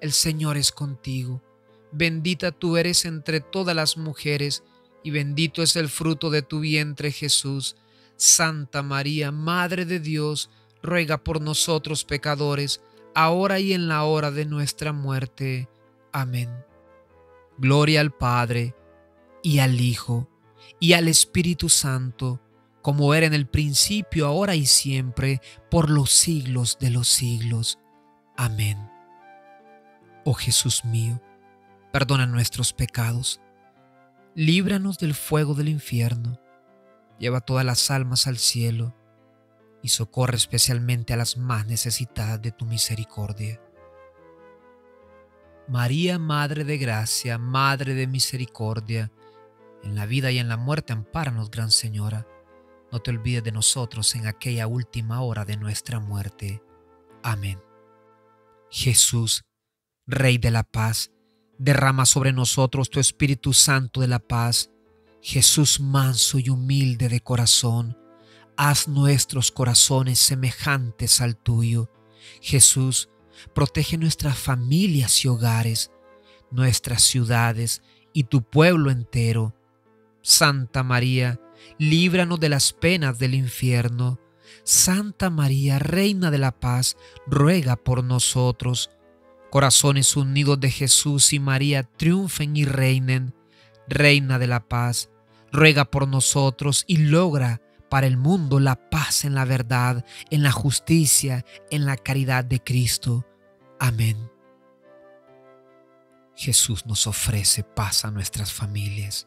el Señor es contigo. Bendita tú eres entre todas las mujeres, y bendito es el fruto de tu vientre Jesús. Santa María, Madre de Dios, ruega por nosotros pecadores, ahora y en la hora de nuestra muerte. Amén. Gloria al Padre, y al Hijo, y al Espíritu Santo, como era en el principio, ahora y siempre, por los siglos de los siglos. Amén. Oh Jesús mío, perdona nuestros pecados, líbranos del fuego del infierno, lleva todas las almas al cielo y socorre especialmente a las más necesitadas de tu misericordia. María, Madre de Gracia, Madre de Misericordia, en la vida y en la muerte ampáranos, Gran Señora. No te olvides de nosotros en aquella última hora de nuestra muerte. Amén. Jesús, Rey de la Paz, derrama sobre nosotros tu Espíritu Santo de la Paz. Jesús, manso y humilde de corazón, haz nuestros corazones semejantes al tuyo. Jesús, protege nuestras familias y hogares, nuestras ciudades y tu pueblo entero. Santa María, líbranos de las penas del infierno. Santa María, Reina de la Paz, ruega por nosotros. Corazones unidos de Jesús y María, triunfen y reinen. Reina de la Paz, ruega por nosotros y logra para el mundo la paz en la verdad, en la justicia, en la caridad de Cristo. Amén. Jesús nos ofrece paz a nuestras familias.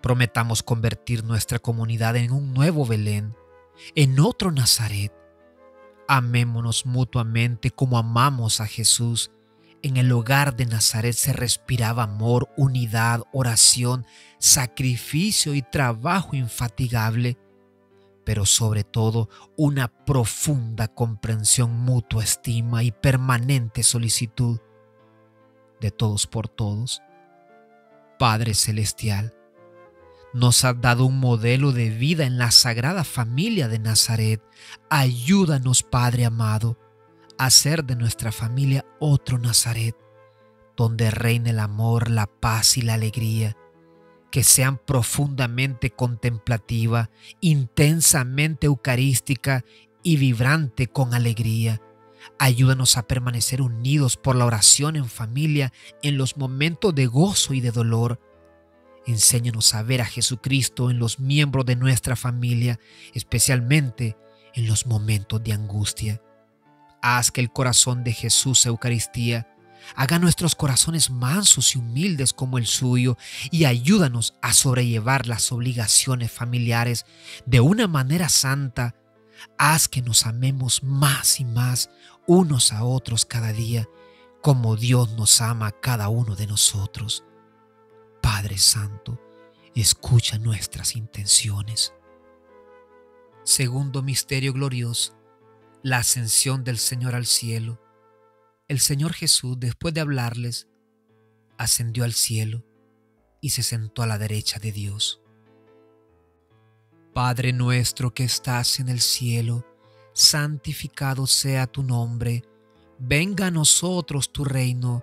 Prometamos convertir nuestra comunidad en un nuevo Belén, en otro Nazaret. Amémonos mutuamente como amamos a Jesús. En el hogar de Nazaret se respiraba amor, unidad, oración, sacrificio y trabajo infatigable, pero sobre todo una profunda comprensión, mutua estima y permanente solicitud de todos por todos. Padre Celestial, nos has dado un modelo de vida en la Sagrada Familia de Nazaret. Ayúdanos, Padre amado, a hacer de nuestra familia otro Nazaret, donde reine el amor, la paz y la alegría, que sean profundamente contemplativa, intensamente eucarística y vibrante con alegría. Ayúdanos a permanecer unidos por la oración en familia en los momentos de gozo y de dolor. Enséñanos a ver a Jesucristo en los miembros de nuestra familia, especialmente en los momentos de angustia. Haz que el corazón de Jesús, Eucaristía, haga nuestros corazones mansos y humildes como el suyo, y ayúdanos a sobrellevar las obligaciones familiares de una manera santa. Haz que nos amemos más y más unos a otros cada día, como Dios nos ama a cada uno de nosotros. Padre Santo, escucha nuestras intenciones. Segundo misterio glorioso, la ascensión del Señor al cielo. El Señor Jesús, después de hablarles, ascendió al cielo y se sentó a la derecha de Dios. Padre nuestro que estás en el cielo, santificado sea tu nombre. Venga a nosotros tu reino.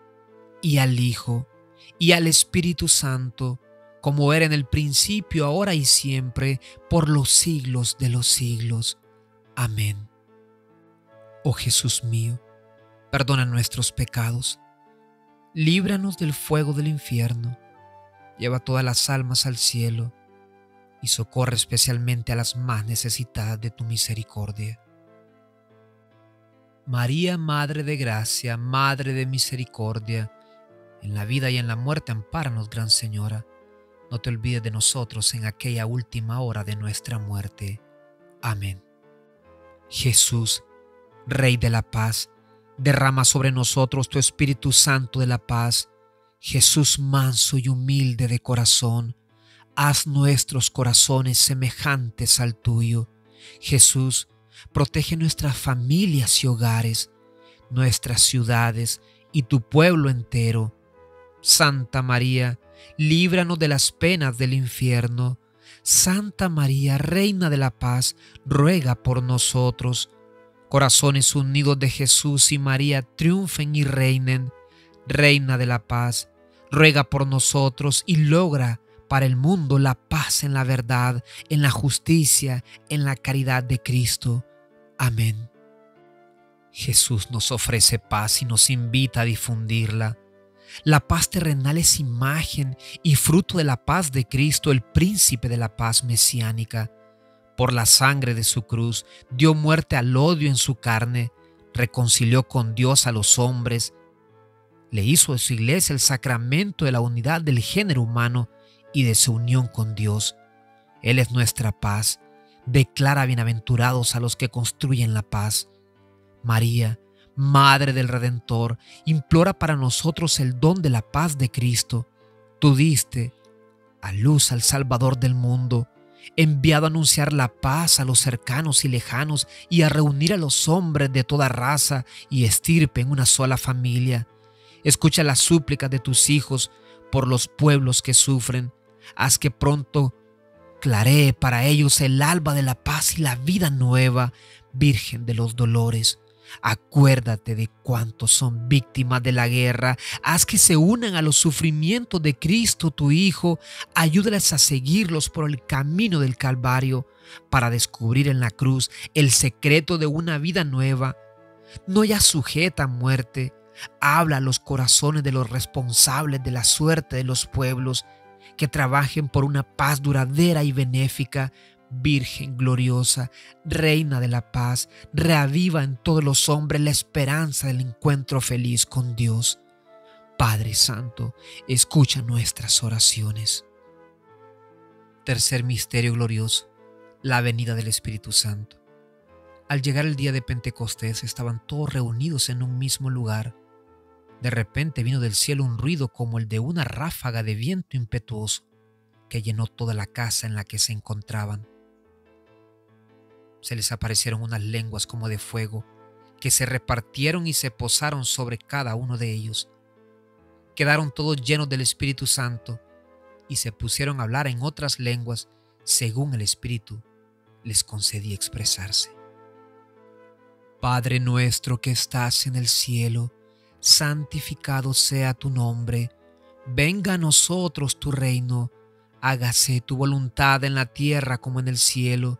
y al Hijo, y al Espíritu Santo, como era en el principio, ahora y siempre, por los siglos de los siglos. Amén. Oh Jesús mío, perdona nuestros pecados, líbranos del fuego del infierno, lleva todas las almas al cielo y socorre especialmente a las más necesitadas de tu misericordia. María, Madre de Gracia, Madre de Misericordia, en la vida y en la muerte ampáranos, Gran Señora. No te olvides de nosotros en aquella última hora de nuestra muerte. Amén. Jesús, Rey de la Paz, derrama sobre nosotros tu Espíritu Santo de la Paz. Jesús, manso y humilde de corazón, haz nuestros corazones semejantes al tuyo. Jesús, protege nuestras familias y hogares, nuestras ciudades y tu pueblo entero. Santa María, líbranos de las penas del infierno. Santa María, Reina de la Paz, ruega por nosotros. Corazones unidos de Jesús y María, triunfen y reinen. Reina de la Paz, ruega por nosotros y logra para el mundo la paz en la verdad, en la justicia, en la caridad de Cristo. Amén. Jesús nos ofrece paz y nos invita a difundirla. La paz terrenal es imagen y fruto de la paz de Cristo, el príncipe de la paz mesiánica. Por la sangre de su cruz dio muerte al odio en su carne, reconcilió con Dios a los hombres, le hizo de su iglesia el sacramento de la unidad del género humano y de su unión con Dios. Él es nuestra paz. Declara bienaventurados a los que construyen la paz. María, Madre del Redentor, implora para nosotros el don de la paz de Cristo. Tú diste a luz al Salvador del mundo, enviado a anunciar la paz a los cercanos y lejanos y a reunir a los hombres de toda raza y estirpe en una sola familia. Escucha las súplicas de tus hijos por los pueblos que sufren. Haz que pronto claree para ellos el alba de la paz y la vida nueva, Virgen de los Dolores. Acuérdate de cuántos son víctimas de la guerra. Haz que se unan a los sufrimientos de Cristo, tu Hijo. Ayúdales a seguirlos por el camino del Calvario para descubrir en la cruz el secreto de una vida nueva, no ya sujeta a muerte. Habla a los corazones de los responsables de la suerte de los pueblos, que trabajen por una paz duradera y benéfica. Virgen gloriosa, Reina de la Paz, reaviva en todos los hombres la esperanza del encuentro feliz con Dios. Padre Santo, escucha nuestras oraciones. Tercer misterio glorioso, la venida del Espíritu Santo. Al llegar el día de Pentecostés, estaban todos reunidos en un mismo lugar. De repente vino del cielo un ruido como el de una ráfaga de viento impetuoso, que llenó toda la casa en la que se encontraban. Se les aparecieron unas lenguas como de fuego, que se repartieron y se posaron sobre cada uno de ellos. Quedaron todos llenos del Espíritu Santo y se pusieron a hablar en otras lenguas, según el Espíritu les concedía expresarse. Padre nuestro que estás en el cielo, santificado sea tu nombre. Venga a nosotros tu reino. Hágase tu voluntad en la tierra como en el cielo.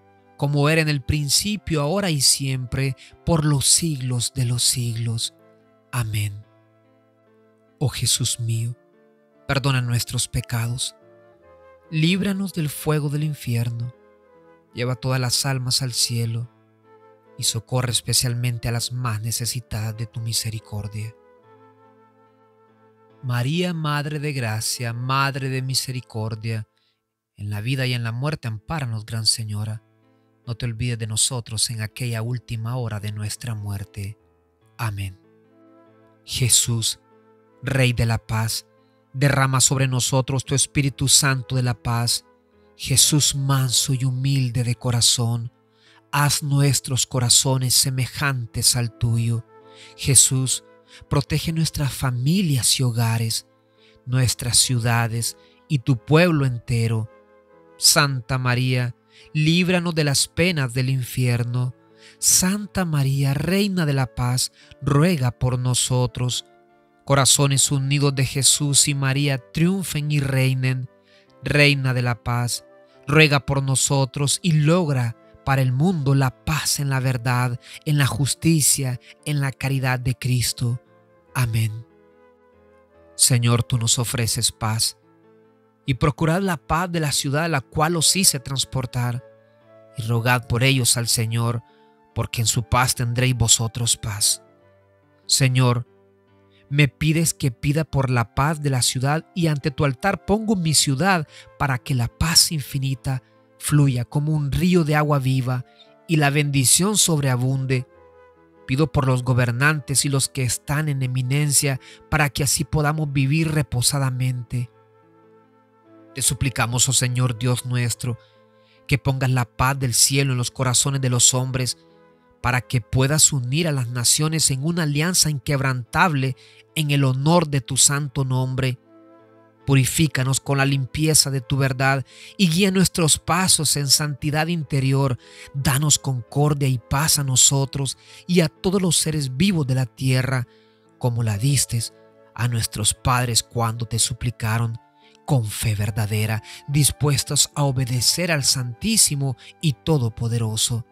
como era en el principio, ahora y siempre, por los siglos de los siglos. Amén. Oh Jesús mío, perdona nuestros pecados, líbranos del fuego del infierno, lleva todas las almas al cielo y socorre especialmente a las más necesitadas de tu misericordia. María, Madre de Gracia, Madre de Misericordia, en la vida y en la muerte ampáranos, Gran Señora. No te olvides de nosotros en aquella última hora de nuestra muerte. Amén. Jesús, Rey de la Paz, derrama sobre nosotros tu Espíritu Santo de la Paz. Jesús, manso y humilde de corazón, haz nuestros corazones semejantes al tuyo. Jesús, protege nuestras familias y hogares, nuestras ciudades y tu pueblo entero. Santa María, líbranos de las penas del infierno. Santa María, Reina de la Paz, ruega por nosotros. Corazones unidos de Jesús y María, triunfen y reinen. Reina de la Paz, ruega por nosotros y logra para el mundo la paz en la verdad, en la justicia, en la caridad de Cristo. Amén. Señor, tú nos ofreces paz y procurad la paz de la ciudad a la cual os hice transportar, y rogad por ellos al Señor, porque en su paz tendréis vosotros paz. Señor, me pides que pida por la paz de la ciudad, y ante tu altar pongo mi ciudad para que la paz infinita fluya como un río de agua viva y la bendición sobreabunde. Pido por los gobernantes y los que están en eminencia para que así podamos vivir reposadamente. Te suplicamos, oh Señor Dios nuestro, que pongas la paz del cielo en los corazones de los hombres para que puedas unir a las naciones en una alianza inquebrantable en el honor de tu santo nombre. Purifícanos con la limpieza de tu verdad y guía nuestros pasos en santidad interior. Danos concordia y paz a nosotros y a todos los seres vivos de la tierra, como la diste a nuestros padres cuando te suplicaron, con fe verdadera, dispuestos a obedecer al Santísimo y Todopoderoso.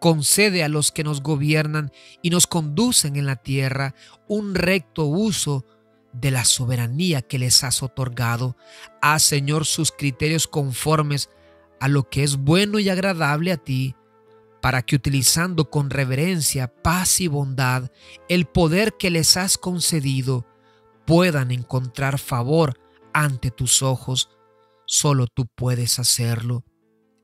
Concede a los que nos gobiernan y nos conducen en la tierra un recto uso de la soberanía que les has otorgado. Haz, Señor, sus criterios conformes a lo que es bueno y agradable a ti, para que utilizando con reverencia, paz y bondad el poder que les has concedido, puedan encontrar favor ante tus ojos. Solo tú puedes hacerlo.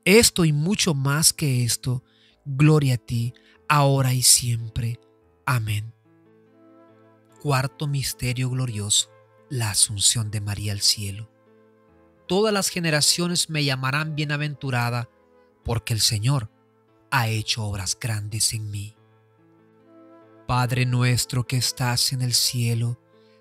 Esto y mucho más que esto, gloria a ti, ahora y siempre. Amén. Cuarto misterio glorioso, la asunción de María al cielo. Todas las generaciones me llamarán bienaventurada, porque el Señor ha hecho obras grandes en mí. Padre nuestro que estás en el cielo,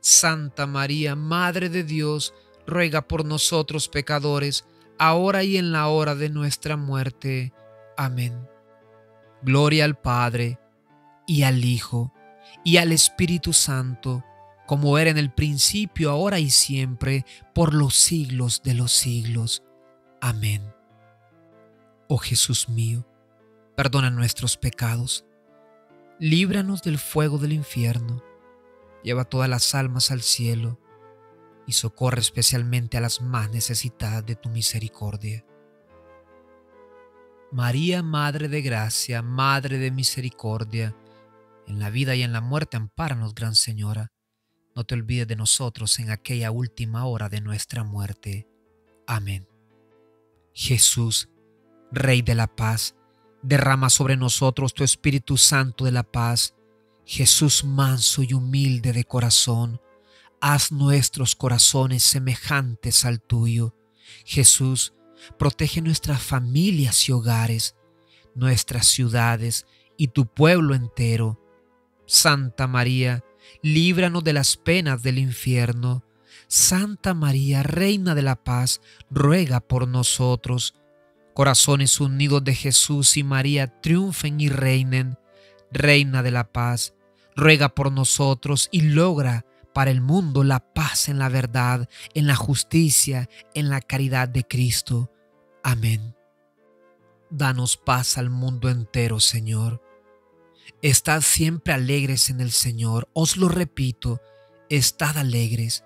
Santa María, Madre de Dios, ruega por nosotros pecadores, ahora y en la hora de nuestra muerte. Amén. Gloria al Padre, y al Hijo, y al Espíritu Santo, como era en el principio, ahora y siempre, por los siglos de los siglos. Amén. Oh Jesús mío, perdona nuestros pecados, líbranos del fuego del infierno, lleva todas las almas al cielo y socorre especialmente a las más necesitadas de tu misericordia. María, Madre de Gracia, Madre de Misericordia, en la vida y en la muerte ampáranos, Gran Señora. No te olvides de nosotros en aquella última hora de nuestra muerte. Amén. Jesús, Rey de la Paz, derrama sobre nosotros tu Espíritu Santo de la paz. Jesús manso y humilde de corazón, haz nuestros corazones semejantes al tuyo. Jesús, protege nuestras familias y hogares, nuestras ciudades y tu pueblo entero. Santa María, líbranos de las penas del infierno. Santa María, Reina de la Paz, ruega por nosotros. Corazones unidos de Jesús y María, triunfen y reinen. Reina de la Paz, ruega por nosotros y logra para el mundo la paz en la verdad, en la justicia, en la caridad de Cristo. Amén. Danos paz al mundo entero, Señor. Estad siempre alegres en el Señor. Os lo repito, estad alegres.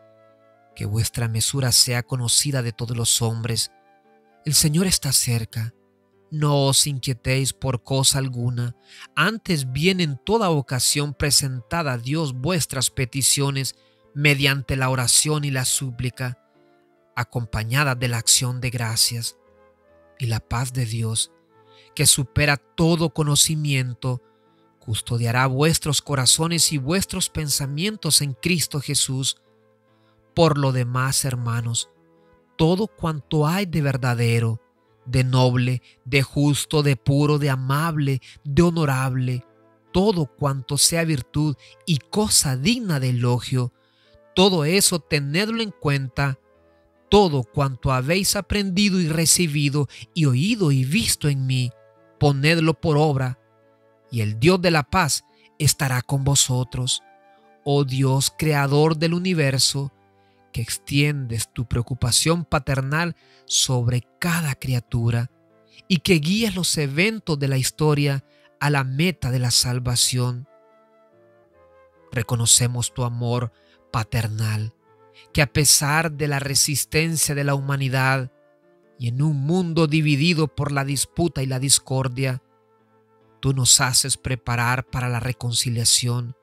Que vuestra mesura sea conocida de todos los hombres. El Señor está cerca, no os inquietéis por cosa alguna, antes bien en toda ocasión presentad a Dios vuestras peticiones mediante la oración y la súplica, acompañadas de la acción de gracias. Y la paz de Dios, que supera todo conocimiento, custodiará vuestros corazones y vuestros pensamientos en Cristo Jesús. Por lo demás, hermanos, todo cuanto hay de verdadero, de noble, de justo, de puro, de amable, de honorable, todo cuanto sea virtud y cosa digna de elogio, todo eso tenedlo en cuenta, todo cuanto habéis aprendido y recibido y oído y visto en mí, ponedlo por obra, y el Dios de la paz estará con vosotros. Oh Dios, creador del universo, que extiendes tu preocupación paternal sobre cada criatura y que guías los eventos de la historia a la meta de la salvación. Reconocemos tu amor paternal, que a pesar de la resistencia de la humanidad y en un mundo dividido por la disputa y la discordia, tú nos haces preparar para la reconciliación.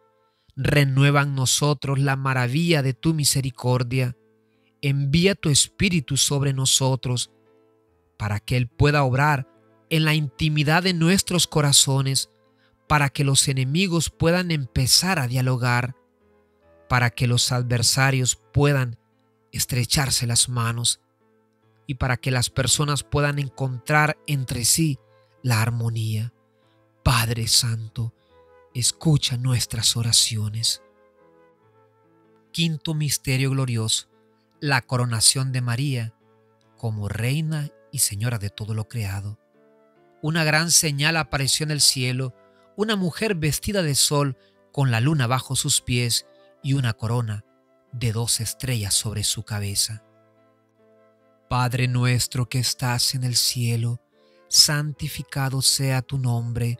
Renueva en nosotros la maravilla de tu misericordia. Envía tu Espíritu sobre nosotros para que Él pueda obrar en la intimidad de nuestros corazones, para que los enemigos puedan empezar a dialogar, para que los adversarios puedan estrecharse las manos y para que las personas puedan encontrar entre sí la armonía. Padre Santo, escucha nuestras oraciones. Quinto misterio glorioso, la coronación de María como reina y señora de todo lo creado. Una gran señal apareció en el cielo, una mujer vestida de sol con la luna bajo sus pies y una corona de dos estrellas sobre su cabeza. Padre nuestro que estás en el cielo, santificado sea tu nombre.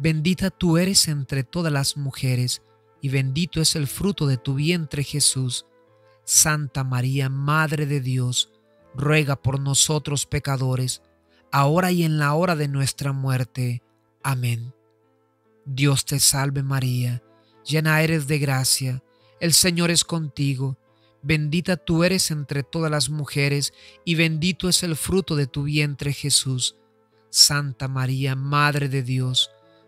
Bendita tú eres entre todas las mujeres, y bendito es el fruto de tu vientre, Jesús. Santa María, Madre de Dios, ruega por nosotros pecadores, ahora y en la hora de nuestra muerte. Amén. Dios te salve María, llena eres de gracia, el Señor es contigo. Bendita tú eres entre todas las mujeres, y bendito es el fruto de tu vientre, Jesús. Santa María, Madre de Dios,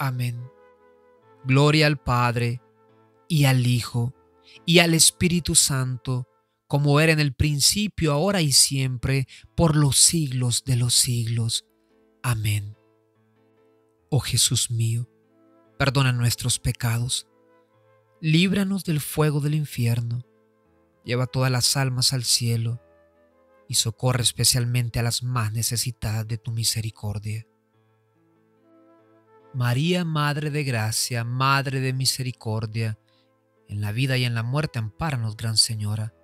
Amén. Gloria al Padre, y al Hijo, y al Espíritu Santo, como era en el principio, ahora y siempre, por los siglos de los siglos. Amén. Oh Jesús mío, perdona nuestros pecados, líbranos del fuego del infierno, lleva todas las almas al cielo y socorre especialmente a las más necesitadas de tu misericordia. María, Madre de Gracia, Madre de Misericordia, en la vida y en la muerte ampáranos, Gran Señora.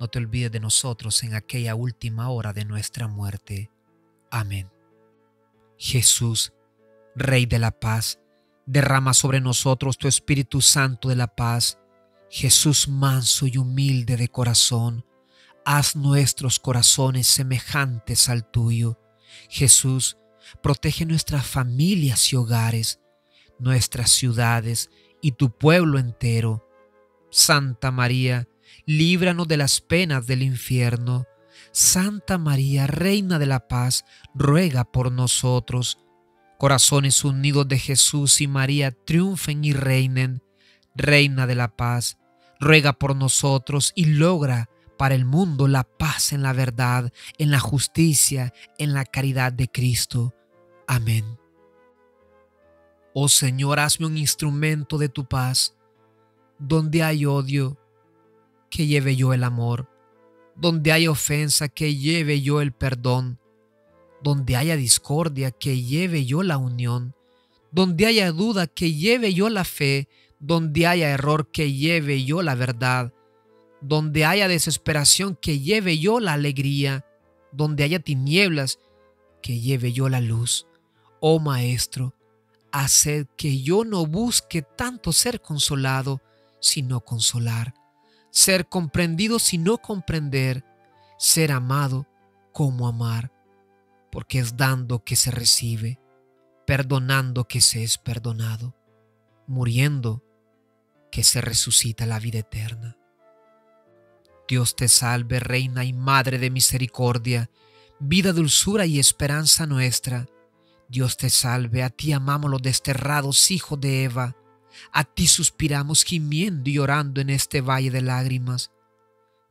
No te olvides de nosotros en aquella última hora de nuestra muerte. Amén. Jesús, Rey de la Paz, derrama sobre nosotros tu Espíritu Santo de la paz. Jesús manso y humilde de corazón, haz nuestros corazones semejantes al tuyo. Jesús, protege nuestras familias y hogares, nuestras ciudades y tu pueblo entero. Santa María, líbranos de las penas del infierno. Santa María, Reina de la Paz, ruega por nosotros. Corazones unidos de Jesús y María triunfen y reinen. Reina de la Paz, ruega por nosotros y logra para el mundo la paz en la verdad, en la justicia, en la caridad de Cristo. Amén. Oh Señor, hazme un instrumento de tu paz. Donde hay odio, que lleve yo el amor. Donde hay ofensa, que lleve yo el perdón. Donde haya discordia, que lleve yo la unión. Donde haya duda, que lleve yo la fe. Donde haya error, que lleve yo la verdad. Donde haya desesperación, que lleve yo la alegría. Donde haya tinieblas, que lleve yo la luz. Oh Maestro, haced que yo no busque tanto ser consolado, sino consolar. Ser comprendido, sino comprender. Ser amado, como amar. Porque es dando que se recibe, perdonando que se es perdonado, muriendo que se resucita la vida eterna. Dios te salve, Reina y Madre de Misericordia, vida, dulzura y esperanza nuestra. Dios te salve, a ti amamos los desterrados hijos de Eva, a ti suspiramos gimiendo y llorando en este valle de lágrimas.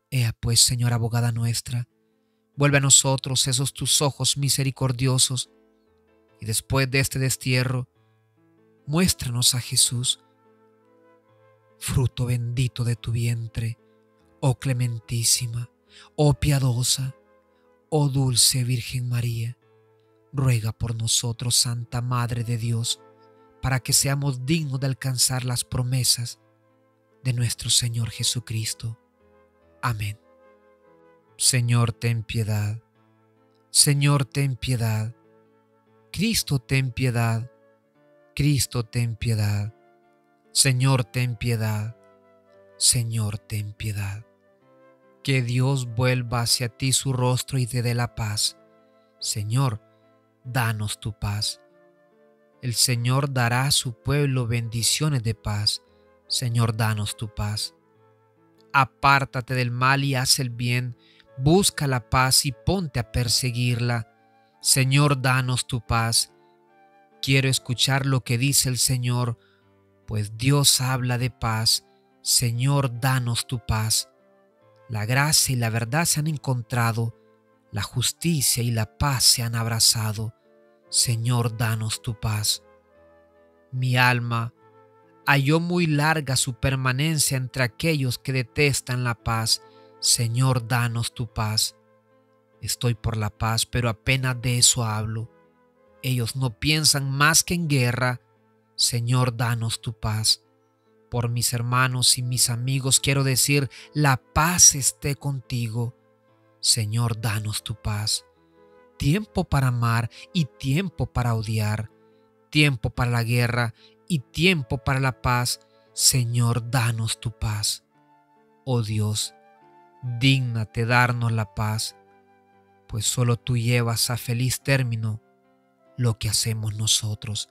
Ea pues, Señora abogada nuestra, vuelve a nosotros esos tus ojos misericordiosos, y después de este destierro, muéstranos a Jesús, fruto bendito de tu vientre, oh clementísima, oh piadosa, oh dulce Virgen María. Ruega por nosotros, Santa Madre de Dios, para que seamos dignos de alcanzar las promesas de nuestro Señor Jesucristo. Amén. Señor, ten piedad. Señor, ten piedad. Cristo, ten piedad. Cristo, ten piedad. Señor, ten piedad. Señor, ten piedad. Que Dios vuelva hacia ti su rostro y te dé la paz. Señor, danos tu paz. El Señor dará a su pueblo bendiciones de paz. Señor, danos tu paz. Apártate del mal y haz el bien. Busca la paz y ponte a perseguirla. Señor, danos tu paz. Quiero escuchar lo que dice el Señor, pues Dios habla de paz. Señor, danos tu paz. La gracia y la verdad se han encontrado, la justicia y la paz se han abrazado. Señor, danos tu paz. Mi alma halló muy larga su permanencia entre aquellos que detestan la paz. Señor, danos tu paz. Estoy por la paz, pero apenas de eso hablo. Ellos no piensan más que en guerra. Señor, danos tu paz. Por mis hermanos y mis amigos quiero decir, la paz esté contigo. Señor, danos tu paz. Tiempo para amar y tiempo para odiar. Tiempo para la guerra y tiempo para la paz. Señor, danos tu paz. Oh Dios, dígnate darnos la paz, pues solo tú llevas a feliz término lo que hacemos nosotros.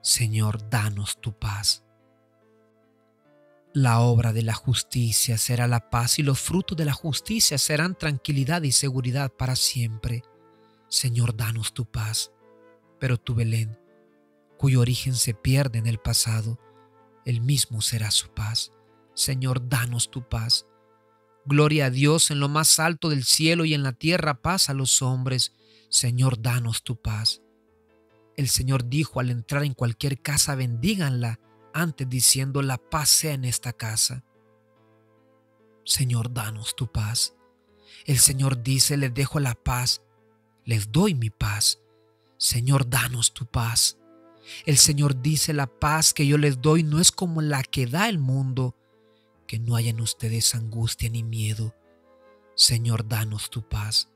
Señor, danos tu paz. La obra de la justicia será la paz y los frutos de la justicia serán tranquilidad y seguridad para siempre. Señor, danos tu paz. Pero tu Belén, cuyo origen se pierde en el pasado, el mismo será su paz. Señor, danos tu paz. Gloria a Dios en lo más alto del cielo y en la tierra paz a los hombres. Señor, danos tu paz. El Señor dijo al entrar en cualquier casa, bendíganla, antes diciendo, la paz sea en esta casa. Señor, danos tu paz. El Señor dice, les dejo la paz, les doy mi paz. Señor, danos tu paz. El Señor dice, la paz que yo les doy no es como la que da el mundo, que no haya en ustedes angustia ni miedo. Señor, danos tu paz.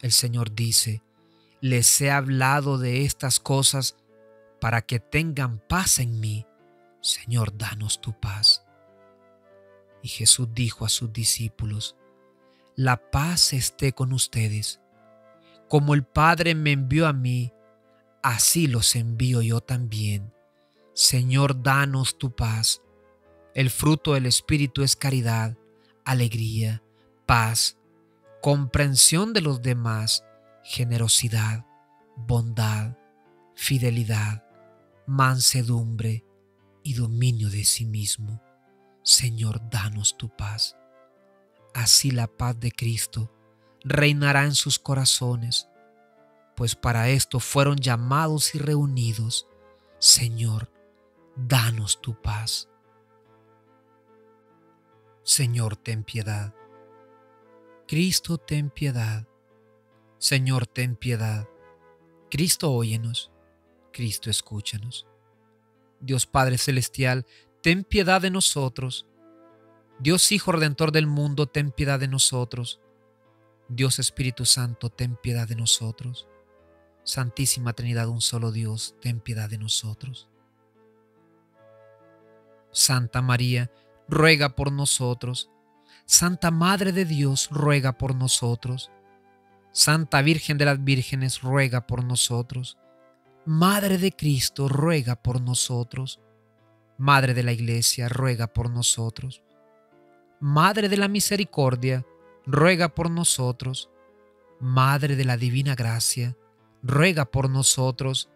El Señor dice, les he hablado de estas cosas para que tengan paz en mí. Señor, danos tu paz. Y Jesús dijo a sus discípulos, la paz esté con ustedes. Como el Padre me envió a mí, así los envío yo también. Señor, danos tu paz. El fruto del Espíritu es caridad, alegría, paz, comprensión de los demás, generosidad, bondad, fidelidad, mansedumbre y dominio de sí mismo. Señor, danos tu paz. Así la paz de Cristo reinará en sus corazones, pues para esto fueron llamados y reunidos. Señor, danos tu paz. Señor, ten piedad. Cristo, ten piedad. Señor, ten piedad. Cristo, óyenos. Cristo, escúchanos. Dios Padre Celestial, ten piedad de nosotros. Dios Hijo Redentor del mundo, ten piedad de nosotros. Dios Espíritu Santo, ten piedad de nosotros. Santísima Trinidad, un solo Dios, ten piedad de nosotros. Santa María, ruega por nosotros. Santa Madre de Dios, ruega por nosotros. Santa Virgen de las Vírgenes, ruega por nosotros. Madre de Cristo, ruega por nosotros. Madre de la Iglesia, ruega por nosotros. Madre de la Misericordia, ruega por nosotros. Madre de la Divina Gracia, ruega por nosotros.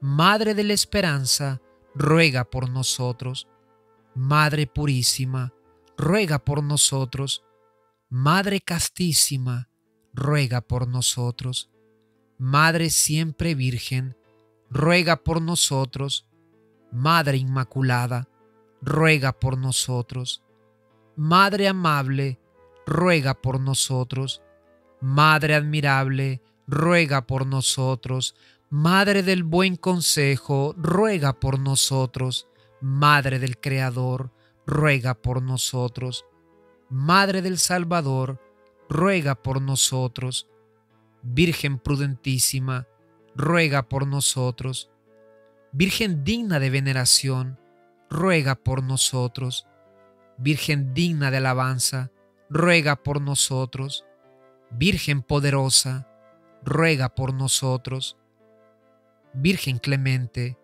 Madre de la Esperanza, ruega por nosotros. Madre Purísima, ruega por nosotros. Madre Castísima, ruega por nosotros. Madre Siempre Virgen, ruega por nosotros. Madre Inmaculada, ruega por nosotros. Madre Amable, ruega por nosotros. Madre Admirable, ruega por nosotros. Madre del Buen Consejo, ruega por nosotros. Madre del Creador, ruega por nosotros. Madre del Salvador, ruega por nosotros. Virgen Prudentísima, ruega por nosotros. Virgen digna de veneración, ruega por nosotros. Virgen digna de alabanza, ruega por nosotros. Virgen poderosa, ruega por nosotros. Virgen clemente,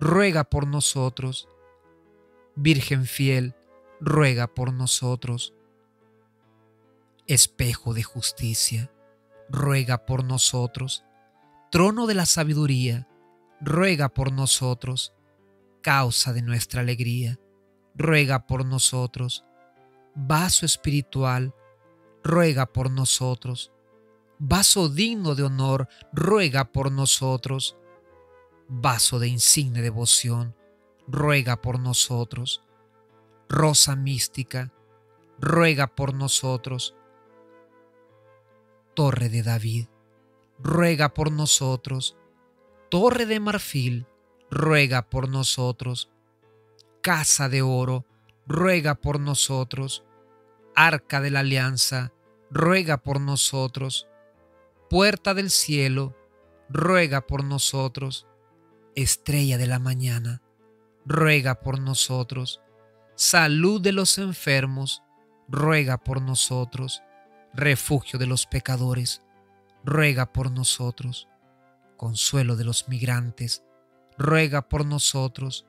ruega por nosotros. Virgen fiel, ruega por nosotros. Espejo de justicia, ruega por nosotros. Trono de la sabiduría, ruega por nosotros. Causa de nuestra alegría, ruega por nosotros. Vaso espiritual, ruega por nosotros. Vaso digno de honor, ruega por nosotros. Vaso de insigne devoción, ruega por nosotros. Rosa mística, ruega por nosotros. Torre de David, ruega por nosotros. Torre de marfil, ruega por nosotros. Casa de oro, ruega por nosotros. Arca de la alianza, ruega por nosotros. Puerta del cielo, ruega por nosotros. Estrella de la mañana, ruega por nosotros. Salud de los enfermos, ruega por nosotros. Refugio de los pecadores, ruega por nosotros. Consuelo de los migrantes, ruega por nosotros.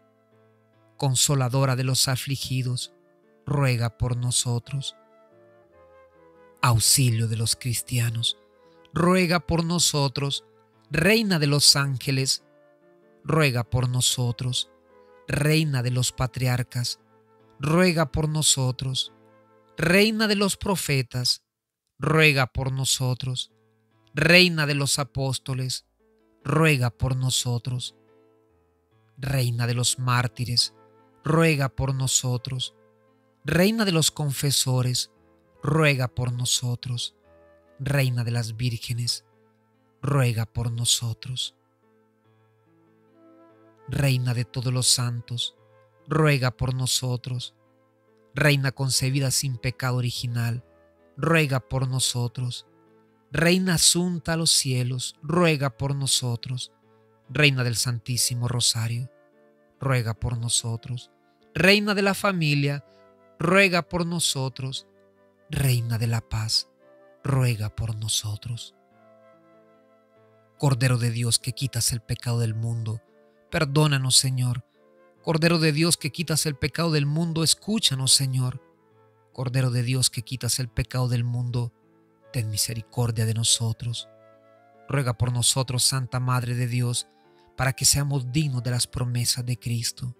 Consoladora de los afligidos, ruega por nosotros. Auxilio de los cristianos, ruega por nosotros. Reina de los ángeles, ruega por nosotros. Reina de los patriarcas, ruega por nosotros. Reina de los profetas, ruega por nosotros. Reina de los apóstoles, ruega por nosotros. Reina de los mártires, ruega por nosotros. Reina de los confesores, ruega por nosotros. Reina de las vírgenes, ruega por nosotros. Reina de todos los santos, ruega por nosotros. Reina concebida sin pecado original, ruega por nosotros. Reina asunta a los cielos, ruega por nosotros. Reina del Santísimo Rosario, ruega por nosotros. Reina de la familia, ruega por nosotros. Reina de la paz, ruega por nosotros. Cordero de Dios que quitas el pecado del mundo, perdónanos, Señor. Cordero de Dios que quitas el pecado del mundo, escúchanos, Señor. Cordero de Dios que quitas el pecado del mundo, ten misericordia de nosotros. Ruega por nosotros, Santa Madre de Dios, para que seamos dignos de las promesas de Cristo.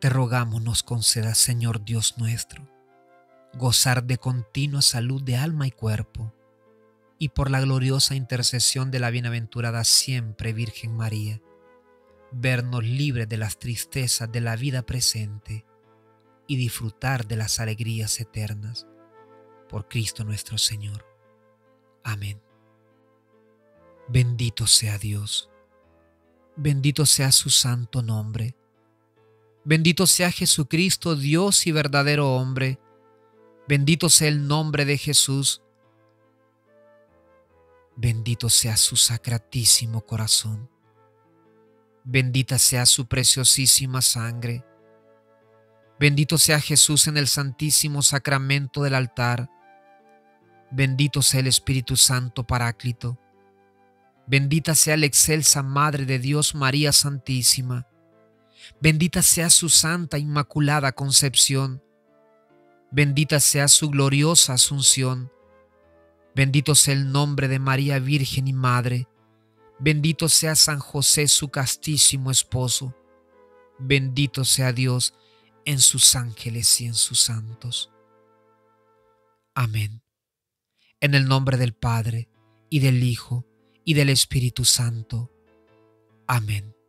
Te rogamos nos concedas, Señor Dios nuestro, gozar de continua salud de alma y cuerpo, y por la gloriosa intercesión de la bienaventurada siempre Virgen María, vernos libres de las tristezas de la vida presente y disfrutar de las alegrías eternas. Por Cristo nuestro Señor. Amén. Bendito sea Dios. Bendito sea su santo nombre. Bendito sea Jesucristo, Dios y verdadero hombre. Bendito sea el nombre de Jesús. Bendito sea su sacratísimo corazón. Bendita sea su preciosísima sangre. Bendito sea Jesús en el santísimo sacramento del altar. Bendito sea el Espíritu Santo Paráclito. Bendita sea la excelsa Madre de Dios María Santísima. Bendita sea su santa Inmaculada Concepción. Bendita sea su gloriosa Asunción. Bendito sea el nombre de María Virgen y Madre. Bendito sea San José, su castísimo esposo. Bendito sea Dios en sus ángeles y en sus santos. Amén. En el nombre del Padre, y del Hijo, y del Espíritu Santo. Amén.